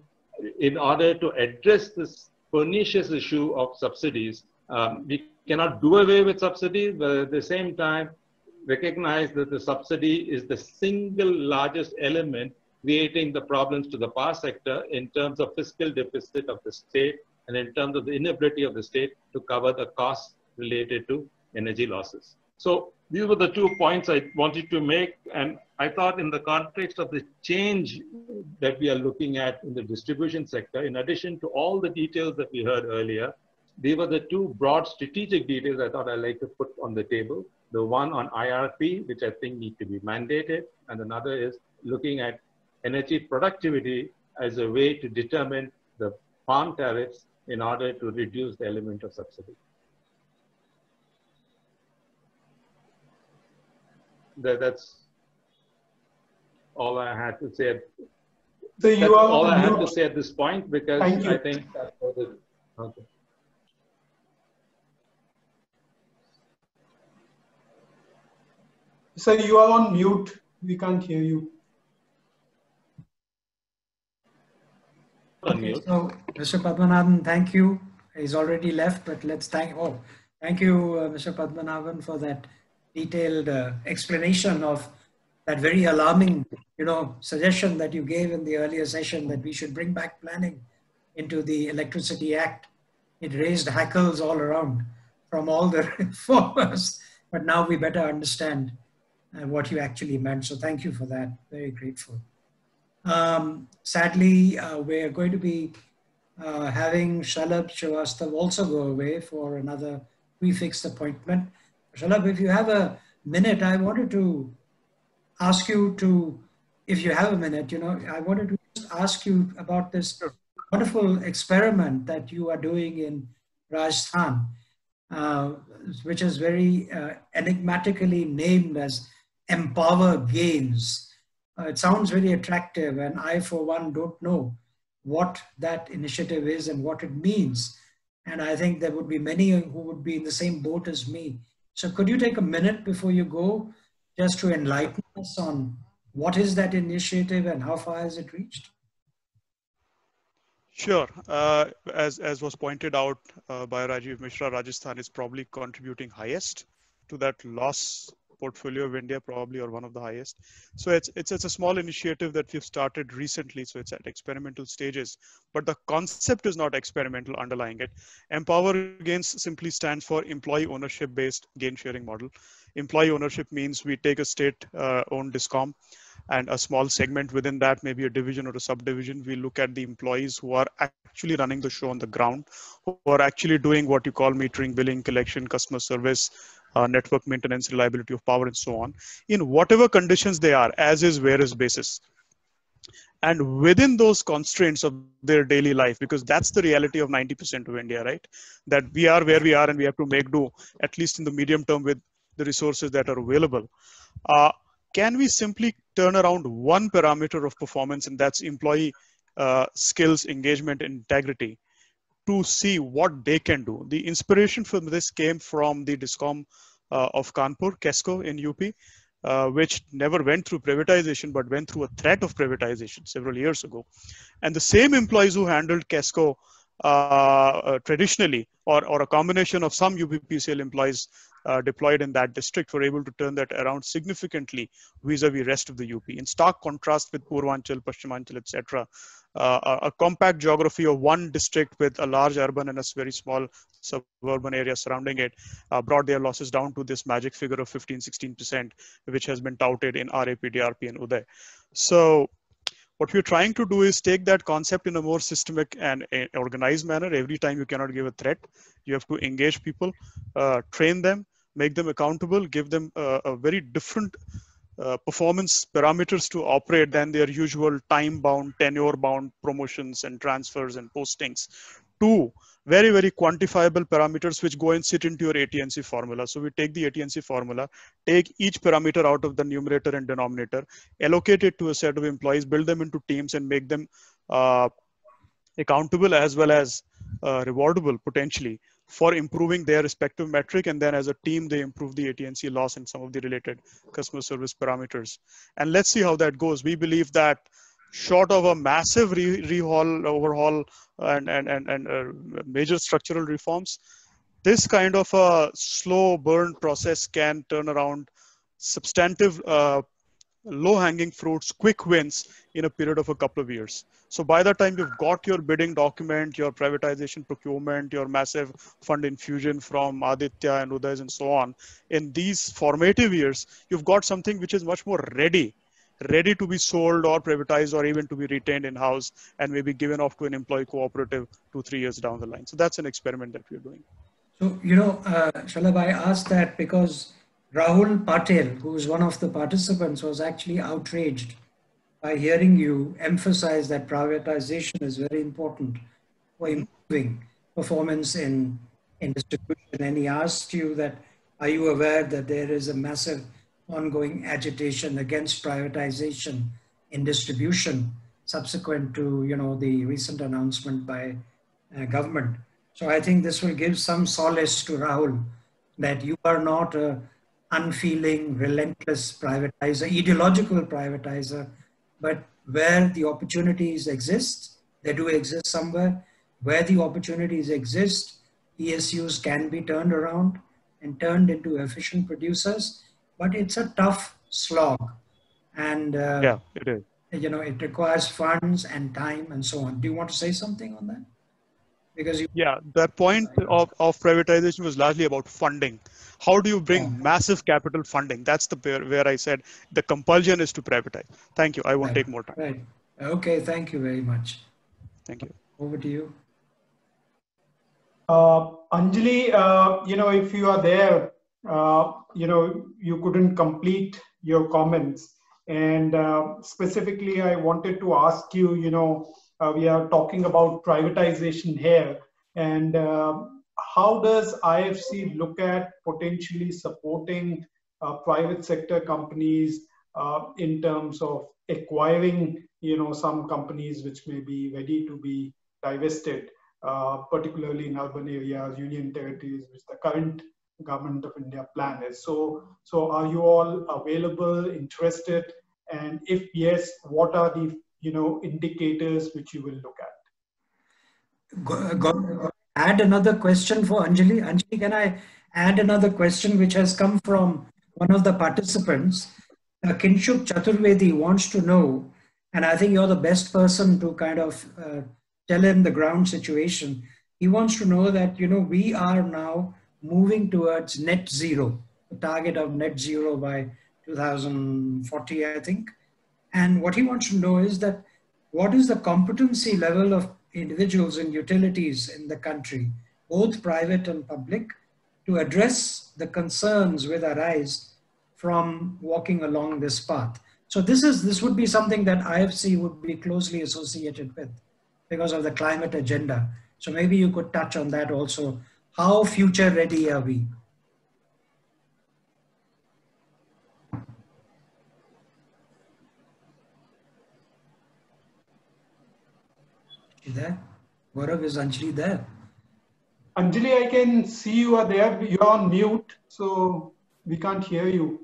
in order to address this pernicious issue of subsidies. We cannot do away with subsidies, but at the same time, recognize that the subsidy is the single largest element creating the problems to the power sector in terms of fiscal deficit of the state and in terms of the inability of the state to cover the costs related to energy losses. So these were the 2 points I wanted to make, and I thought in the context of the change that we are looking at in the distribution sector, in addition to all the details that we heard earlier, these were the 2 broad strategic details I thought I'd like to put on the table. The one on IRP, which I think need to be mandated, and another is looking at energy productivity as a way to determine the farm tariffs in order to reduce the element of subsidy. That's all I had to say. So you are all I had to say at this point, because I think that was it. Okay. Sir, you are on mute. We can't hear you. Okay, so Mr. Padmanabhan, thank you. He's already left, but let's thank you, Mr. Padmanabhan, for that detailed explanation of that very alarming, suggestion that you gave in the earlier session that we should bring back planning into the Electricity Act. It raised hackles all around from all the reformers, but now we better understand and what you actually meant. So thank you for that. Very grateful. Sadly, we're going to be having Shalabh Srivastava also go away for another prefixed appointment. Shalabh, if you have a minute, I wanted to ask you to, if you have a minute, you know, I wanted to just ask you about this wonderful experiment that you are doing in Rajasthan, which is very enigmatically named as Empower Games. It sounds very attractive, and I, for one, don't know what that initiative is and what it means. And I think there would be many who would be in the same boat as me. So could you take a minute before you go just to enlighten us on what is that initiative and how far has it reached? Sure. As was pointed out by Rajiv Mishra, Rajasthan is probably contributing highest to that loss portfolio of India, probably, or one of the highest. So it's a small initiative that we've started recently. So it's at experimental stages, but the concept is not experimental underlying it. Empower Gains simply stands for employee ownership based gain sharing model. Employee ownership means we take a state owned DISCOM and a small segment within that, maybe a division or a subdivision. We look at the employees who are actually running the show on the ground, who are actually doing what you call metering, billing, collection, customer service, network maintenance, reliability of power, and so on, in whatever conditions they are, as is, where is basis. And within those constraints of their daily life, because that's the reality of 90% of India, right? That we are where we are and we have to make do, at least in the medium term, with the resources that are available. Can we simply turn around one parameter of performance, and that's employee skills, engagement, integrity, to see what they can do? The inspiration for this came from the DISCOM of Kanpur, Kesco in UP, which never went through privatization, but went through a threat of privatization several years ago. And the same employees who handled Kesco traditionally, or a combination of some UPPCL employees deployed in that district, were able to turn that around significantly vis-a-vis rest of the UP, in stark contrast with Purvanchal, Pashchimanchal, etc. A compact geography of one district with a large urban and a very small suburban area surrounding it brought their losses down to this magic figure of 15–16%, which has been touted in RAP, DRP, and Uday. So what we're trying to do is take that concept in a more systemic and organized manner. Every time you cannot give a threat, you have to engage people, train them, make them accountable, give them a very different performance parameters to operate than their usual time-bound, tenure-bound promotions and transfers and postings, to very, very quantifiable parameters which go and sit into your AT&C formula. So we take the AT&C formula, take each parameter out of the numerator and denominator, allocate it to a set of employees, build them into teams, and make them accountable as well as rewardable potentially for improving their respective metric. And then as a team, they improve the AT&C loss and some of the related customer service parameters. And let's see how that goes. We believe that short of a massive overhaul and major structural reforms, this kind of a slow burn process can turn around substantive low-hanging fruits, quick wins in a period of a couple of years. So by the time you've got your bidding document, your privatization procurement, your massive fund infusion from Aditya and Udays and so on, in these formative years, you've got something which is much more ready to be sold or privatized or even to be retained in-house and maybe given off to an employee cooperative 2–3 years down the line. So that's an experiment that we're doing. So, you know, Shalabh, I asked that because Rahul Patel, who is one of the participants, was actually outraged by hearing you emphasize that privatization is very important for improving performance in distribution. And he asked you that, are you aware that there is a massive ongoing agitation against privatization in distribution subsequent to, you know, the recent announcement by government? So I think this will give some solace to Rahul that you are not a unfeeling, relentless privatizer, ideological privatizer, but where the opportunities exist, they do exist somewhere. Where the opportunities exist, ESUs can be turned around and turned into efficient producers, but it's a tough slog. And, it is. You know, it requires funds and time and so on. Do you want to say something on that? Because you the point of privatization was largely about funding. How do you bring massive capital funding? That's the where I said the compulsion is to privatize. Thank you. I won't take more time. Right. Okay. Thank you very much. Thank you. Over to you. Anjali, you know, if you are there, you know, you couldn't complete your comments. And specifically, I wanted to ask you, you know, we are talking about privatization here. And how does IFC look at potentially supporting private sector companies in terms of acquiring, you know, some companies which may be ready to be divested, particularly in urban areas, union territories, which the current Government of India plan is. So are you all available, interested? And if yes, what are the, you know, indicators which you will look at? Add another question for Anjali. Anjali, can I add another question which has come from one of the participants? Kinshuk Chaturvedi wants to know, and I think you're the best person to kind of tell him the ground situation. He wants to know that, you know, we are now moving towards net zero, the target of net zero by 2040, I think. And what he wants to know is that what is the competency level of individuals and utilities in the country, both private and public, to address the concerns which arise from walking along this path. So this would be something that IFC would be closely associated with because of the climate agenda. So maybe you could touch on that also. How future ready are we? You there? Gaurav, is Anjali there? Anjali, I can see you are there. You're on mute, so we can't hear you.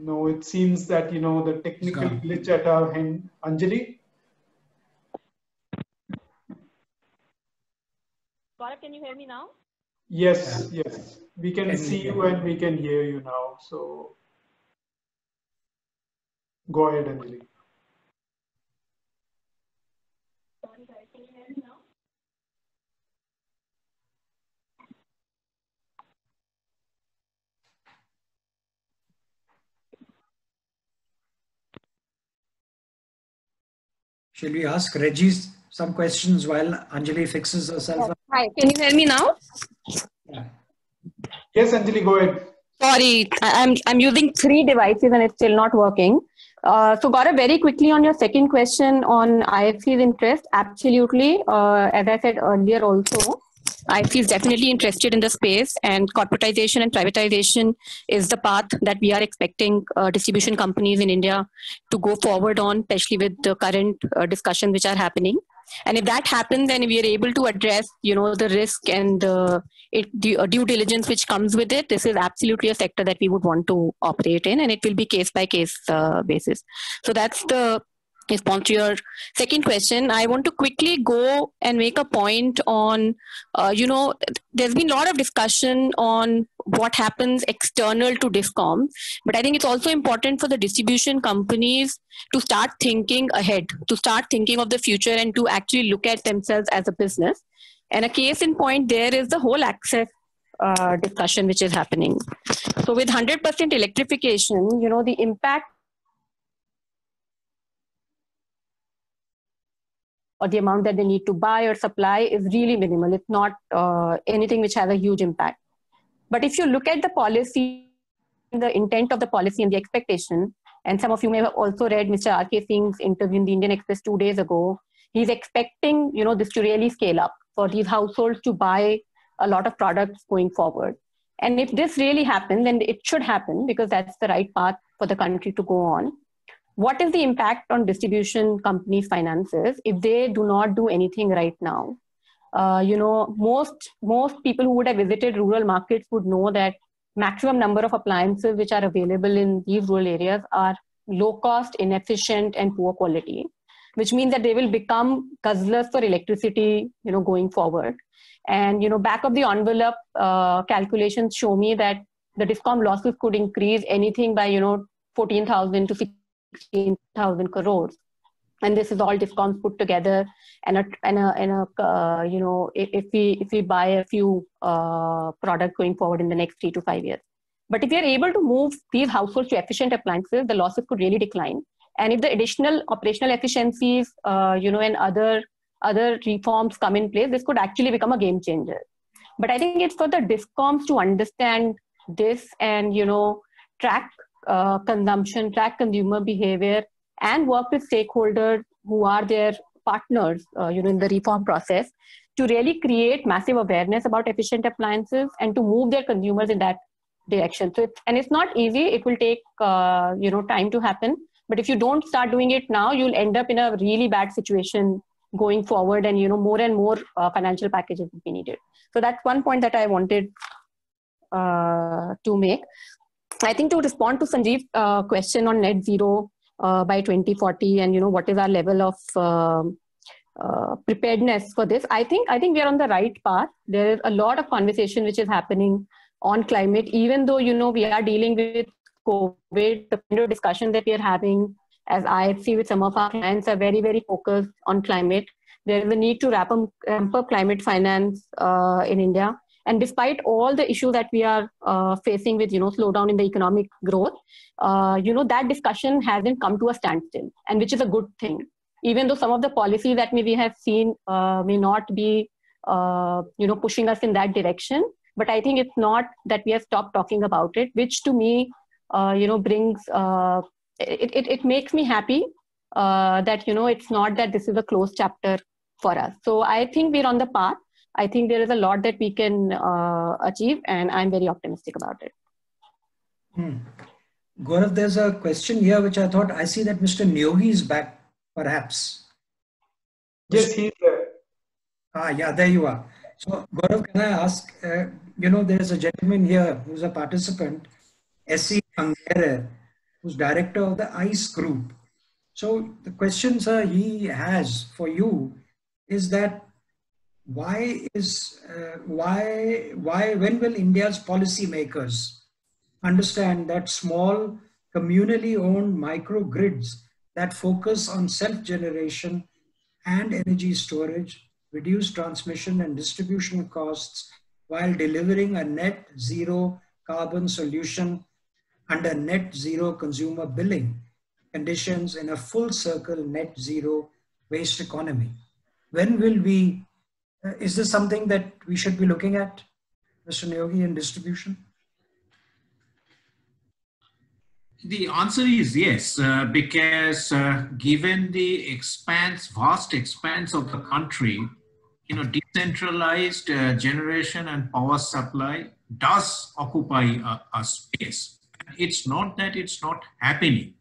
No, it seems that, you know, the technical glitch at our end. Anjali? Gaurav, can you hear me now? Yes, yes. We can see you and we can hear you now. So go ahead, Anjali. Sorry, guys, can you hear me now? Shall we ask Reji some questions while Anjali fixes herself up? Hi, can you hear me now? Yes, Anjali, go ahead. Sorry, I'm using three devices and it's still not working. So Gaurav, very quickly on your second question on IFC's interest, absolutely. As I said earlier also, IFC is definitely interested in the space, and corporatization and privatization is the path that we are expecting distribution companies in India to go forward on, especially with the current discussions which are happening. And if that happens and we are able to address, you know, the risk and the due diligence which comes with it, this is absolutely a sector that we would want to operate in, and it will be case by case basis. So that's the response to your second question. I want to quickly go and make a point on, you know, there's been a lot of discussion on what happens external to DISCOM, but I think it's also important for the distribution companies to start thinking ahead, to start thinking of the future and to actually look at themselves as a business. And a case in point there is the whole access discussion which is happening. So with 100% electrification, you know, the impact or the amount that they need to buy or supply is really minimal. It's not anything which has a huge impact. But if you look at the policy, the intent of the policy and the expectation, and some of you may have also read Mr. R.K. Singh's interview in the Indian Express 2 days ago, he's expecting, you know, this to really scale up for these households to buy a lot of products going forward. And if this really happens, and it should happen because that's the right path for the country to go on, what is the impact on distribution company finances if they do not do anything right now? You know, most people who would have visited rural markets would know that maximum number of appliances which are available in these rural areas are low cost, inefficient, and poor quality. which means that they will become guzzlers for electricity, going forward. And, back of the envelope calculations show me that the DISCOM losses could increase anything by, 14,000 to 16,000 crores. And this is all DISCOMs put together. And if we buy a few products going forward in the next 3 to 5 years. But if we are able to move these households to efficient appliances, the losses could really decline. And if the additional operational efficiencies, and other reforms come in place, this could actually become a game changer. But I think it's for the DISCOMs to understand this and, track consumption, track consumer behavior, and work with stakeholders who are their partners, in the reform process to really create massive awareness about efficient appliances and to move their consumers in that direction. So it's not easy. It will take, time to happen. But if you don't start doing it now, you'll end up in a really bad situation going forward, and more and more financial packages will be needed. So that's one point that I wanted to make. I think to respond to Sanjeev's question on net zero by 2040, and what is our level of preparedness for this? I think we are on the right path. There is a lot of conversation which is happening on climate, even though we are dealing with COVID. The kind of discussion that we are having as IFC with some of our clients are very, very focused on climate. There is a need to ramp up climate finance in India. And despite all the issues that we are facing with, slowdown in the economic growth, that discussion hasn't come to a standstill, and which is a good thing. Even though some of the policies that we have seen may not be, pushing us in that direction, but I think it's not that we have stopped talking about it, which to me, brings, it makes me happy that, it's not that this is a closed chapter for us. So I think we're on the path. I think there is a lot that we can achieve, and I'm very optimistic about it. Gaurav, there's a question here, which I thought, I see that Mr. Neogi is back, perhaps. Yes, he's there. Ah, yeah, there you are. So Gaurav, can I ask, there's a gentleman here who's a participant, S.E. who's director of the ICE group. So the question, sir, he has for you is that when will India's policymakers understand that small communally owned microgrids that focus on self-generation and energy storage reduce transmission and distribution costs while delivering a net zero carbon solution under net zero consumer billing conditions in a full circle net zero waste economy? When will we, is this something that we should be looking at, Mr. Neogi, in distribution? The answer is yes, because given the vast expanse of the country, decentralized generation and power supply does occupy a space. It's not that it's not happening.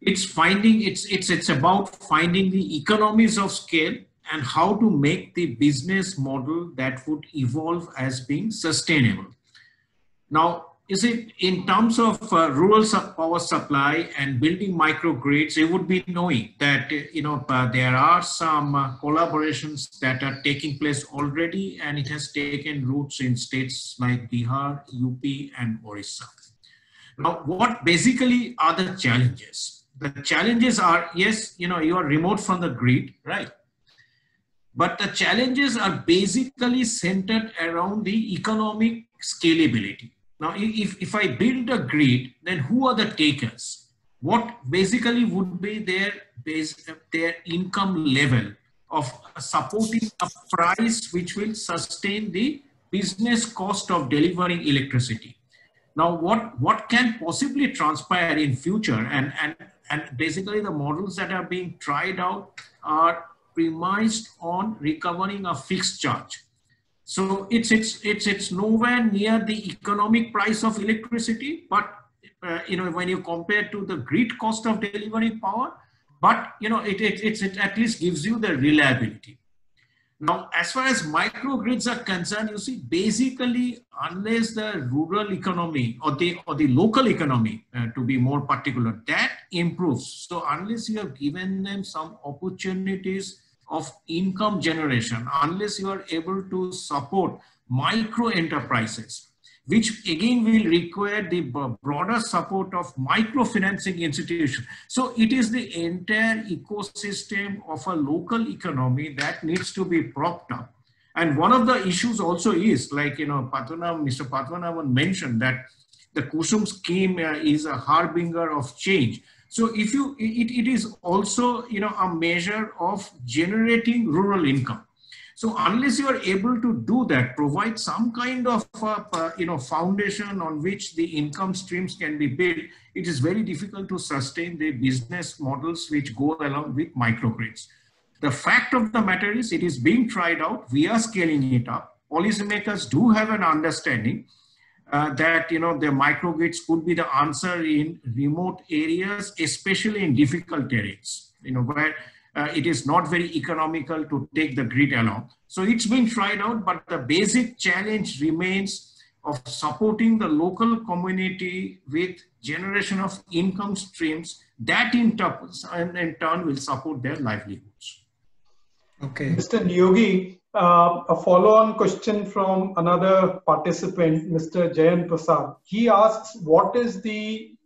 It's finding, it's about finding the economies of scale and how to make the business model that would evolve as being sustainable. Now, in terms of rural power supply and building microgrids, it would be knowing that, there are some collaborations that are taking place already, and it has taken roots in states like Bihar, UP, and Orissa. Now, what basically are the challenges? The challenges are, yes, you are remote from the grid, right? But the challenges are basically centered around the economic scalability. Now, if I build a grid, then who are the takers? What basically would be their income level of supporting a price which will sustain the business cost of delivering electricity? Now, what can possibly transpire in future, and basically the models that are being tried out are premised on recovering a fixed charge. So it's nowhere near the economic price of electricity, but when you compare to the grid cost of delivering power, but it at least gives you the reliability. Now, as far as microgrids are concerned, you see, basically, unless the rural economy or the local economy, to be more particular, that improves. So unless you have given them some opportunities of income generation, unless you are able to support micro enterprises, which again will require the broader support of microfinancing institutions. So it is the entire ecosystem of a local economy that needs to be propped up. And one of the issues also is, like, you know, Mr. Padmanabhan mentioned that the Kusum scheme is a harbinger of change. So if you, it is also, you know, a measure of generating rural income. So unless you are able to do that, provide some kind of you know, foundation on which the income streams can be built, it is very difficult to sustain the business models which go along with microgrids. The fact of the matter is, it is being tried out. We are scaling it up. Policymakers do have an understanding that, you know, the microgrids could be the answer in remote areas, especially in difficult areas, you know, where it is not very economical to take the grid along. So it's been tried out, but the basic challenge remains of supporting the local community with generation of income streams that in turn will support their livelihoods. Okay. Mr. Neogi, a follow-on question from another participant, Mr. Jayan Prasad. He asks, what is the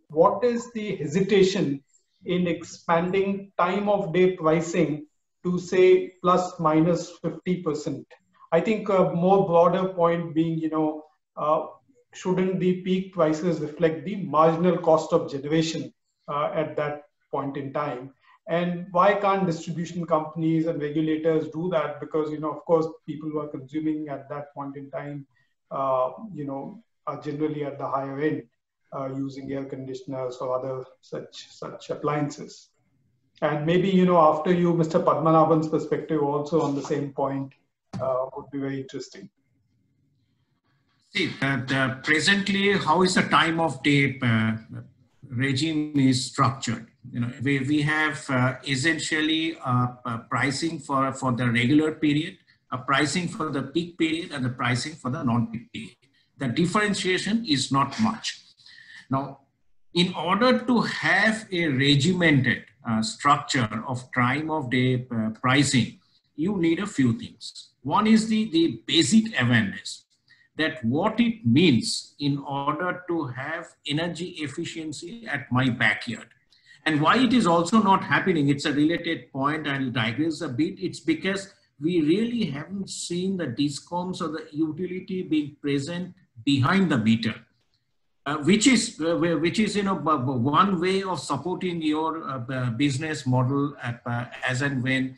hesitation in expanding time of day pricing to say plus minus 50%? I think a more broader point being, you know, shouldn't the peak prices reflect the marginal cost of generation at that point in time? And why can't distribution companies and regulators do that? Because, you know, of course, people who are consuming at that point in time, you know, are generally at the higher end, using air conditioners or other such appliances. And maybe, you know, after you, Mr. Padmanabhan's perspective also on the same point would be very interesting. See, presently, how is the time of day regime is structured? You know, we have essentially a pricing for the regular period, a pricing for the peak period, and the pricing for the non-peak period. The differentiation is not much. Now, in order to have a regimented structure of time of day pricing, you need a few things. One is the basic awareness that what it means in order to have energy efficiency at my backyard. And why it is also not happening, it's a related point, I'll digress a bit, it's because we really haven't seen the DISCOMs or the utility being present behind the meter, which is, you know, one way of supporting your business model at, as and when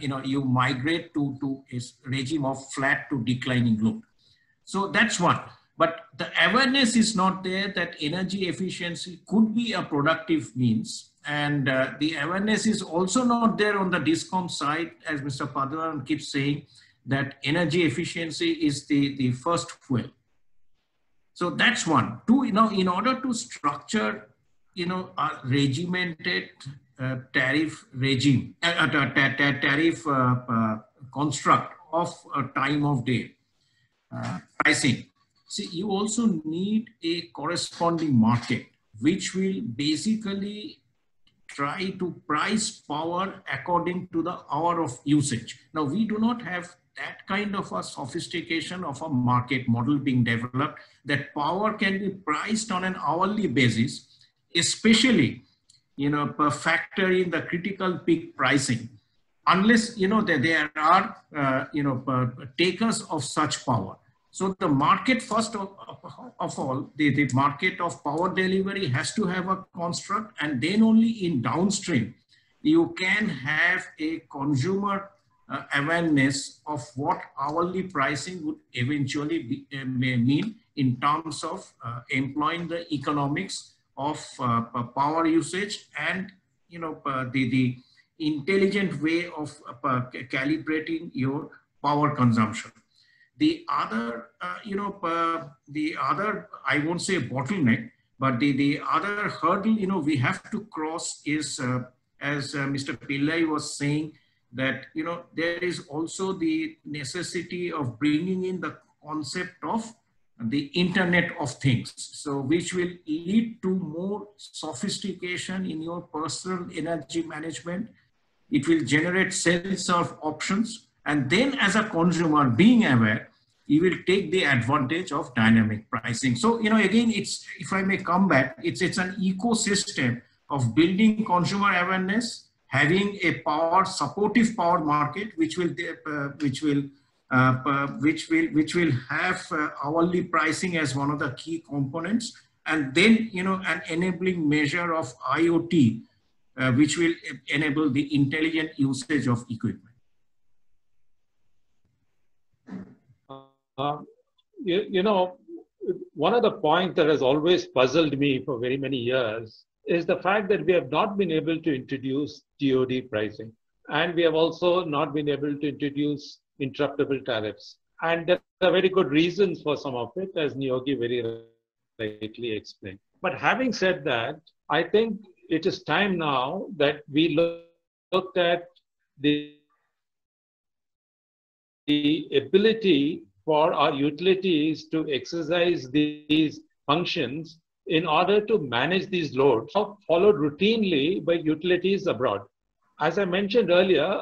you know, you migrate to a regime of flat to declining load. So that's one. But the awareness is not there that energy efficiency could be a productive means. And the awareness is also not there on the DISCOM side, as Mr. Padmanabhan keeps saying, that energy efficiency is the first fuel. So that's one. Two, you know, in order to structure, you know, a regimented tariff regime, tariff construct of time of day pricing. See, you also need a corresponding market, which will basically try to price power according to the hour of usage. Now, we do not have that kind of a sophistication of a market model being developed, that power can be priced on an hourly basis, especially, you know, per factor in the critical peak pricing, unless, you know, there are, you know, takers of such power. So the market, first of all, the market of power delivery has to have a construct, and then only in downstream, you can have a consumer awareness of what hourly pricing would eventually be, mean in terms of employing the economics of power usage and, you know, the intelligent way of calibrating your power consumption. The other, you know, the other, I won't say bottleneck, but the other hurdle, you know, we have to cross is, as Mr. Pillai was saying, that, you know, there is also the necessity of bringing in the concept of the Internet of Things, so which will lead to more sophistication in your personal energy management. It will generate self-serve options, and then as a consumer being aware, you will take the advantage of dynamic pricing. So, you know, again, it's, if I may come back, it's an ecosystem of building consumer awareness, having a power, supportive power market, which will have hourly pricing as one of the key components, and then, you know, an enabling measure of IoT, which will enable the intelligent usage of equipment. You know, one of the points that has always puzzled me for very many years is the fact that we have not been able to introduce TOD pricing, and we have also not been able to introduce interruptible tariffs. And there are very good reasons for some of it, as Neogi very rightly explained. But having said that, I think it is time now that we looked at the ability for our utilities to exercise these functions in order to manage these loads, followed routinely by utilities abroad. As I mentioned earlier,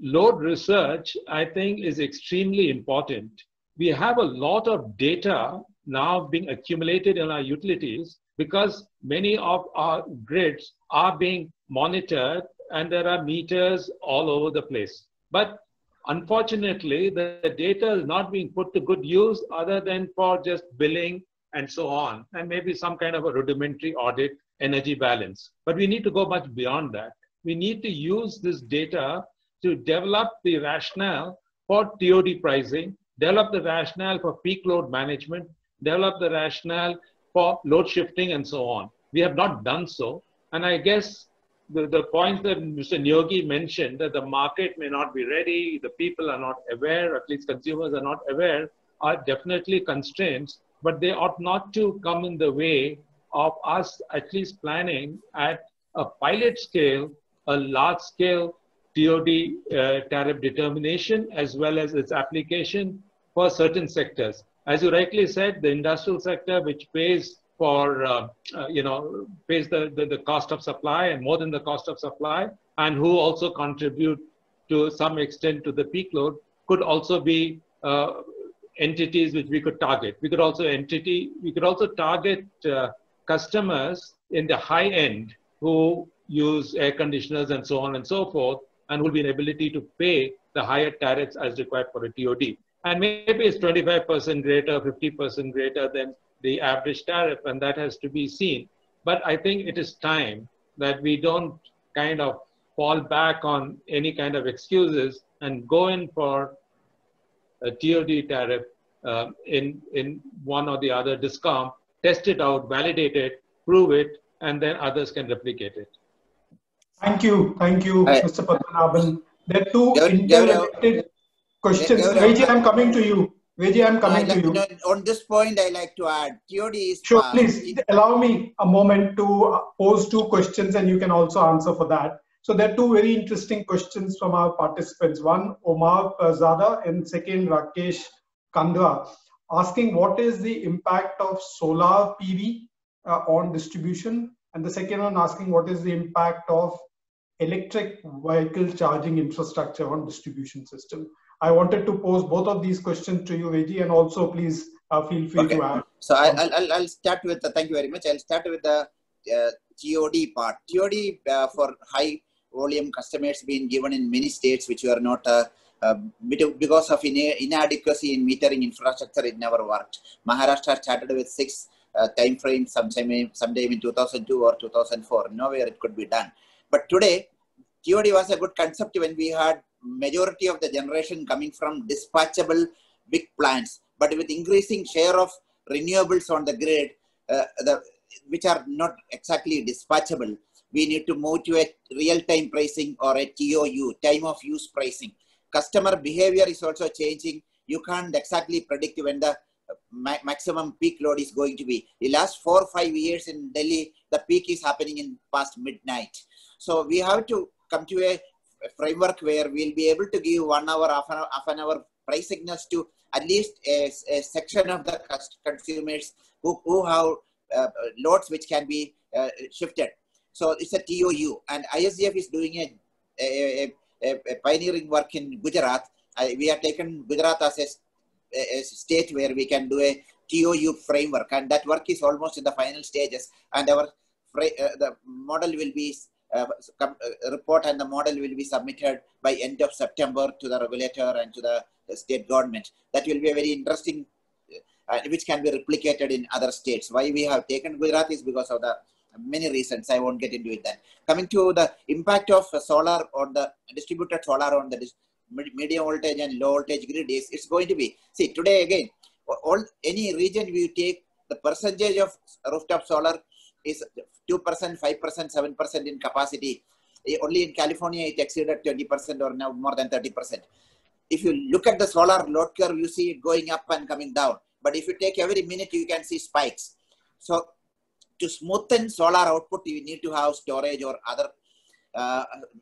load research, I think, is extremely important. We have a lot of data now being accumulated in our utilities because many of our grids are being monitored and there are meters all over the place. But unfortunately, the data is not being put to good use other than for just billing and so on, and maybe some kind of a rudimentary audit energy balance. But we need to go much beyond that. We need to use this data to develop the rationale for TOD pricing, develop the rationale for peak load management, develop the rationale for load shifting and so on. We have not done so. And I guess the points that Mr. Neogi mentioned, that the market may not be ready, the people are not aware, or at least consumers are not aware, are definitely constraints, but they ought not to come in the way of us at least planning at a pilot scale, a large scale TOD tariff determination, as well as its application for certain sectors. As you rightly said, the industrial sector, which pays for, pays the cost of supply and more than the cost of supply, and who also contribute to some extent to the peak load, could also be entities which we could target. We could also target customers in the high end who use air conditioners and so on and so forth, and will be an ability to pay the higher tariffs as required for a TOD. And maybe it's 25% greater, 50% greater than the average tariff, and that has to be seen. But I think it is time that we don't kind of fall back on any kind of excuses and go in for a TOD tariff in one or the other DISCOM, test it out, validate it, prove it, and then others can replicate it. Thank you, Mr. Padmanabhan. There are two interrelated questions. Reji, I'm coming to you. Reji, I'm coming to you. On this point, I like to add, TOD is... Sure, please allow me a moment to pose two questions, and you can also answer for that. So there are two very interesting questions from our participants. One, Omar Zada, and second, Rakesh Kandra, asking what is the impact of solar PV on distribution? And the second one asking what is the impact of electric vehicle charging infrastructure on distribution system. I wanted to pose both of these questions to you, Reji, and also please feel free to add. So I'll start with, thank you very much. I'll start with the TOD part. TOD for high volume customers being given in many states which are not because of inadequacy in metering infrastructure, it never worked. Maharashtra started with 6 time frame sometime in 2002 or 2004. Nowhere it could be done. But today, TOD was a good concept when we had majority of the generation coming from dispatchable big plants. But with increasing share of renewables on the grid, which are not exactly dispatchable, we need to move to a real-time pricing or a TOU, time of use pricing. Customer behavior is also changing. You can't exactly predict when the maximum peak load is going to be. The last 4 or 5 years in Delhi, the peak is happening in past midnight. So we have to come to a framework where we'll be able to give 1 hour, half an hour price signals to at least a section of the consumers who have loads which can be shifted. So it's a TOU, and ISGF is doing a pioneering work in Gujarat. We have taken Gujarat as a state where we can do a TOU framework, and that work is almost in the final stages, and our the model will be report and the model will be submitted by end of September to the regulator and to the state government. That will be a very interesting, which can be replicated in other states. Why we have taken Gujarat is because of the many reasons. I won't get into it then. Coming to the impact of solar on the distributed solar on the medium voltage and low voltage grid is, it's going to be, see today again, all any region we take, the percentage of rooftop solar is 2%, 5%, 7% in capacity. Only in California, it exceeded 20% or now more than 30%. If you look at the solar load curve, you see it going up and coming down. But if you take every minute, you can see spikes. So to smoothen solar output, you need to have storage or other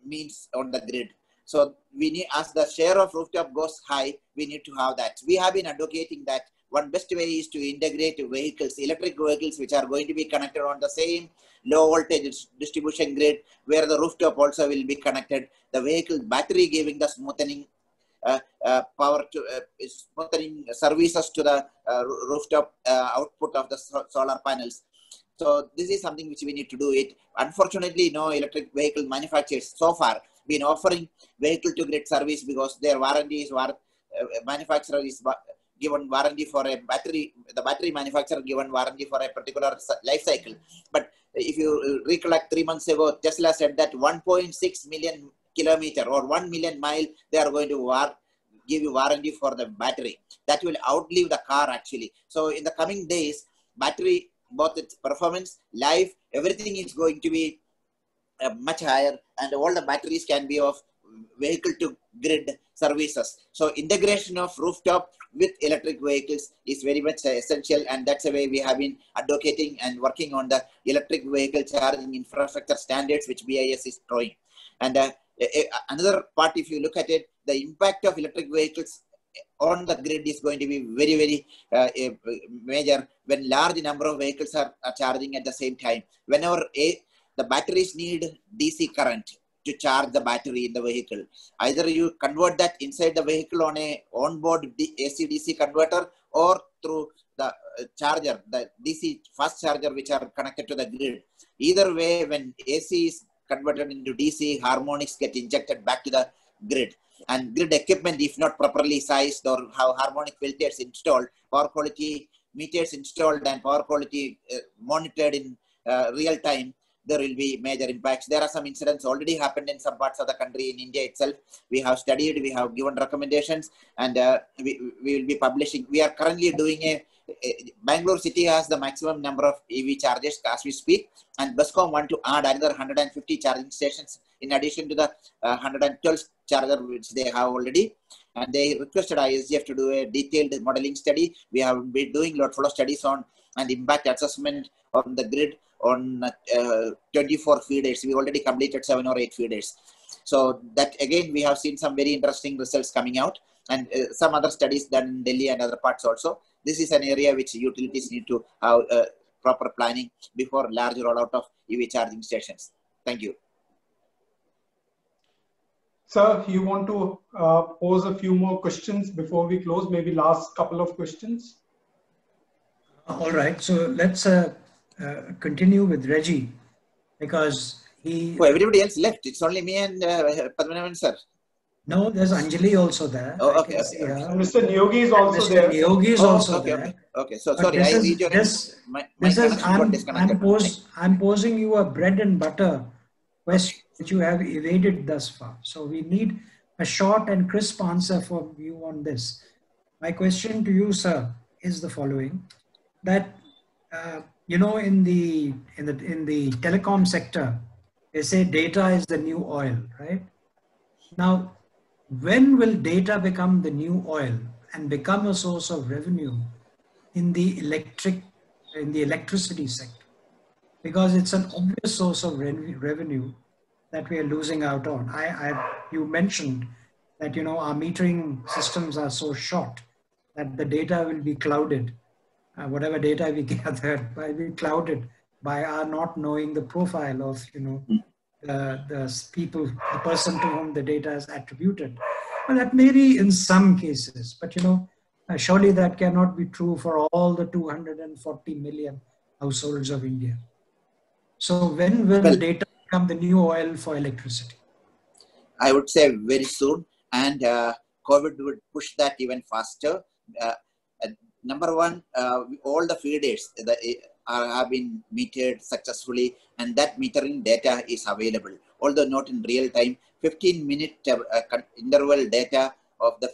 means on the grid. So we need, as the share of rooftop goes high, we need to have that. We have been advocating that. One best way is to integrate vehicles, electric vehicles, which are going to be connected on the same low voltage distribution grid, where the rooftop also will be connected. The vehicle battery giving the smoothing power to smoothing services to the rooftop output of the solar panels. So this is something which we need to do it. Unfortunately, no electric vehicle manufacturers so far been offering vehicle to grid service because their warranty is manufacturer is given warranty for a battery, the battery manufacturer given warranty for a particular life cycle. But if you recollect 3 months ago, Tesla said that 1.6 million kilometer or 1 million mile, they are going to give you warranty for the battery. That will outlive the car actually. So in the coming days, battery, both its performance, life, everything is going to be much higher, and all the batteries can be of vehicle to grid services. So integration of rooftop with electric vehicles is very much essential, and that's the way we have been advocating and working on the electric vehicle charging infrastructure standards which BIS is drawing. And another part, if you look at it, the impact of electric vehicles on the grid is going to be very, very major when large number of vehicles are charging at the same time. Whenever the batteries need DC current to charge the battery in the vehicle. Either you convert that inside the vehicle on a onboard AC-DC converter or through the charger, the DC fast charger which are connected to the grid. Either way, when AC is converted into DC, harmonics get injected back to the grid. And grid equipment, if not properly sized or have harmonic filters installed, power quality meters installed and power quality monitored in real time, there will be major impacts. There are some incidents already happened in some parts of the country. In India itself, we have studied, we have given recommendations, and we will be publishing. We are currently doing Bangalore city has the maximum number of EV chargers as we speak, and BUSCOM want to add another 150 charging stations in addition to the 112 charger which they have already. And they requested ISGF to do a detailed modeling study. We have been doing a lot of studies on and impact assessment on the grid on 24 feeders. We already completed 7 or 8 feeders. So that again, we have seen some very interesting results coming out, and some other studies done in Delhi and other parts also. This is an area which utilities need to have proper planning before large rollout of EV charging stations. Thank you. Sir, you want to pose a few more questions before we close? Maybe last couple of questions. All right, so let's continue with Reji, because he... Oh, everybody else left. It's only me and Padmanabhan sir. No, there's Anjali also there. Oh, okay. Mr. Neogi is also there. Mr. Neogi is also there. Okay, okay. So, sorry, I need your... I'm posing you a bread and butter question that you have evaded thus far. So we need a short and crisp answer from you on this. My question to you, sir, is the following. That you know, in the telecom sector, they say data is the new oil, right? Now, when will data become the new oil and become a source of revenue in the electricity sector? Because it's an obvious source of revenue that we are losing out on. You mentioned that, you know, our metering systems are so short that the data will be clouded. Whatever data we gathered will be clouded by our not knowing the profile of, you know, the person to whom the data is attributed. Well, that may be in some cases, but you know, surely that cannot be true for all the 240 million households of India. So when will data become the new oil for electricity? I would say very soon, and COVID would push that even faster. Number one, all the feeders have been metered successfully, and that metering data is available, although not in real time. 15-minute interval data of the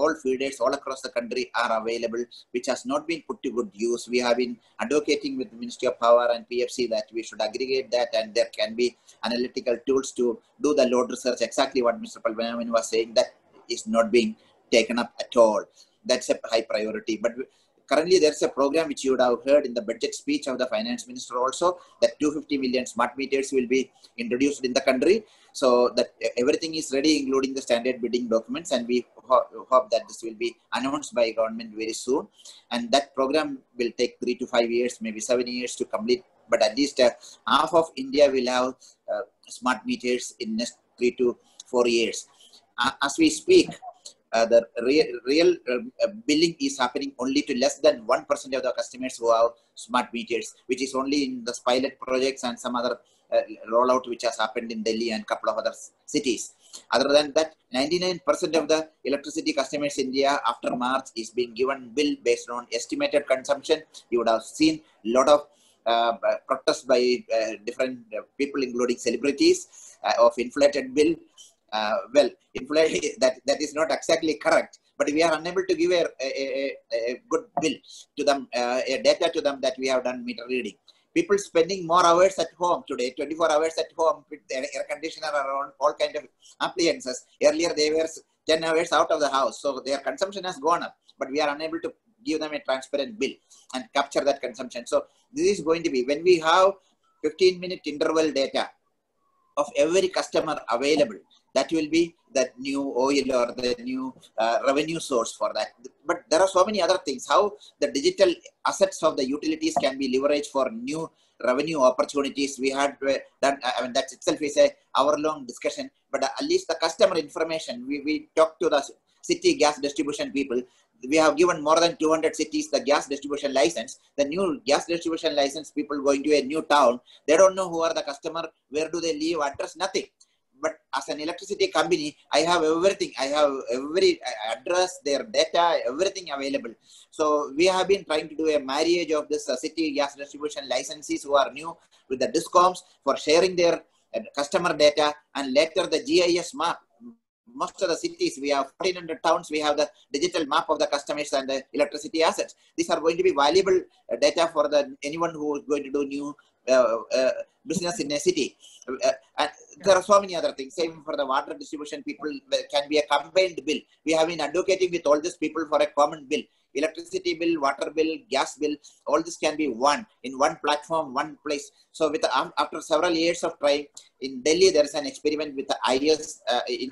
all feeders all across the country are available, which has not been put to good use. We have been advocating with the Ministry of Power and PFC that we should aggregate that, and there can be analytical tools to do the load research. Exactly what Mr. Padmanabhan was saying, that is not being taken up at all. That's a high priority. But currently, there's a program which you would have heard in the budget speech of the finance minister also, that 250 million smart meters will be introduced in the country. So that everything is ready, including the standard bidding documents. And we hope that this will be announced by government very soon. And that program will take 3 to 5 years, maybe 7 years to complete. But at least half of India will have smart meters in next 3 to 4 years. As we speak, the real billing is happening only to less than 1% of the customers who have smart meters, which is only in the pilot projects and some other rollout which has happened in Delhi and a couple of other cities. Other than that, 99% of the electricity customers in India after March is being given bill based on estimated consumption. You would have seen a lot of protests by different people, including celebrities, of inflated bill. Well, that is not exactly correct, but we are unable to give a good bill to them, a data to them that we have done meter reading. People spending more hours at home today, 24 hours at home with their air conditioner around, all kinds of appliances. Earlier they were 10 hours out of the house, so their consumption has gone up, but we are unable to give them a transparent bill and capture that consumption. So this is going to be, when we have 15-minute interval data of every customer available, that will be that new oil or the new revenue source for that. But there are so many other things, how the digital assets of the utilities can be leveraged for new revenue opportunities. We had done, I mean, that itself is a hour-long discussion, but at least the customer information, we talked to the city gas distribution people. We have given more than 200 cities the gas distribution license. The new gas distribution license, people going to a new town, they don't know who are the customer, where do they live, address, nothing. But as an electricity company, I have everything. I have every address, their data, everything available. So we have been trying to do a marriage of this city gas distribution licensees who are new with the DISCOMs for sharing their customer data, and later the GIS map. Most of the cities, we have 1,400 towns, we have the digital map of the customers and the electricity assets. These are going to be valuable data for the anyone who is going to do new business in a city. And there are so many other things. Same for the water distribution people, can be a combined bill. We have been advocating with all these people for a common bill. Electricity bill, water bill, gas bill, all this can be one, in one platform, one place. So with after several years of trying, in Delhi, there is an experiment with the IS, in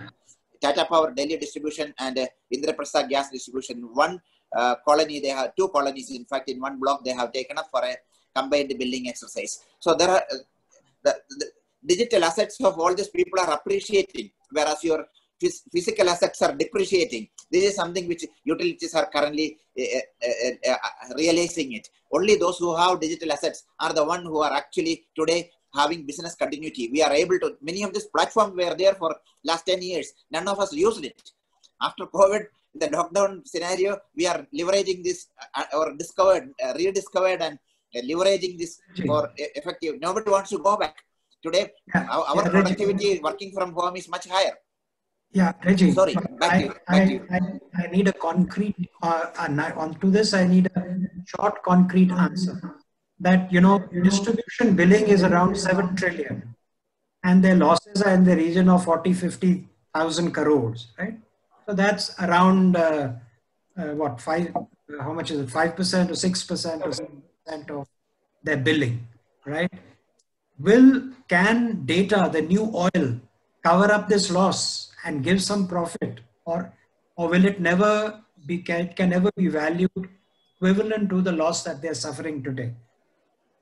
Tata Power Delhi distribution and Indra Prastha gas distribution. One colony, they have two colonies, in fact, in one block, they have taken up for a combined building exercise. So there are the digital assets of all these people are appreciating, whereas your physical assets are depreciating. This is something which utilities are currently realizing it. Only those who have digital assets are the one who are actually today having business continuity. We are able to, many of these platforms were there for last 10 years. None of us used it. After COVID, the lockdown scenario, we are leveraging this or discovered, rediscovered and leveraging this for effective. Nobody wants to go back. Today, our productivity working from home is much higher. Yeah, Reggie. Sorry, I need a concrete, onto this, I need a short concrete answer. That, you know, distribution billing is around 7 trillion and their losses are in the region of 40-50,000 crores, right? So that's around, what, how much is it, 5% or 6% or 7% of their billing, right? Can data, the new oil, cover up this loss and give some profit, or will it never can never be valued equivalent to the loss that they are suffering today.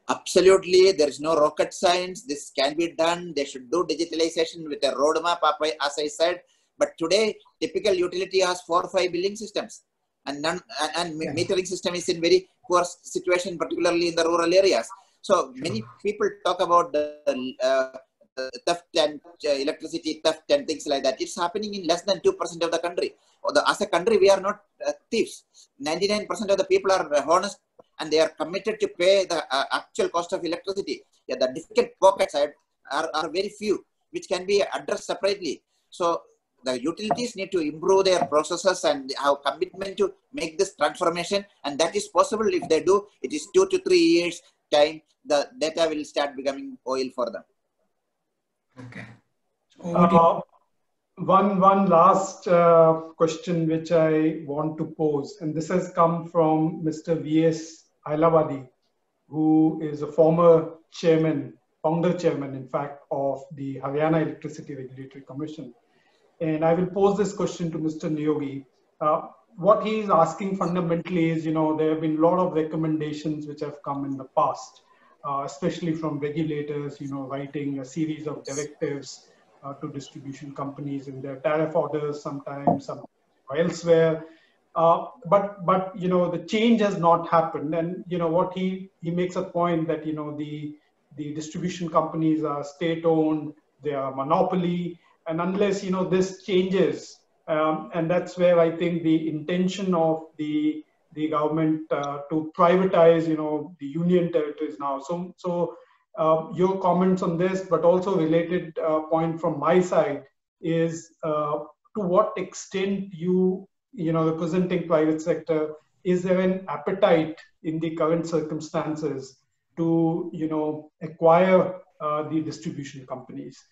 Absolutely, there is no rocket science. This can be done. They should do digitalization with a roadmap, as I said. But today, typical utility has 4 or 5 billing systems, and metering system is in very poor situation, particularly in the rural areas. So many people talk about the theft and electricity theft and things like that. It's happening in less than 2% of the country. As a country, we are not thieves. 99% of the people are honest, and they are committed to pay the actual cost of electricity. Yeah, the difficult pockets are very few, which can be addressed separately. So the utilities need to improve their processes and have commitment to make this transformation. And that is possible if they do. It is 2 to 3 years time. The data will start becoming oil for them. Okay. One last question which I want to pose, and this has come from Mr. V.S. Ahluwalia, who is a former chairman, founder chairman, in fact, of the Haryana Electricity Regulatory Commission. And I will pose this question to Mr. Neogi. What he is asking fundamentally is, you know, there have been a lot of recommendations which have come in the past, especially from regulators, you know, writing a series of directives to distribution companies in their tariff orders, sometimes elsewhere. But you know, the change has not happened. And you know what, he makes a point that, you know, the distribution companies are state-owned, they are monopoly, and unless, you know, this changes, and that's where I think the intention of the government to privatize, you know, the union territories now. So your comments on this, but also related point from my side is to what extent you know, representing private sector, is there an appetite in the current circumstances to, you know, acquire the distribution companies?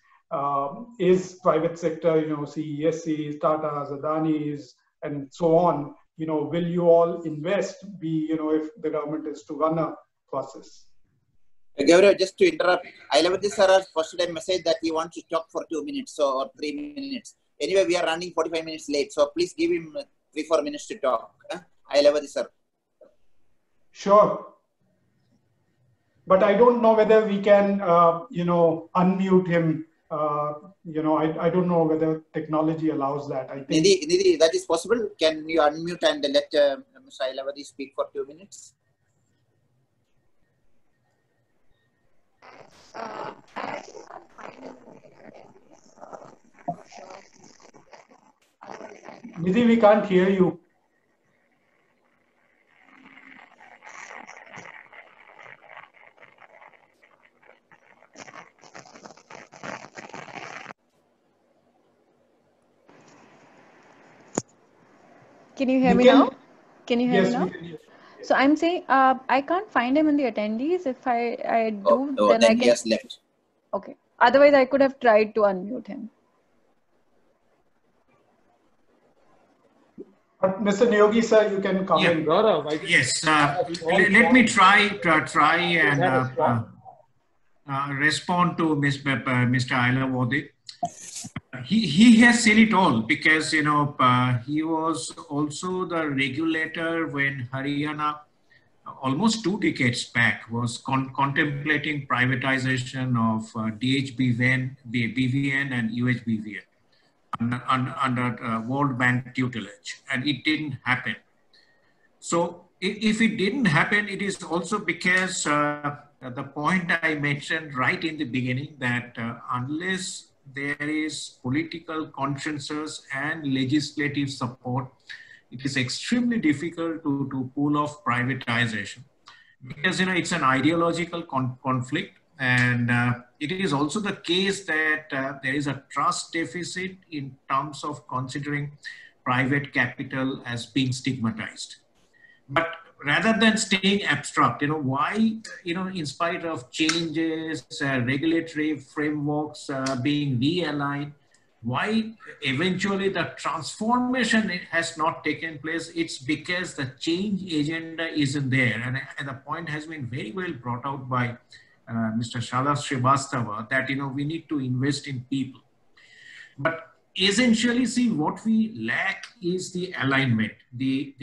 Is private sector, you know, CESC, Tata, Adani's, and so on, you know, will you all invest, you know, if the government is to run a process? Gaurav, just to interrupt, I love this Sarah's first time message that he wants to talk for 2 minutes or 3 minutes. Anyway, we are running 45 minutes late, so please give him 3-4 minutes to talk. I love this, sir. Sure. But I don't know whether we can, you know, unmute him. You know, I don't know whether technology allows that. I think Nidhi, that is possible. Can you unmute and let Mr. Ahluwalia speak for 2 minutes? Nidhi, we can't hear you. Can you hear me now? Can you hear me now? So I'm saying I can't find him in the attendees. If I do, then I can. Yes, left. Okay. Otherwise, I could have tried to unmute him. But Mr. Neogi, sir, you can come in. Gaurav, yes. Let me try and respond to Mr. Ahluwalia. He has seen it all because, you know, he was also the regulator when Haryana, almost 2 decades back, was contemplating privatization of DHBVN, BVN and UHBVN under World Bank tutelage, and it didn't happen. So if it didn't happen, it is also because the point I mentioned right in the beginning that unless there is political consensus and legislative support, it is extremely difficult to pull off privatization because, you know, it's an ideological conflict. And it is also the case that there is a trust deficit in terms of considering private capital as being stigmatized. But rather than staying abstract, you know, why, you know, in spite of changes, regulatory frameworks being realigned, why eventually the transformation has not taken place? It's because the change agenda isn't there. And the point has been very well brought out by Mr. Shalabh Srivastava that, you know, we need to invest in people. But essentially, see, what we lack is the alignment. The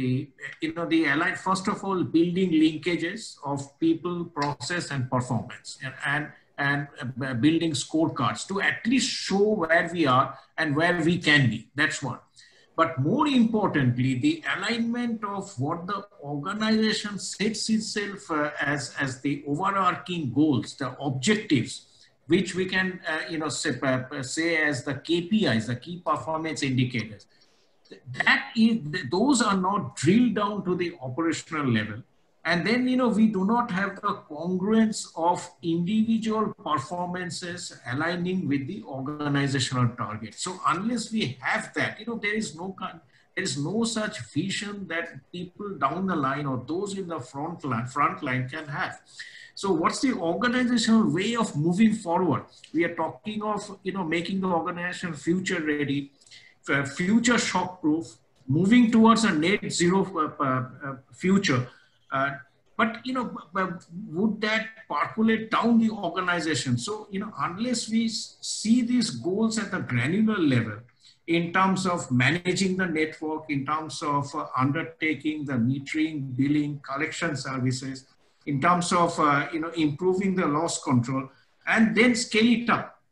align, first of all, building linkages of people, process, and performance, and building scorecards to at least show where we are and where we can be. That's one. But more importantly, the alignment of what the organization sets itself as the overarching goals, the objectives, which we can say as the KPIs, the key performance indicators. That is, those are not drilled down to the operational level. And then, we do not have the congruence of individual performances aligning with the organizational target. So unless we have that, there is no such vision that people down the line or those in the front line can have. So what's the organizational way of moving forward? We are talking of, making the organization future ready, future shock proof, moving towards a net zero future. But, would that percolate down the organization? So, unless we see these goals at the granular level, in terms of managing the network, in terms of undertaking the metering, billing, collection services, in terms of improving the loss control, and then scale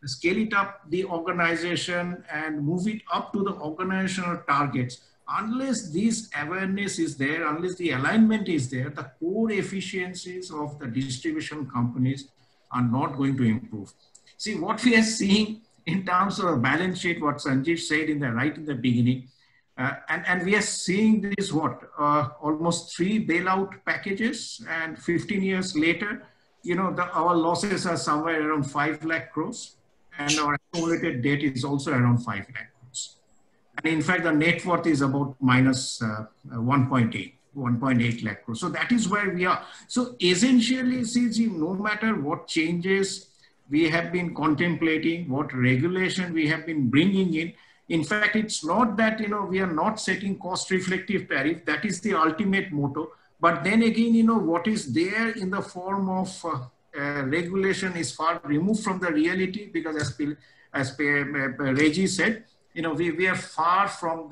it up the organization and move it up to the organizational targets. Unless this awareness is there, unless the alignment is there, the core efficiencies of the distribution companies are not going to improve. See, what we are seeing in terms of a balance sheet, what Sanjeev said right in the beginning, and we are seeing this, almost 3 bailout packages, and 15 years later, our losses are somewhere around 5 lakh crores, and our accumulated debt is also around 5 lakh crores. And in fact, the net worth is about minus 1.8 lakh crores. So that is where we are. So essentially, see, no matter what changes we have been contemplating, what regulation we have been bringing in. In fact, it's not that, we are not setting cost reflective tariff. That is the ultimate motto. But then again, what is there in the form of regulation is far removed from the reality, because as Reji said, we are far from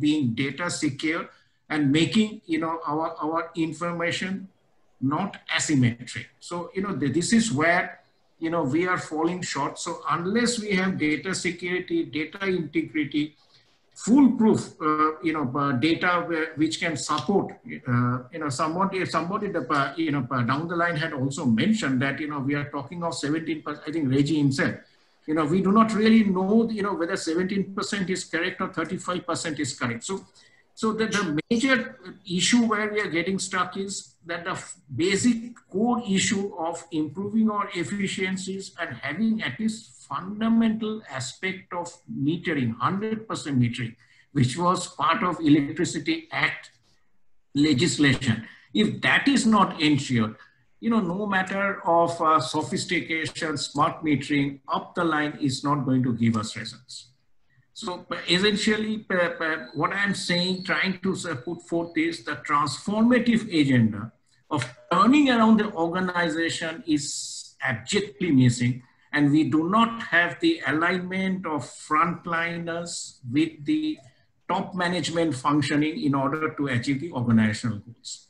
being data secure and making, our information not asymmetric. So, this is where, we are falling short. So unless we have data security, data integrity, foolproof, data which can support, somebody down the line had also mentioned that, we are talking of 17%, I think Reji himself, we do not really know, whether 17% is correct or 35% is correct. So the major issue where we are getting stuck is that the basic core issue of improving our efficiencies and having at least fundamental aspect of metering, 100% metering, which was part of Electricity Act legislation. If that is not ensured, no matter of sophistication, smart metering, up the line is not going to give us results. So essentially, what I'm saying, trying to put forth is the transformative agenda of turning around the organization is abjectly missing. And we do not have the alignment of frontliners with the top management functioning in order to achieve the organizational goals.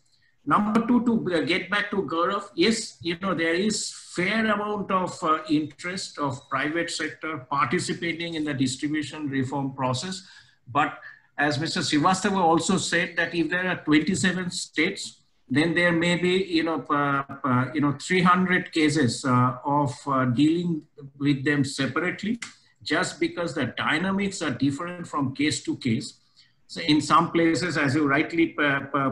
Number two, to get back to Gaurav, yes, there is fair amount of interest of private sector participating in the distribution reform process. But as Mr. Srivastava also said, that if there are 27 states, then there may be 300 cases of dealing with them separately, just because the dynamics are different from case to case. So in some places, as you rightly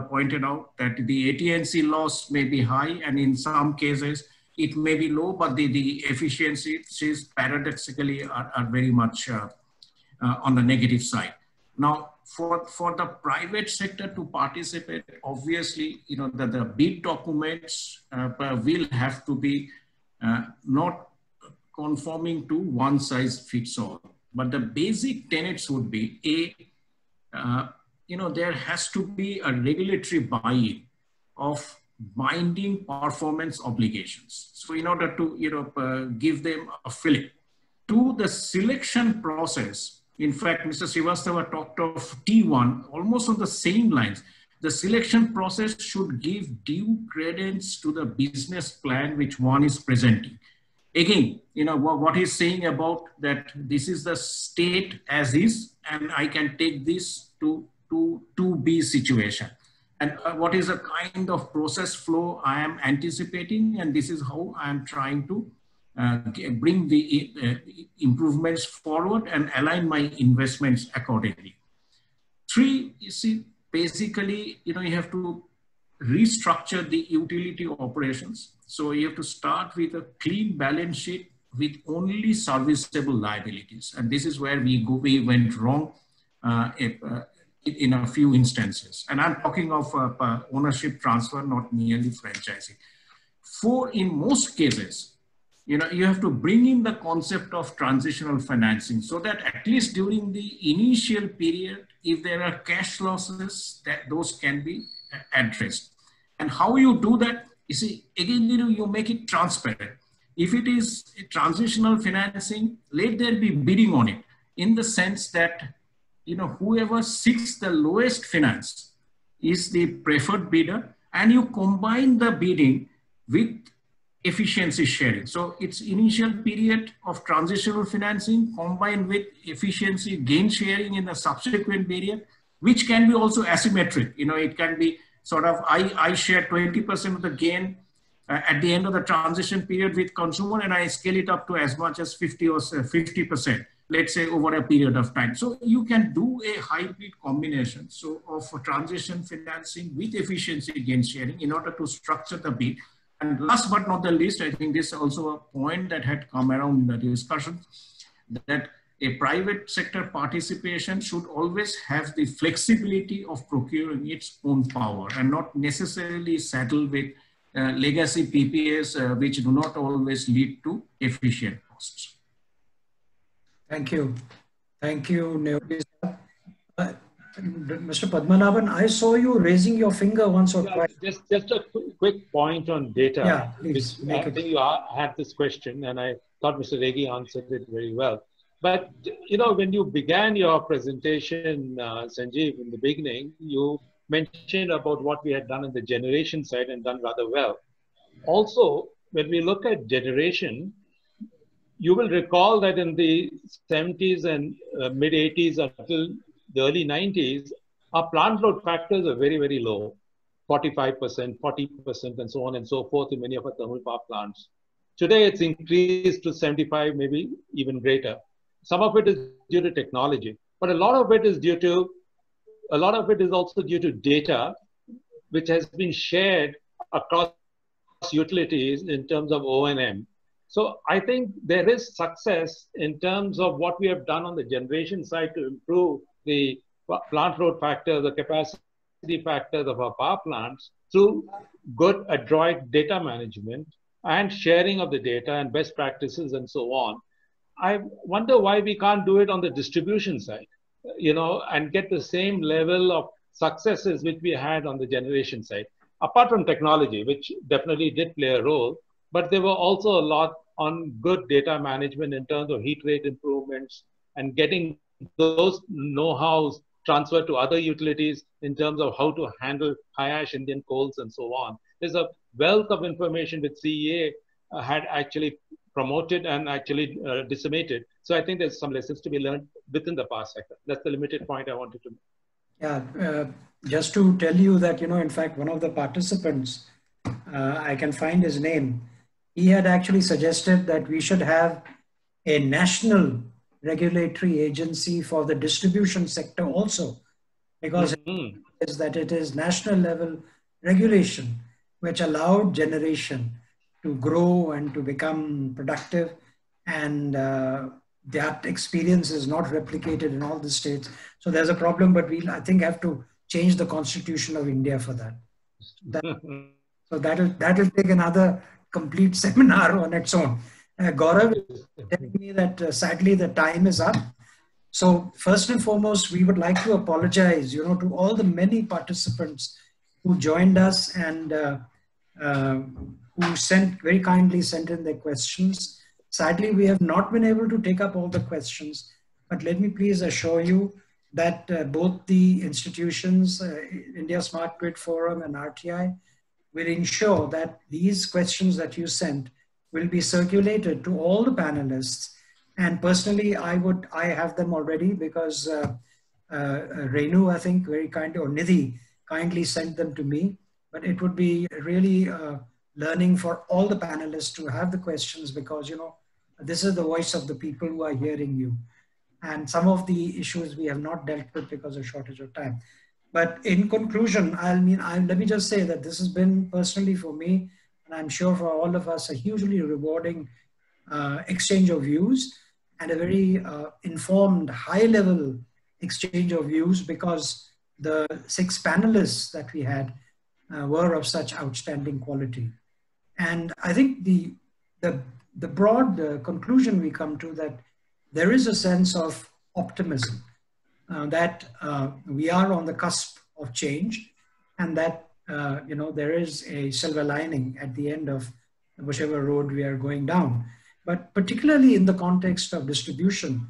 pointed out, that the AT&C loss may be high, and in some cases it may be low, but the efficiencies paradoxically are very much on the negative side. Now, for the private sector to participate, obviously, the bid documents will have to be not conforming to one size fits all. But the basic tenets would be, A, there has to be a regulatory buy-in of binding performance obligations. So in order to give them a fillip, to the selection process. In fact, Mr. Srivastava talked of T1 almost on the same lines. The selection process should give due credence to the business plan which one is presenting. Again, you know, what he's saying about that this is the state as is, and I can take this to be situation. And what is the kind of process flow I am anticipating, and this is how I am trying to bring the improvements forward and align my investments accordingly. Three, you see, basically, you know, you have to restructure the utility operations. So you have to start with a clean balance sheet with only serviceable liabilities. And this is where we went wrong in a few instances. And I'm talking of ownership transfer, not merely franchising. Four, in most cases, you know, you have to bring in the concept of transitional financing so that at least during the initial period, if there are cash losses, that those can be addressed. And how you do that, you see, again, you know, you make it transparent. If it is a transitional financing, let there be bidding on it in the sense that, you know, whoever seeks the lowest finance is the preferred bidder, and you combine the bidding with efficiency sharing. So it's initial period of transitional financing combined with efficiency gain sharing in the subsequent period, which can be also asymmetric. You know, it can be sort of, I share 20% of the gain at the end of the transition period with consumer, and I scale it up to as much as 50 or 50%, let's say over a period of time. So you can do a hybrid combination. So of transition financing with efficiency gain sharing in order to structure the bid. And last but not the least, I think this is also a point that had come around in the discussion, that a private sector participation should always have the flexibility of procuring its own power and not necessarily saddle with legacy PPAs which do not always lead to efficient costs. Thank you. Thank you, Neogi. Mr. Padmanabhan, I saw you raising your finger once or twice. Just a quick point on data. Yeah, please. I think you had this question, and I thought Mr. Regi answered it very well. But, you know, when you began your presentation, Sanjeev, in the beginning, you mentioned about what we had done in the generation side and done rather well. Also, when we look at generation, you will recall that in the 70s and mid-80s until the early 90s, our plant load factors are very, very low, 45%, 40%, and so on and so forth in many of our thermal power plants. Today, it's increased to 75, maybe even greater. Some of it is due to technology, but a lot of it is also due to data, which has been shared across utilities in terms of O&M. So I think there is success in terms of what we have done on the generation side to improve the plant load factor, the capacity factors of our power plants through good adroit data management and sharing of the data and best practices and so on. I wonder why we can't do it on the distribution side, you know, and get the same level of successes which we had on the generation side, apart from technology, which definitely did play a role, but there were also a lot on good data management in terms of heat rate improvements and getting those know-hows transferred to other utilities in terms of how to handle high-ash Indian coals and so on. There's a wealth of information that CEA had actually promoted and actually disseminated. So I think there's some lessons to be learned within the power sector. That's the limited point I wanted to make. Yeah, just to tell you that, you know, in fact, one of the participants, I can find his name, he had actually suggested that we should have a national regulatory agency for the distribution sector also, because it is that it is national level regulation which allowed generation to grow and to become productive, and that experience is not replicated in all the states. So there's a problem, but we'll, I think, have to change the Constitution of India for that. So that'll take another complete seminar on its own. Gaurav is telling me that sadly the time is up. So first and foremost, we would like to apologize, you know, to all the many participants who joined us and who sent, very kindly sent in their questions. Sadly, we have not been able to take up all the questions, but let me please assure you that both the institutions, India Smart Grid Forum and RTI, will ensure that these questions that you sent will be circulated to all the panelists. And personally, I have them already because Renu, I think, very kindly, or Nidhi, kindly sent them to me. But it would be really learning for all the panelists to have the questions because, you know, this is the voice of the people who are hearing you. And some of the issues we have not dealt with because of shortage of time. But in conclusion, let me just say that this has been personally for me, and I'm sure for all of us, a hugely rewarding exchange of views and a very informed, high-level exchange of views because the 6 panelists that we had were of such outstanding quality. And I think the broad conclusion we come to that there is a sense of optimism that we are on the cusp of change and that, you know, there is a silver lining at the end of whichever road we are going down. But particularly in the context of distribution,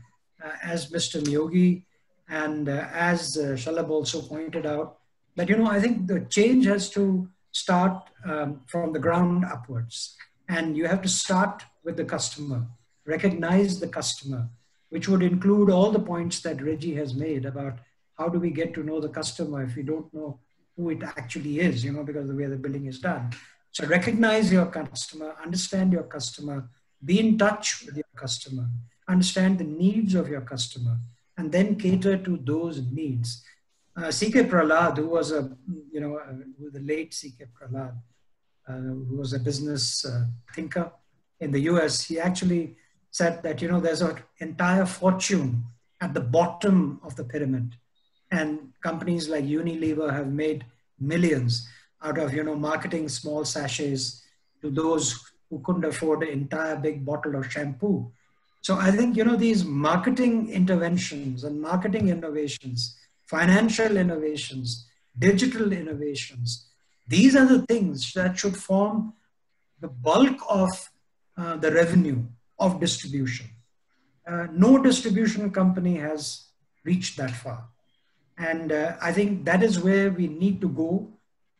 as Mr. Neogi and as Shalabh also pointed out, that, you know, I think the change has to start from the ground upwards. And you have to start with the customer. Recognize the customer, which would include all the points that Reji has made about how do we get to know the customer if we don't know who it actually is, you know, because of the way the billing is done. So recognize your customer, understand your customer, be in touch with your customer, understand the needs of your customer, and then cater to those needs. C.K. Prahlad, who was a, you know, the late C.K. Prahlad, who was a business thinker in the US, he actually said that, you know, there's an entire fortune at the bottom of the pyramid. And companies like Unilever have made millions out of, you know, marketing small sachets to those who couldn't afford an entire big bottle of shampoo. So I think, you know, these marketing interventions and marketing innovations, financial innovations, digital innovations, these are the things that should form the bulk of the revenue of distribution. No distribution company has reached that far. And I think that is where we need to go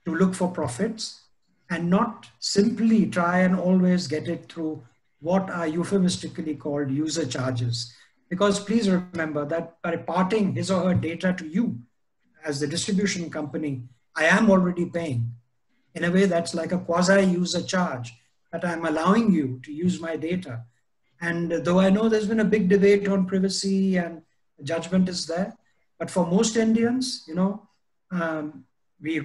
to look for profits and not simply try and always get it through what are euphemistically called user charges. Because please remember that by parting his or her data to you as the distribution company, I am already paying. In a way, that's like a quasi-user charge that I'm allowing you to use my data. And though I know there's been a big debate on privacy and judgment is there, but for most Indians, you know, we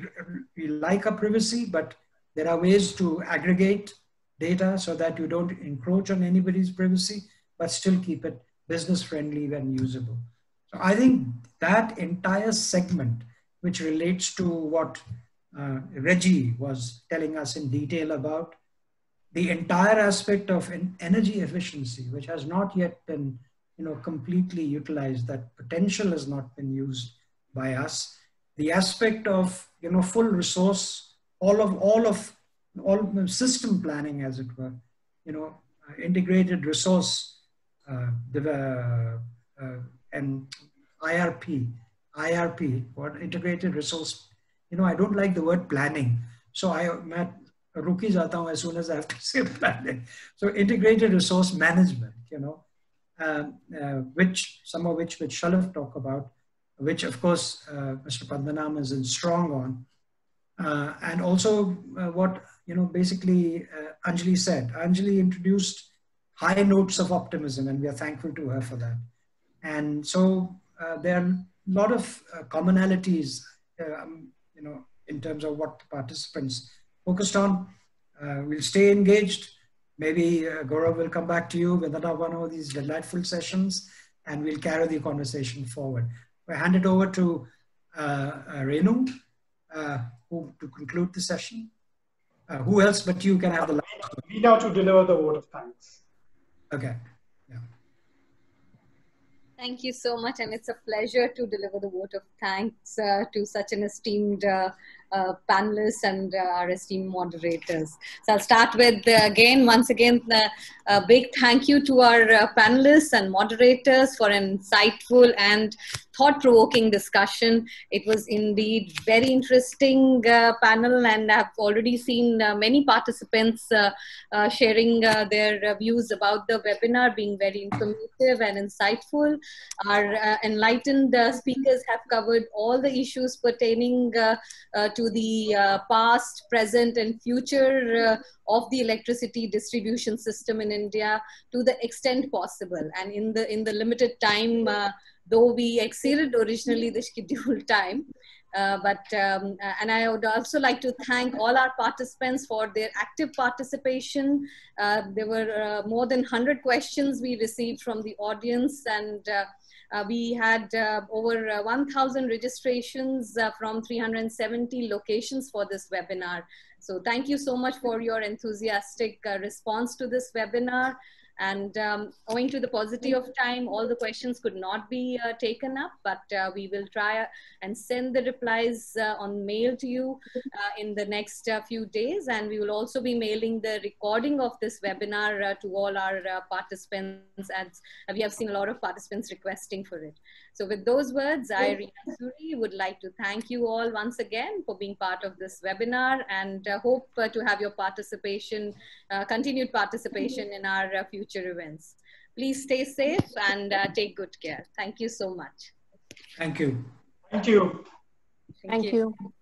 like our privacy, but there are ways to aggregate data so that you don't encroach on anybody's privacy, but still keep it business friendly when usable. So I think that entire segment, which relates to what Reji was telling us in detail about, the entire aspect of energy efficiency, which has not yet been, you know, completely utilized, that potential has not been used by us. The aspect of, you know, full resource, all of system planning, as it were, you know, integrated resource and IRP, or integrated resource. You know, I don't like the word planning, so I रुकी जाता हूँ as soon as I have to say planning. So integrated resource management, you know, which some of which Shalabh talked about, which of course Mr. Padmanabhan is in strong on, and also what, you know, basically Anjali said. Anjali introduced high notes of optimism, and we are thankful to her for that. And so there are a lot of commonalities, you know, in terms of what the participants focused on. We'll stay engaged. Maybe Gaurav will come back to you with another one of these delightful sessions, and we'll carry the conversation forward. We'll hand it over to Renu, to conclude the session. Who else but you can have the last word? We now to deliver the word of thanks. Okay. Yeah. Thank you so much, and it's a pleasure to deliver the vote of thanks to such an esteemed panelists and our esteemed moderators. So I'll start with once again, a big thank you to our panelists and moderators for an insightful and thought-provoking discussion. It was indeed very interesting panel, and I've already seen many participants sharing their views about the webinar being very informative and insightful. Our enlightened speakers have covered all the issues pertaining to the past, present and future of the electricity distribution system in India to the extent possible, and in the limited time, though we exceeded originally the scheduled time. And I would also like to thank all our participants for their active participation. There were more than 100 questions we received from the audience, and we had over 1,000 registrations from 370 locations for this webinar. So thank you so much for your enthusiastic response to this webinar. And owing to the paucity of time, all the questions could not be taken up, but we will try and send the replies on mail to you in the next few days. And we will also be mailing the recording of this webinar to all our participants, as we have seen a lot of participants requesting for it. So with those words, I, Reena Suri, would like to thank you all once again for being part of this webinar, and hope to have your participation, continued participation in our future events. Please stay safe and take good care. Thank you so much. Thank you. Thank you. Thank you.